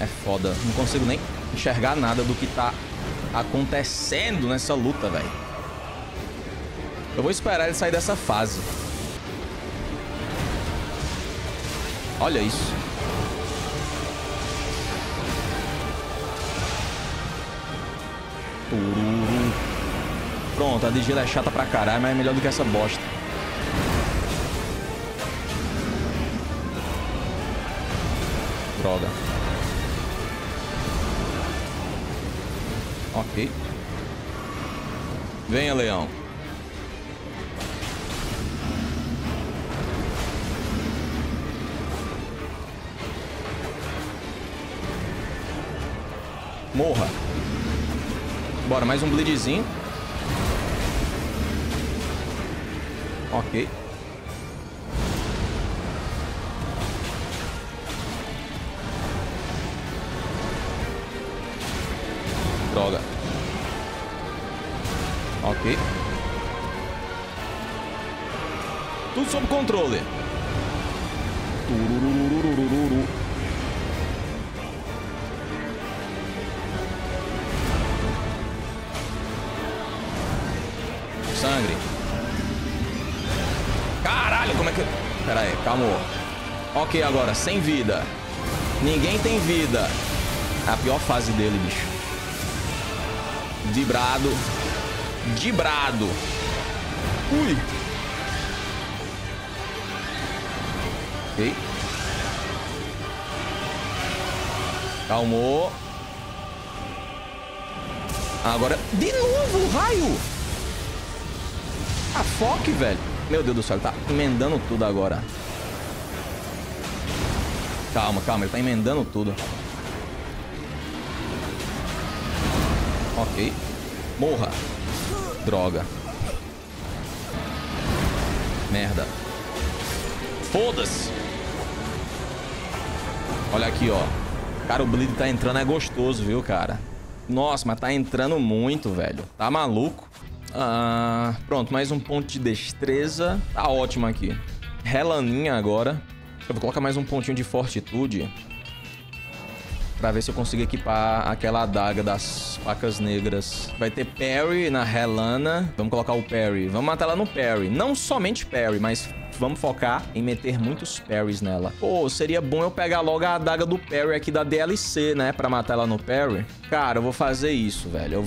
É foda. Não consigo nem enxergar nada do que tá acontecendo nessa luta, velho. Eu vou esperar ele sair dessa fase. Olha isso. Tururu. Pronto, a de gelo é chata pra caralho, mas é melhor do que essa bosta. Droga. Ok. Venha, leão. Morra. Bora, mais um bleedzinho. Ok. Droga. Ok. Tudo sob controle. Sangre. Caralho, como é que... Pera aí, calma. Ok, agora, sem vida. Ninguém tem vida. É a pior fase dele, bicho. Dibrado. Dibrado. Ui. Ok. Calmou. Agora... De novo, raio! A foque, velho. Meu Deus do céu, ele tá emendando tudo agora. Calma, calma, ele tá emendando tudo. Ok. Morra. Droga. Merda. Foda-se. Olha aqui, ó. Cara, o bleed tá entrando, é gostoso, viu, cara? Nossa, mas tá entrando muito, velho. Tá maluco? Ah, pronto, mais um ponto de destreza. Tá ótimo aqui. Rellaninha agora. Eu vou colocar mais um pontinho de fortitude pra ver se eu consigo equipar aquela adaga das facas negras. Vai ter parry na Rellana. Vamos colocar o parry. Vamos matar ela no parry. Não somente parry, mas vamos focar em meter muitos parries nela. Pô, seria bom eu pegar logo a adaga do parry aqui da DLC, né? Pra matar ela no parry. Cara, eu vou fazer isso, velho. Eu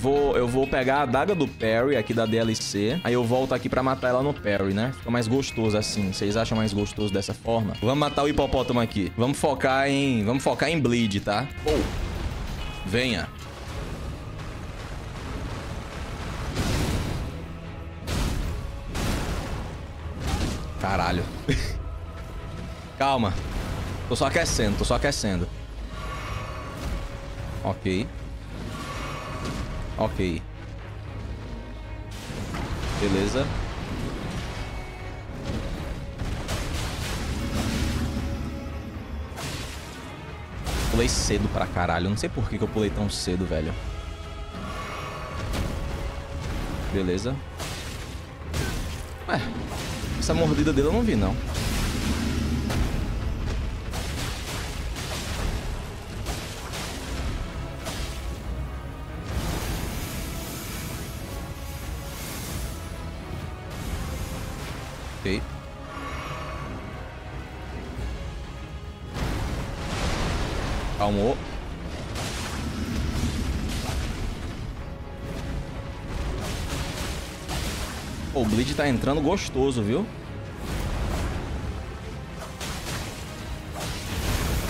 vou pegar a adaga do parry aqui da DLC. Aí eu volto aqui pra matar ela no parry, né? Fica mais gostoso assim. Vocês acham mais gostoso dessa forma? Vamos matar o hipopótamo aqui. Vamos focar em bleed, tá? Pô. Venha. Caralho. Calma. Tô só aquecendo, tô só aquecendo. Ok. Ok. Beleza. Pulei cedo pra caralho. Não sei por que eu pulei tão cedo, velho. Beleza. Ué. Essa mordida dele eu não vi, não. Ok. Calmou. O bleed tá entrando gostoso, viu?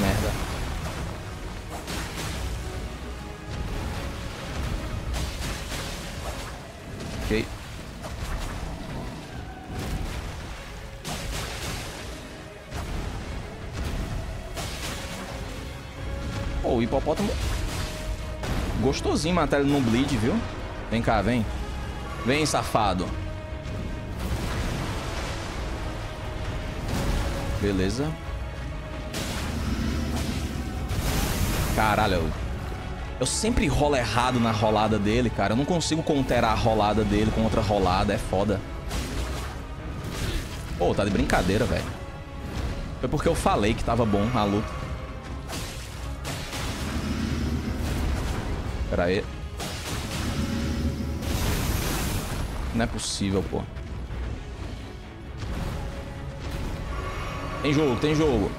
Merda. Ok. Pô, o hipopótamo... Gostosinho matar ele no bleed, viu? Vem cá, vem. Vem, safado. Beleza. Caralho. Eu sempre rolo errado na rolada dele, cara. Eu não consigo counterar a rolada dele com outra rolada. É foda. Pô, tá de brincadeira, velho. Foi porque eu falei que tava bom a luta. Pera aí. Não é possível, pô. Tem jogo, tem jogo.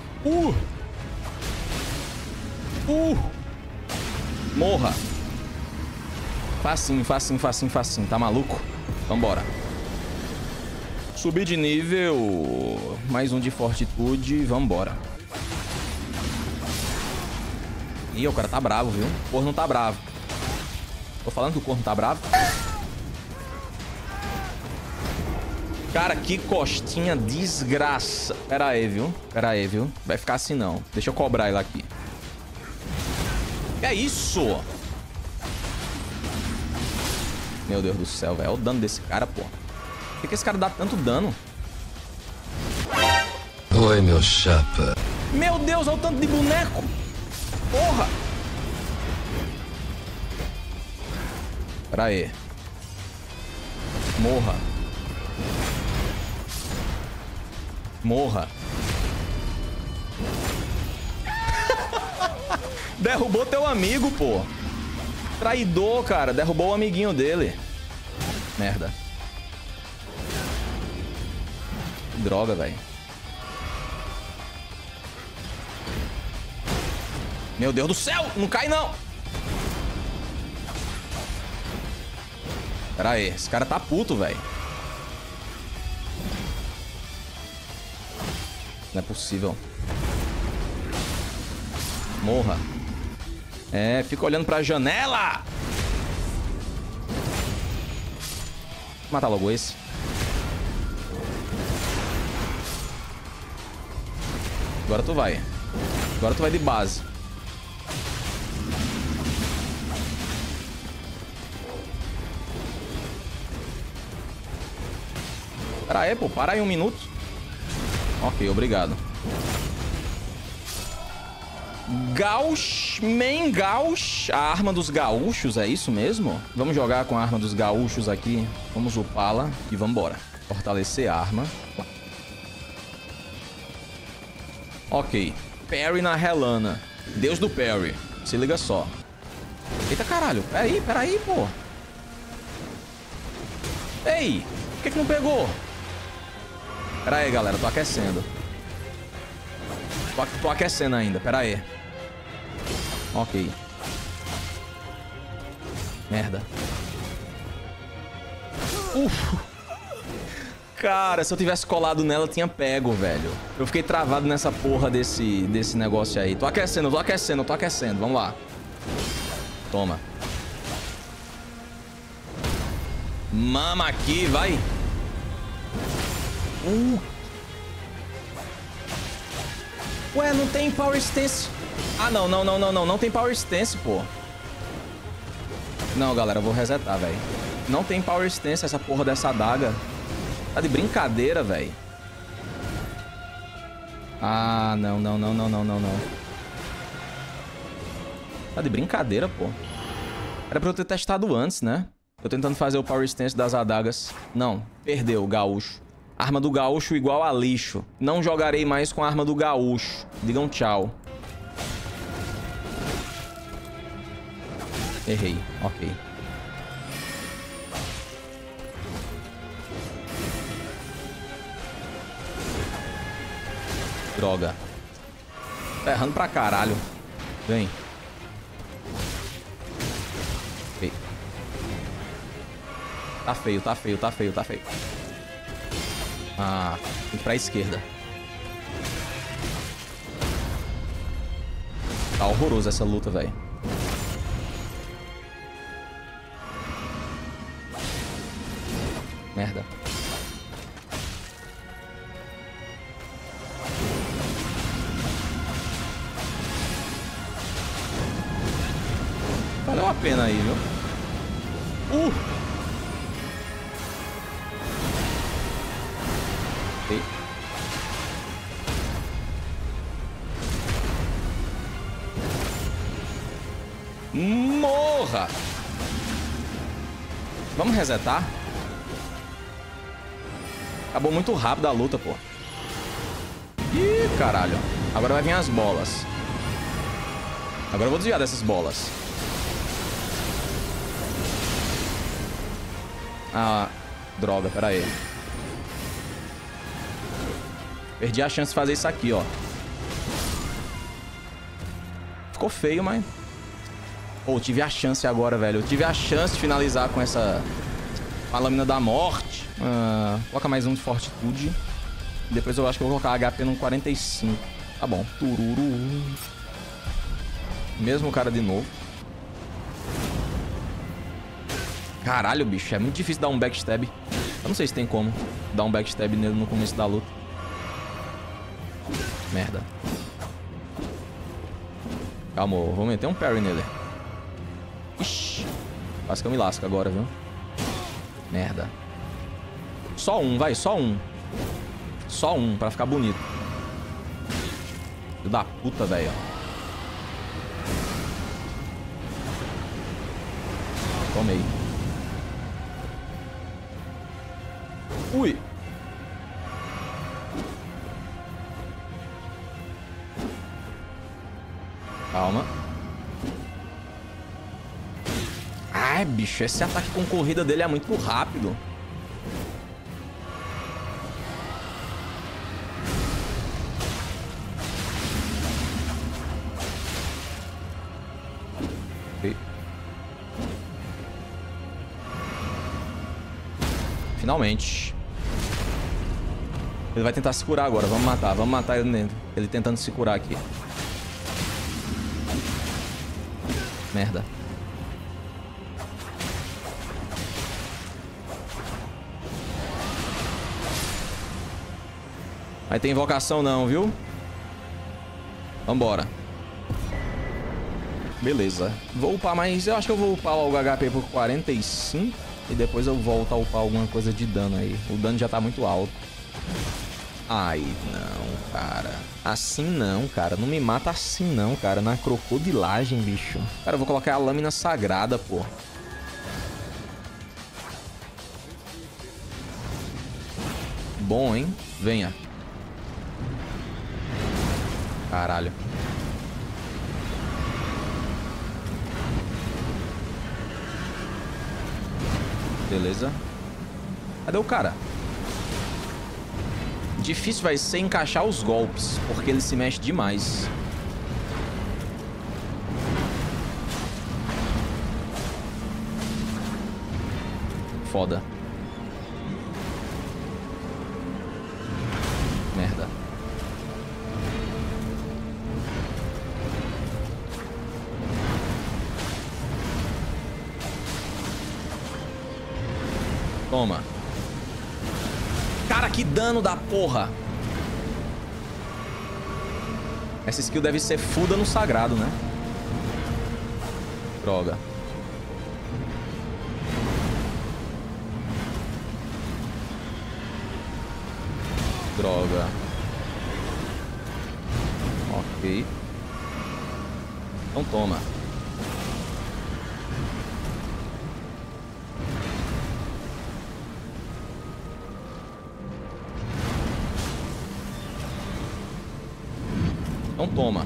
Morra. Facinho, facinho, facinho, facinho. Tá maluco? Vambora. Subi de nível. Mais um de fortitude. Vambora. Ih, o cara tá bravo, viu? O corno tá bravo. Tô falando que o corno tá bravo. Cara, que costinha desgraça. Pera aí, viu? Pera aí, viu? Vai ficar assim, não. Deixa eu cobrar ele aqui. Que é isso? Meu Deus do céu, velho. Olha o dano desse cara, porra. Por que esse cara dá tanto dano? Oi, meu chapa. Meu Deus, olha o tanto de boneco. Porra. Pera aí. Morra. Morra. Derrubou teu amigo, pô. Traidor, cara. Derrubou o amiguinho dele. Merda. Que droga, velho. Meu Deus do céu! Não cai, não! Pera aí. Esse cara tá puto, velho. Não é possível. Morra. É, fica olhando pra janela. Vou matar logo esse. Agora tu vai. Agora tu vai de base. Pera aí, pô. Para aí um minuto. Ok, obrigado. Gauch, men gauch. A arma dos gaúchos, é isso mesmo? Vamos jogar com a arma dos gaúchos aqui. Vamos upá-la e vambora. Fortalecer a arma. Ok. Parry na relana. Deus do parry. Se liga só. Eita caralho. Peraí, pô. Ei, por que que não pegou? Pera aí, galera. Tô aquecendo. Tô aquecendo ainda. Pera aí. Ok. Merda. Uf. Cara, se eu tivesse colado nela, eu tinha pego, velho. Eu fiquei travado nessa porra desse negócio aí. Tô aquecendo. Vamos lá. Toma. Mama aqui, vai. Ué, não tem Power Stance. Ah, não tem Power Stance, pô. Não, galera, eu vou resetar, velho. Não tem Power Stance essa porra dessa adaga. Tá de brincadeira, velho. Ah, não. Tá de brincadeira, pô. Era pra eu ter testado antes, né? Tô tentando fazer o Power Stance das adagas. Não, perdeu, gaúcho. Arma do gaúcho igual a lixo. Não jogarei mais com a arma do gaúcho. Digam tchau. Errei, ok. Droga. Tá errando pra caralho. Vem. Feio. Tá feio. Ah, tem pra esquerda. Tá horroroso essa luta, velho. Merda. Valeu a pena aí, viu? Okay. Morra! Vamos resetar? Acabou muito rápido a luta, pô. Ih, caralho. Agora vai vir as bolas. Agora eu vou desviar dessas bolas. Ah, droga, pera aí. Perdi a chance de fazer isso aqui, ó. Ficou feio, mas... Pô, eu tive a chance agora, velho. Eu tive a chance de finalizar com essa... A lâmina da morte. Coloca mais um de fortitude. Depois eu acho que eu vou colocar HP no 45. Tá bom. Tururu. Mesmo cara de novo. Caralho, bicho. É muito difícil dar um backstab. Eu não sei se tem como dar um backstab nele no começo da luta. Merda. Calma, eu vou meter um parry nele. Ixi. Quase que eu me lasco agora, viu? Merda. Só um, vai, só um. Só um, pra ficar bonito. Filho da puta, velho. Tomei. Ui. Calma. Ai, bicho, esse ataque com corrida dele é muito rápido. Finalmente. Ele vai tentar se curar agora. Vamos matar ele, tentando se curar aqui. Merda. Vai ter invocação não, viu? Vambora. Beleza. Vou upar mais... Eu acho que eu vou upar o HP por 45... E depois eu volto a upar alguma coisa de dano aí. O dano já tá muito alto. Ai, não, cara. Assim não, cara. Não me mata assim não, cara. Na crocodilagem, bicho. Cara, eu vou colocar a lâmina sagrada, pô. Bom, hein? Venha. Caralho. Beleza. Cadê o cara? Difícil vai ser encaixar os golpes, porque ele se mexe demais. Foda. Merda. Toma. Cara, que dano da porra. Essa skill deve ser full dano sagrado, né? Droga. Droga. Ok. Então toma. Então toma.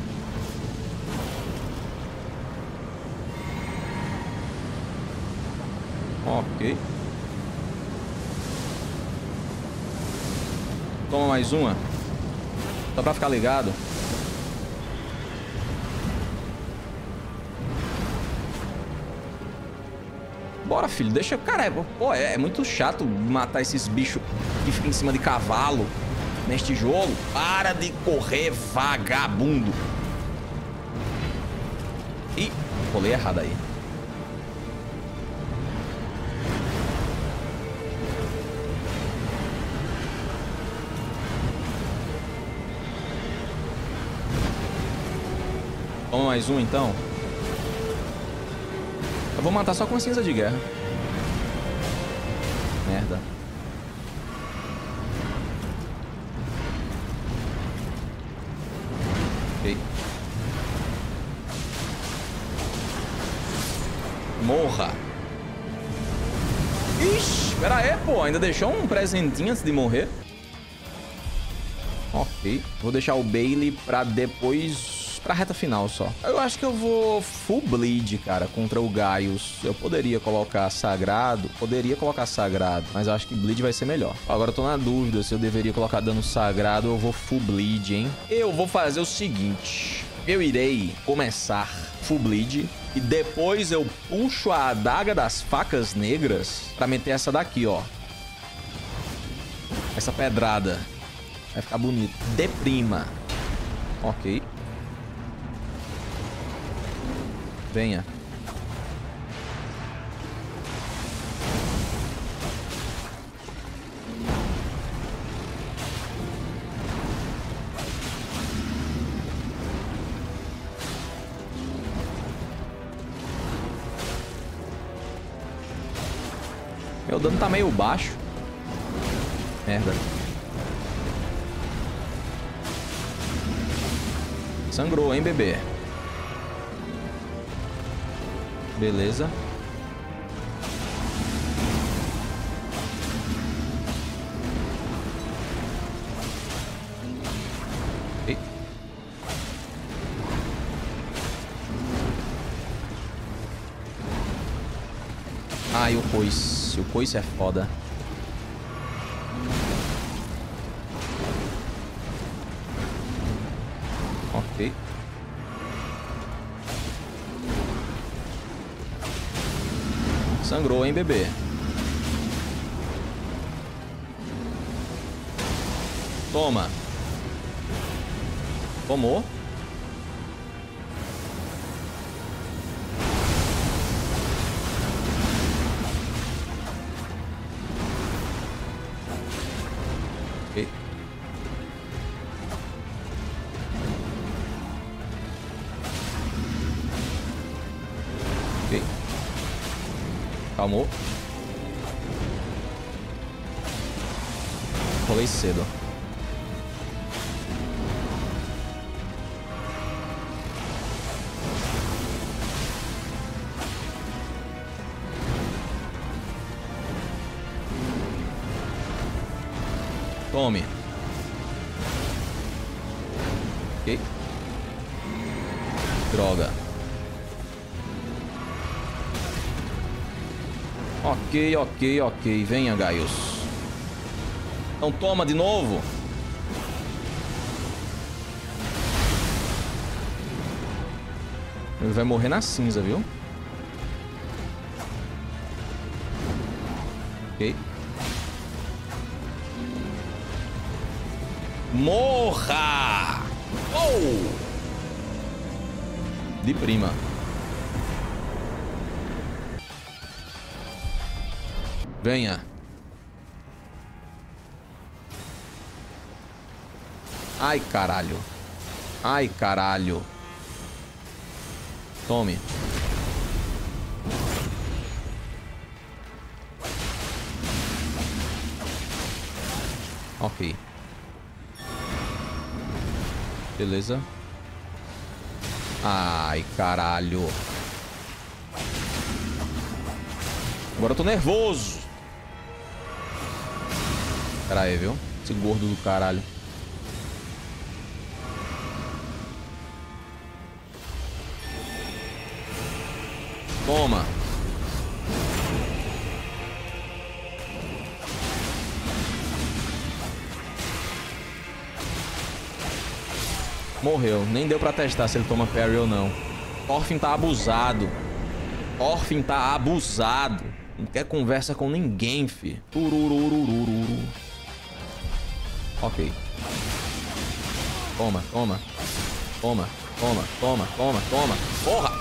Ok. Toma mais uma. Só pra ficar ligado. Bora, filho. Deixa... Cara, pô, é muito chato matar esses bichos que ficam em cima de cavalo. Neste jogo, para de correr, vagabundo. Ih, rolei errado aí. Toma mais um, então. Eu vou matar só com a cinza de guerra. Merda. Morra. Ixi, pera aí, pô. Ainda deixou um presentinho antes de morrer. Ok. Vou deixar o Bailey pra depois... Pra reta final só. Eu acho que eu vou full bleed, cara, contra o Gaius. Eu poderia colocar sagrado. Poderia colocar sagrado. Mas eu acho que bleed vai ser melhor. Agora eu tô na dúvida se eu deveria colocar dano sagrado ou eu vou full bleed, hein? Eu vou fazer o seguinte. Eu irei começar full bleed. E depois eu puxo a adaga das facas negras pra meter essa daqui, ó. Essa pedrada. Vai ficar bonito. Deprima. Ok. Venha. Meu dano tá meio baixo. Merda. Sangrou, hein, bebê? Beleza. Ai, o coice. O coice é foda. Ok. Sangrou, hein, bebê? Toma. Tomou. Calmou. Rolei cedo. Tome. Ok. Droga. Ok, ok, ok. Venha, Gaius. Então toma de novo. Ele vai morrer na cinza, viu? Ok. Morra! Oh! De prima. Venha. Ai, caralho. Ai, caralho. Tome. Ok. Beleza. Ai, caralho. Agora eu tô nervoso. Pera aí, viu? Esse gordo do caralho. Toma. Morreu. Nem deu pra testar se ele toma parry ou não. Thorfinn tá abusado. Thorfinn tá abusado. Não quer conversa com ninguém, fi. Tururururururu. Ok. Toma, toma. Toma, toma, toma, toma, toma. Porra!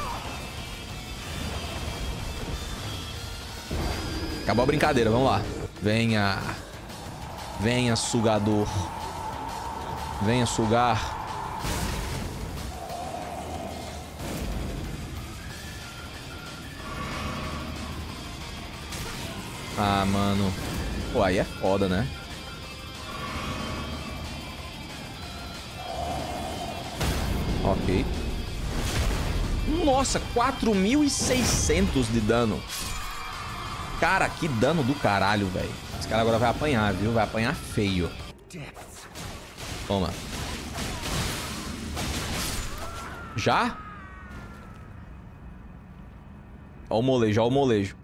Acabou a brincadeira, vamos lá. Venha. Venha, sugador. Venha sugar. Ah, mano. Pô, aí é foda, né? Ok. Nossa, 4.600 de dano. Cara, que dano do caralho, velho. Esse cara agora vai apanhar, viu? Vai apanhar feio. Toma. Já? Ó o molejo, ó o molejo.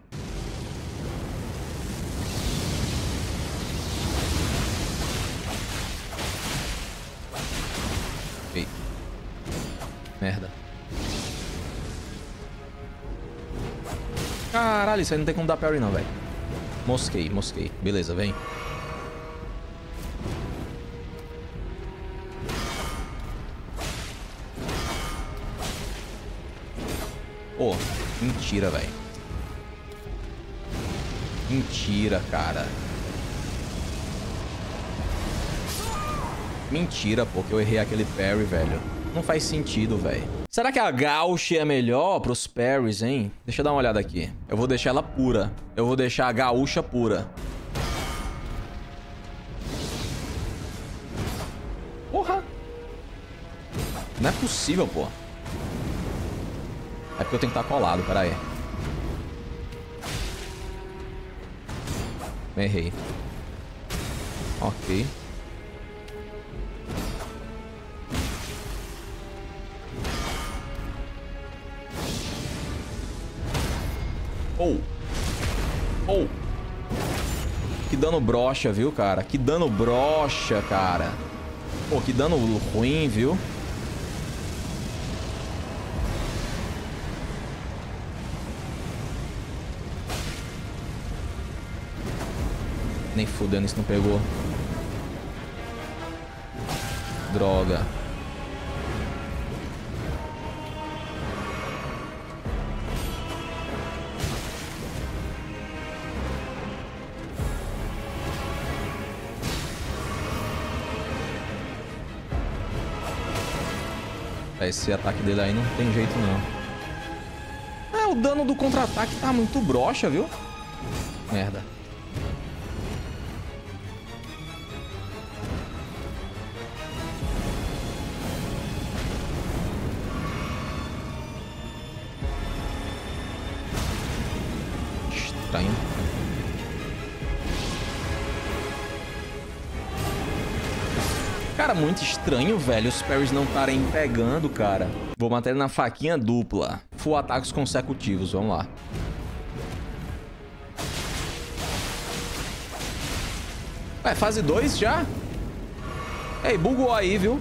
Merda. Caralho, isso aí não tem como dar parry não, velho. Mosquei, mosquei. Beleza, vem. Oh, mentira, velho. Mentira, cara. Mentira, pô, que eu errei aquele parry, velho. Não faz sentido, velho. Será que a Gauche é melhor pros parries, hein? Deixa eu dar uma olhada aqui. Eu vou deixar ela pura. Eu vou deixar a Gaúcha pura. Porra! Não é possível, pô. É porque eu tenho que estar colado, pera aí. Errei. Ok. Ou. Oh. Ou. Oh. Que dano broxa, viu, cara? Que dano broxa, cara. Pô, que dano ruim, viu? Nem fudendo, isso não pegou. Droga. Esse ataque dele aí não tem jeito, não. Ah, o dano do contra-ataque tá muito broxa, viu? Merda. Cara, muito estranho, velho, os parries não estarem pegando, cara. Vou matar ele na faquinha dupla. Full ataques consecutivos, vamos lá. Ué, fase 2 já? Ei, bugou aí, viu?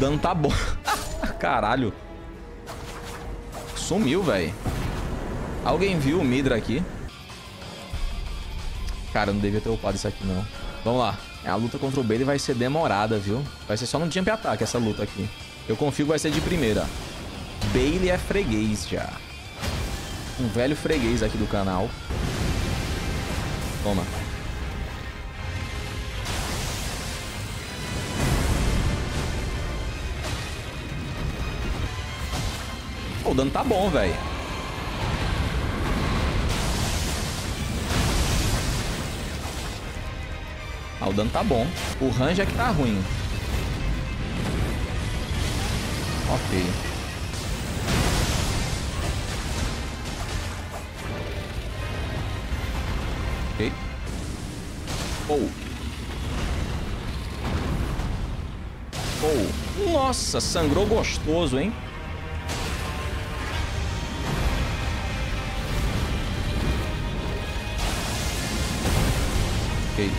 Dano tá bom. Caralho. Sumiu, velho. Alguém viu o Midra aqui? Cara, eu não devia ter upado isso aqui, não. Vamos lá. A luta contra o Bailey vai ser demorada, viu? Vai ser só no jump ataque essa luta aqui. Eu confio que vai ser de primeira. Bailey é freguês já. Um velho freguês aqui do canal. Toma. O dano tá bom, velho. Ah, o dano tá bom. O range é que tá ruim. Ok. Ok. Ou. Ou. Nossa, sangrou gostoso, hein? Ok.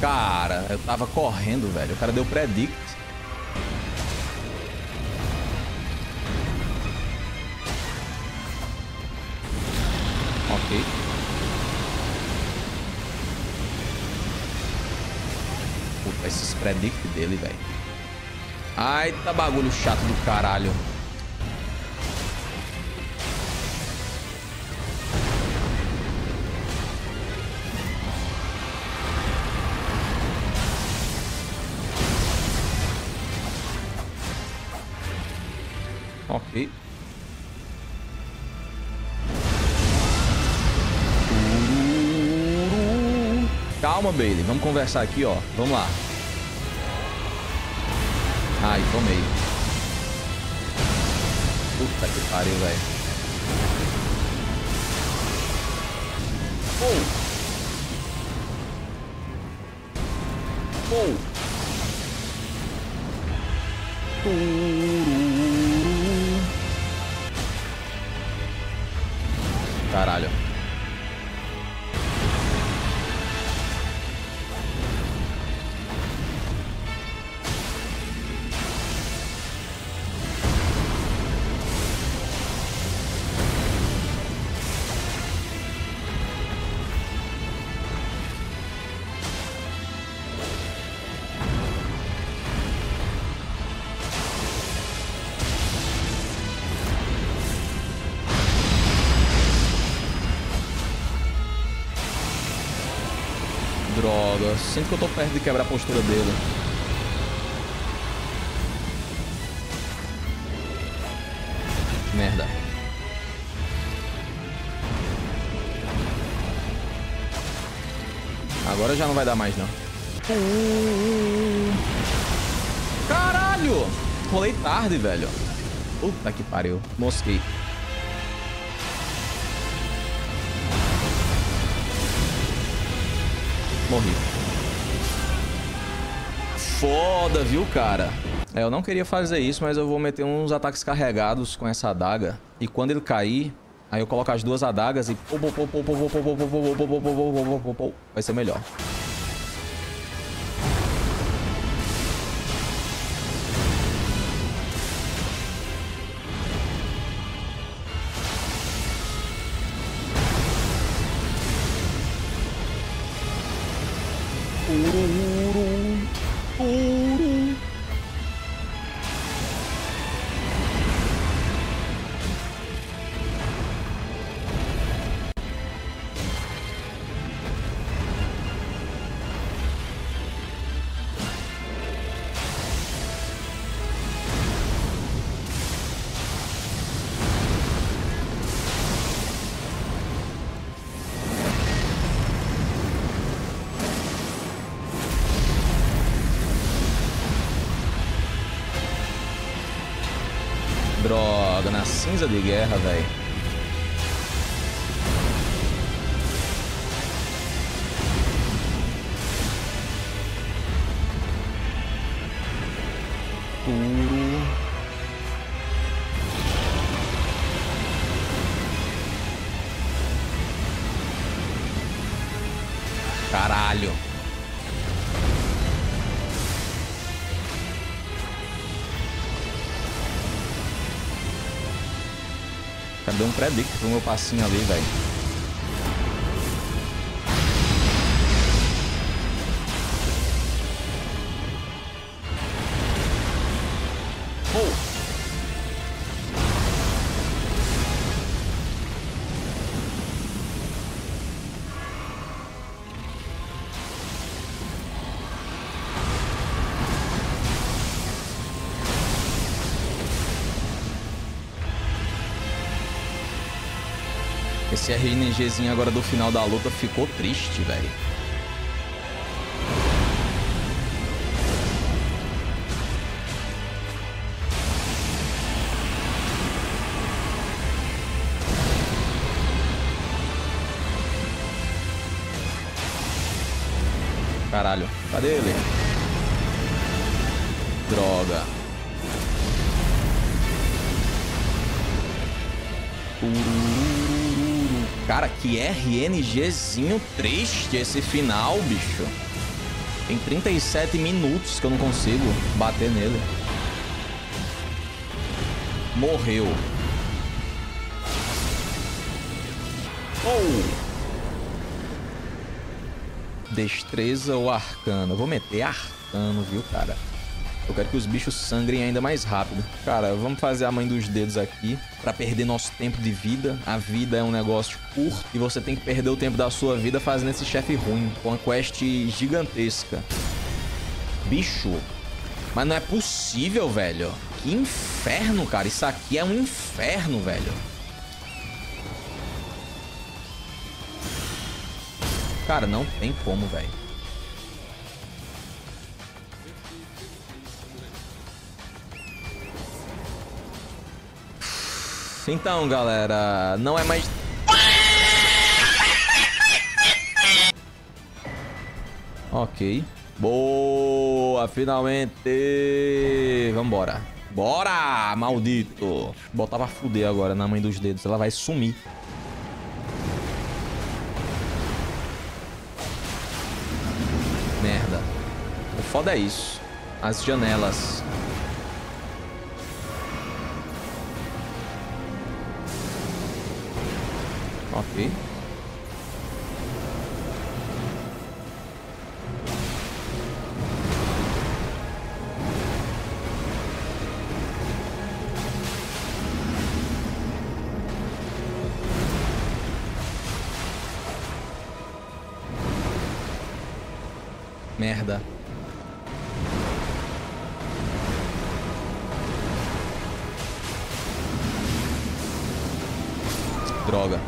Cara, eu tava correndo, velho. O cara deu predict. Puta, esses predict dele, velho. Ai, tá bagulho chato do caralho. Ok. Calma, Bailey. Vamos conversar aqui, ó. Vamos lá. Ai, tomei. Puta que pariu, velho. Pou! Pou! Tururu! Caralho. Aldo. Eu sinto que eu tô perto de quebrar a postura dele. Merda. Agora já não vai dar mais, não. Caralho! Rolei tarde, velho. Puta que pariu. Mosquei. Morri. Foda, viu, cara? É, eu não queria fazer isso, mas eu vou meter uns ataques carregados com essa adaga. E quando ele cair, aí eu coloco as duas adagas e... Vai ser melhor. Droga, na cinza de guerra, velho. Caralho. Deu um predict pro meu passinho ali, velho. Oh! Esse RNGzinho agora do final da luta ficou triste, velho. Caralho, cadê ele? Droga. Cara, que RNGzinho triste esse final, bicho. Tem 37 minutos que eu não consigo bater nele. Morreu. Oh! Destreza ou arcano? Eu vou meter arcano, viu, cara? Eu quero que os bichos sangrem ainda mais rápido. Cara, vamos fazer a mãe dos dedos aqui pra perder nosso tempo de vida. A vida é um negócio curto e você tem que perder o tempo da sua vida fazendo esse chefe ruim. Com uma quest gigantesca. Bicho. Mas não é possível, velho. Que inferno, cara. Isso aqui é um inferno, velho. Cara, não tem como, velho. Então, galera, não é mais... Ok. Boa, finalmente. Vambora. Bora, maldito. Botar pra fuder agora na mãe dos dedos. Ela vai sumir. Merda. O foda é isso. As janelas. Ok. merda. Droga.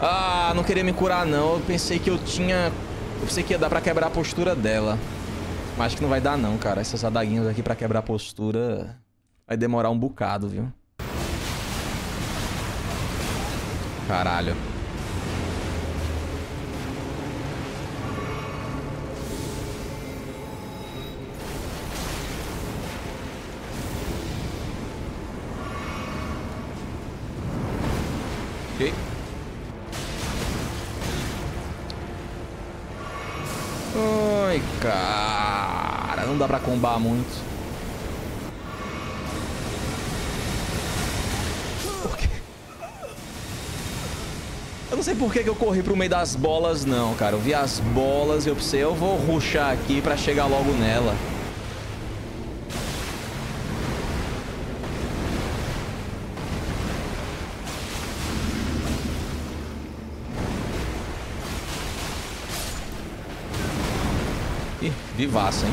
Ah, não queria me curar não. Eu pensei que eu tinha... Eu pensei que ia dar pra quebrar a postura dela. Mas acho que não vai dar não, cara. Essas adaguinhas aqui pra quebrar a postura... Vai demorar um bocado, viu? Caralho. Ok. Ai, cara. Não dá pra combar muito. Eu não sei por que eu corri pro meio das bolas, não, cara. Eu vi as bolas e eu pensei, eu vou rushar aqui pra chegar logo nela. Ih, vivaça, hein?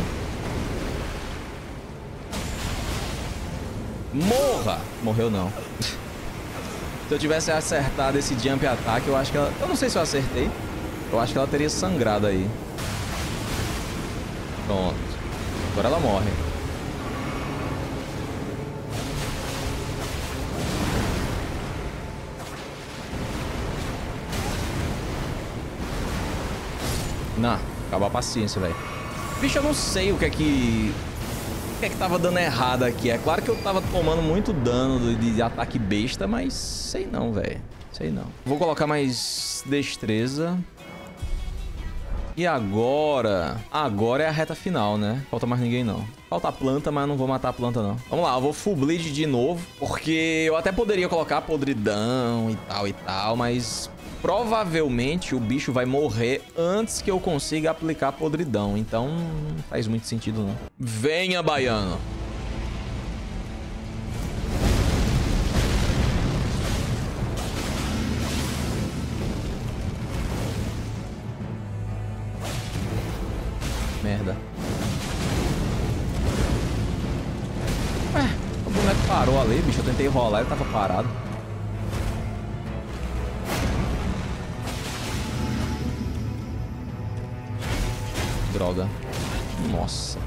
Morra! Morreu não. Se eu tivesse acertado esse jump ataque, eu acho que ela... Eu não sei se eu acertei. Eu acho que ela teria sangrado aí. Pronto. Agora ela morre. Não, acabou a paciência, velho. Bicho, eu não sei o que é que... O que é que tava dando errado aqui? É claro que eu tava tomando muito dano de ataque besta, mas sei não, velho. Sei não. Vou colocar mais destreza. E agora... Agora é a reta final, né? Falta mais ninguém, não. Falta a planta, mas não vou matar a planta, não. Vamos lá, eu vou full bleed de novo. Porque eu até poderia colocar podridão e tal, mas... Provavelmente o bicho vai morrer antes que eu consiga aplicar podridão. Então, não faz muito sentido, não. Venha, baiano. Merda. O boneco parou ali, bicho. Eu tentei rolar e ele tava parado. Droga. Nossa.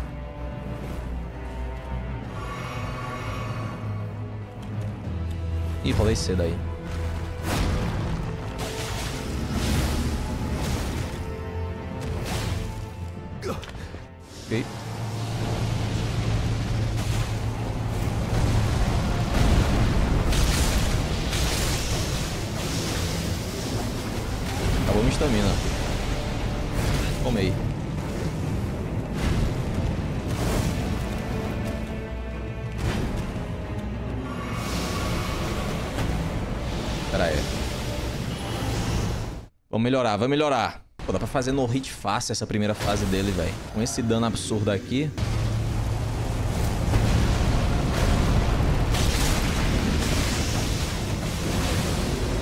Ih, falei cedo aí. Ok. Acabou minha estamina. Tomei. Vamos melhorar, vai melhorar. Pô, dá pra fazer no hit fácil essa primeira fase dele, velho. Com esse dano absurdo aqui.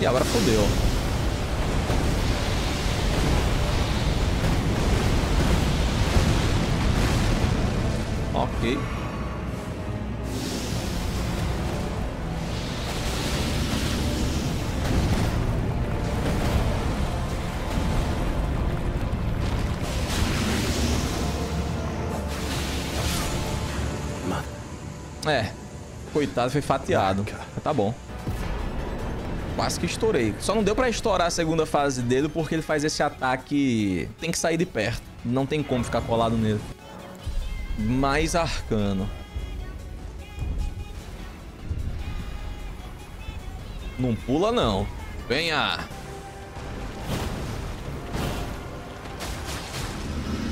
E agora fodeu. Ok. É, coitado, foi fatiado. Tá bom. Quase que estourei. Só não deu pra estourar a segunda fase dele porque ele faz esse ataque... Tem que sair de perto. Não tem como ficar colado nele. Mais arcano. Não pula, não. Venha!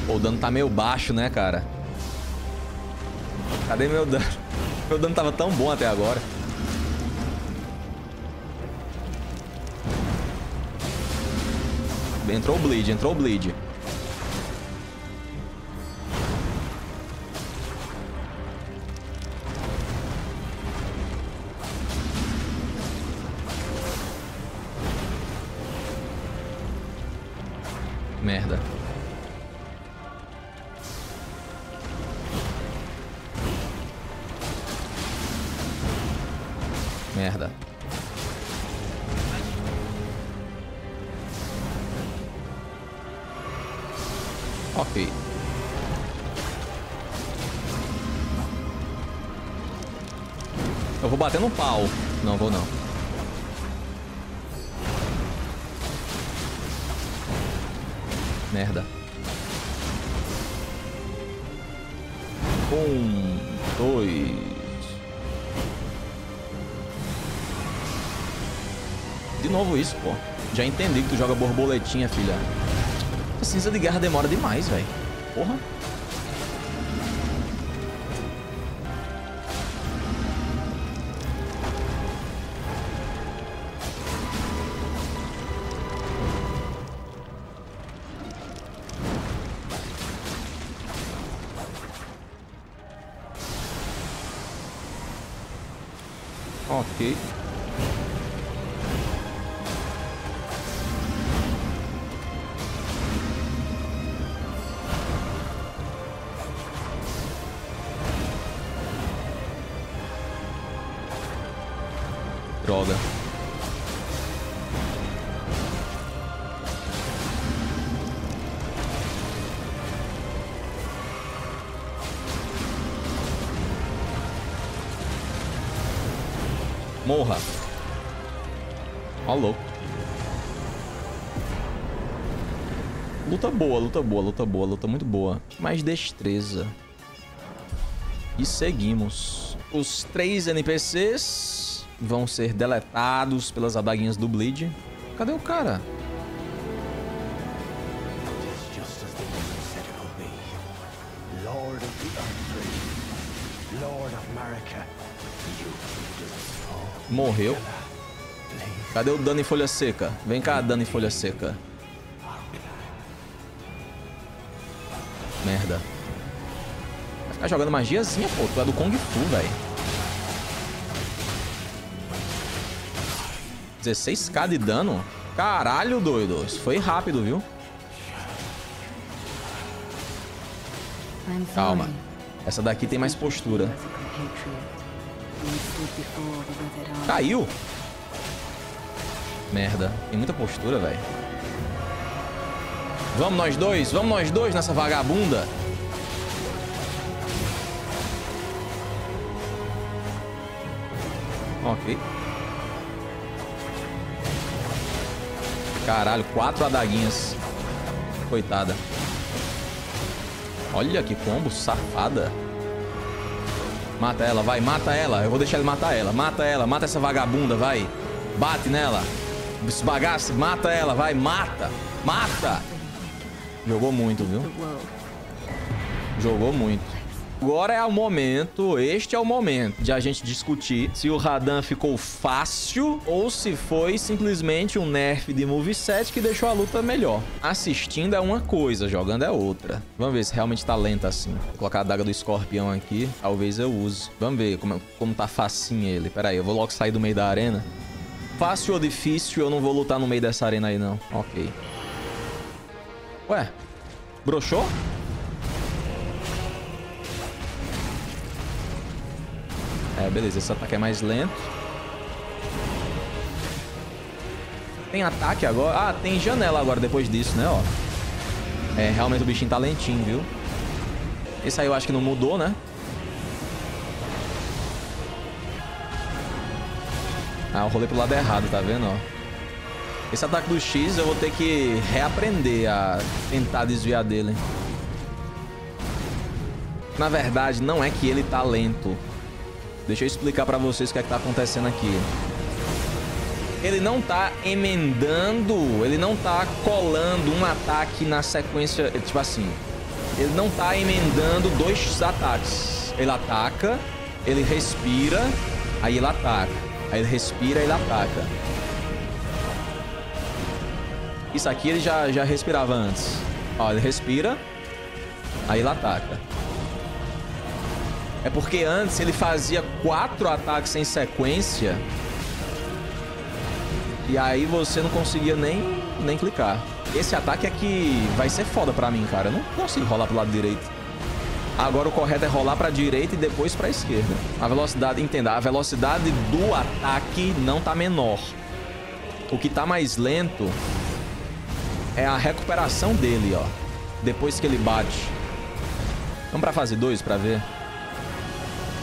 Pô, o dano tá meio baixo, né, cara? Cadê meu dano? Meu dano tava tão bom até agora. Entrou o bleed, entrou o bleed. Merda. Merda. Ok. Eu vou bater no pau. Não, vou não. Merda. Um, dois. De novo isso, pô. Já entendi que tu joga borboletinha, filha. A cinza de guerra demora demais, velho. Porra. Ok. Droga. Morra. Ó, louco. Luta boa, luta boa, luta boa, luta muito boa. Mais destreza. E seguimos. Os 3 NPCs vão ser deletados pelas adaguinhas do Bleed. Cadê o cara? Morreu. Cadê o dano em folha seca? Vem cá, dano em folha seca. Merda. Vai ficar jogando magiazinha, pô. Tu é do Kung Fu, velho. 16k de dano? Caralho, doido. Isso foi rápido, viu? Calma. Essa daqui tem mais postura. Caiu! Merda, tem muita postura, velho. Vamos nós dois nessa vagabunda. Ok. Caralho, 4 adaguinhas. Coitada. Olha que combo safada. Mata ela, vai, mata ela. Eu vou deixar ele matar ela. Mata ela, mata essa vagabunda, vai. Bate nela. Esbagaça, mata ela, vai, mata. Mata. Jogou muito, viu? Jogou muito. Agora é o momento, este é o momento de a gente discutir se o Radan ficou fácil ou se foi simplesmente um nerf de moveset que deixou a luta melhor. Assistindo é uma coisa, jogando é outra. Vamos ver se realmente tá lenta assim. Vou colocar a adaga do escorpião aqui, talvez eu use. Vamos ver como tá facinho ele. Pera aí, eu vou logo sair do meio da arena. Fácil ou difícil, eu não vou lutar no meio dessa arena aí não. Ok. Ué, broxou? É, beleza, esse ataque é mais lento. Tem ataque agora? Ah, tem janela agora depois disso, né, ó. É, realmente o bichinho tá lentinho, viu? Esse aí eu acho que não mudou, né? Ah, eu rolei pro lado errado, tá vendo, ó. Esse ataque do X eu vou ter que reaprender a tentar desviar dele. Na verdade, não é que ele tá lento. Deixa eu explicar pra vocês o que é que tá acontecendo aqui. Ele não tá emendando, ele não tá colando um ataque na sequência, tipo assim. Ele não tá emendando 2 ataques. Ele ataca, ele respira, aí ele ataca. Aí ele respira, ele ataca. Isso aqui ele já respirava antes. Ó, ele respira, aí ele ataca. É porque antes ele fazia 4 ataques em sequência. E aí você não conseguia nem clicar. Esse ataque é que vai ser foda pra mim, cara. Eu não consigo rolar pro lado direito. Agora o correto é rolar para a direita e depois para a esquerda. A velocidade, entenda, a velocidade do ataque não tá menor. O que tá mais lento é a recuperação dele, ó. Depois que ele bate. Vamos para fase 2 para ver.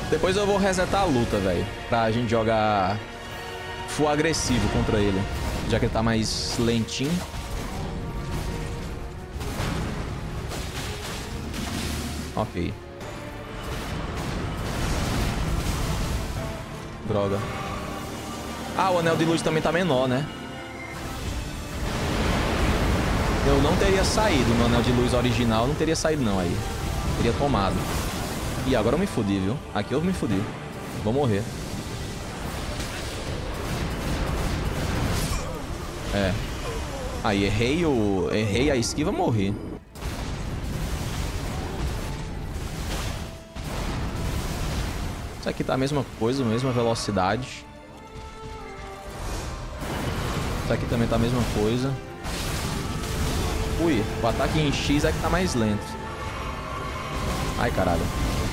Depois eu vou resetar a luta, velho, pra gente jogar full agressivo contra ele, já que ele tá mais lentinho. Ok. Droga. Ah, o anel de luz também tá menor, né? Eu não teria saído no anel de luz original. Não teria saído não aí. Teria tomado. Ih, agora eu me fudi, viu? Aqui eu me fudi. Vou morrer. É. Aí errei o... errei a esquiva, morri. Isso aqui tá a mesma coisa, a mesma velocidade. Isso aqui também tá a mesma coisa. Ui, o ataque em X é que tá mais lento. Ai, caralho.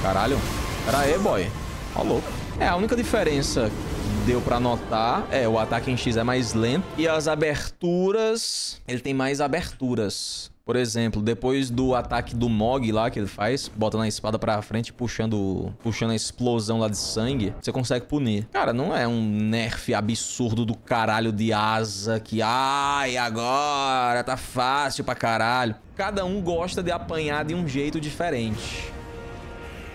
Caralho. Pera aí, boy. Ó, louco. É, a única diferença que deu pra notar é o ataque em X é mais lento. E as aberturas... ele tem mais aberturas. Por exemplo, depois do ataque do Mohg lá que ele faz, botando a espada pra frente, puxando a explosão lá de sangue, você consegue punir. Cara, não é um nerf absurdo do caralho de asa que... ai, agora tá fácil pra caralho. Cada um gosta de apanhar de um jeito diferente.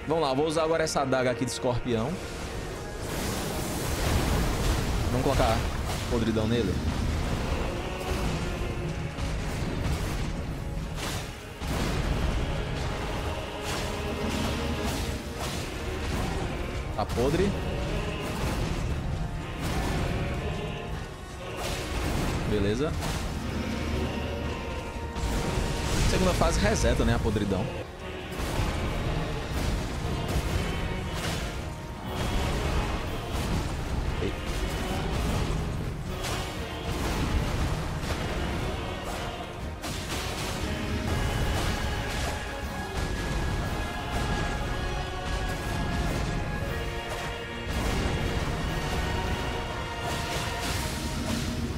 Vamos lá, vou usar agora essa adaga aqui de escorpião. Vamos colocar podridão nele. Tá podre. Beleza. Segunda fase reseta, né? A podridão. Ei.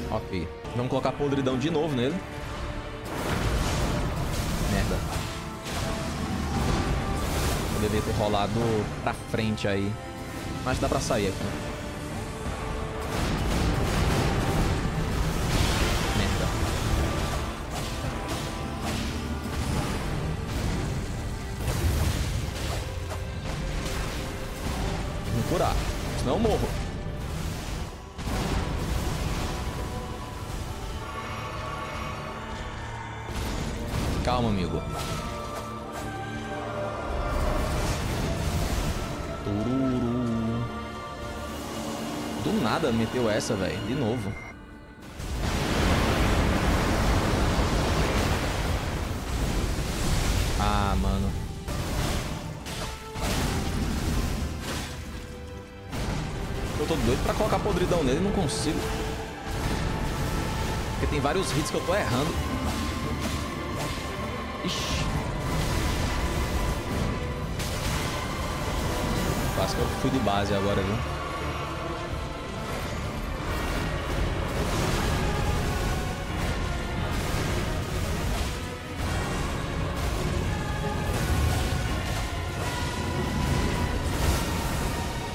Ok. Vamos colocar podridão de novo nele. Merda. Eu devia ter rolado pra frente aí. Mas dá pra sair aqui. Merda. Vamos curar. Senão eu morro. Calma, amigo. Tururu. Do nada meteu essa, velho. De novo. Ah, mano. Eu tô doido pra colocar podridão nele e não consigo. Porque tem vários hits que eu tô errando. Quase que eu fui de base agora, viu?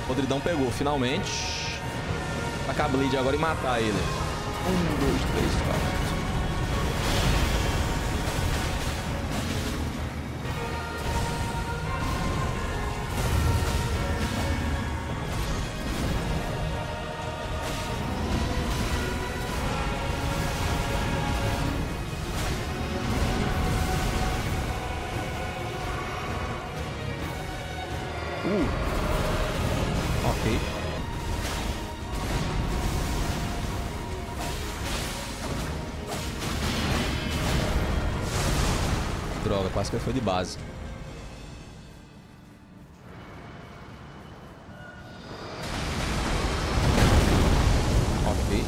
Podridão pegou, finalmente. Tacar a bleed agora e matar ele. 1, 2, 3, 4. Ok. Droga, quase que foi de base. Ok.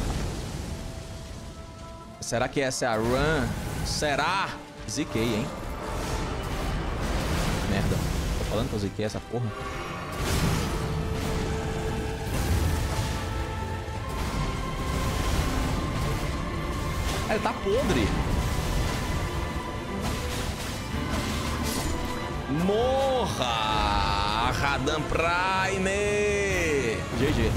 Será que essa é a run? Será? Ziquei, hein? Merda. falando que eu ziquei essa porra? Ele tá podre. Morra, Radan Prime. GG.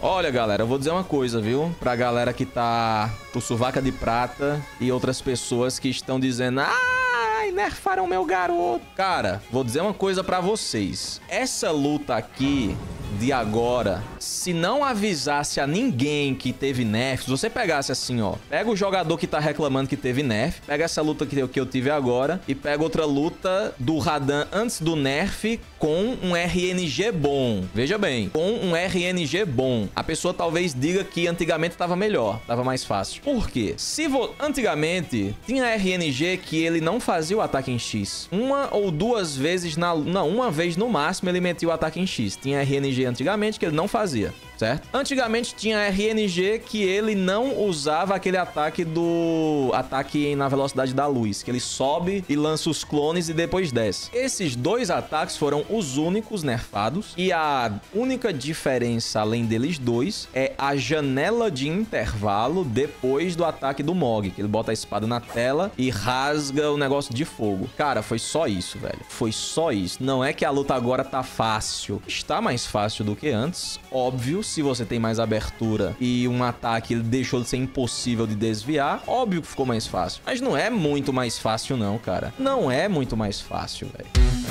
Olha, galera, eu vou dizer uma coisa, viu? Pra galera que tá com suvaca de prata e outras pessoas que estão dizendo... Ai, nerfaram meu garoto. Cara, vou dizer uma coisa pra vocês. Essa luta aqui... de agora, se não avisasse a ninguém que teve nerf, se você pegasse assim, ó, pega o jogador que tá reclamando que teve nerf, pega essa luta que eu tive agora e pega outra luta do Radan antes do nerf com um RNG bom. Veja bem, com um RNG bom. A pessoa talvez diga que antigamente tava melhor, tava mais fácil. Por quê? Se antigamente tinha RNG que ele não fazia o ataque em X. Uma ou duas vezes na... Não, uma vez no máximo ele metia o ataque em X. Tinha RNG antigamente que ele não fazia, certo? Antigamente tinha RNG que ele não usava aquele ataque do... ataque na velocidade da luz, que ele sobe e lança os clones e depois desce. Esses dois ataques foram os únicos nerfados e a única diferença além deles dois é a janela de intervalo depois do ataque do Mohg, que ele bota a espada na tela e rasga o negócio de fogo. Cara, foi só isso, velho. Foi só isso. Não é que a luta agora tá fácil. Está mais fácil do que antes, óbvio. Se você tem mais abertura e um ataque deixou de ser impossível de desviar, óbvio que ficou mais fácil. Mas não é muito mais fácil não, cara. Não é muito mais fácil, velho.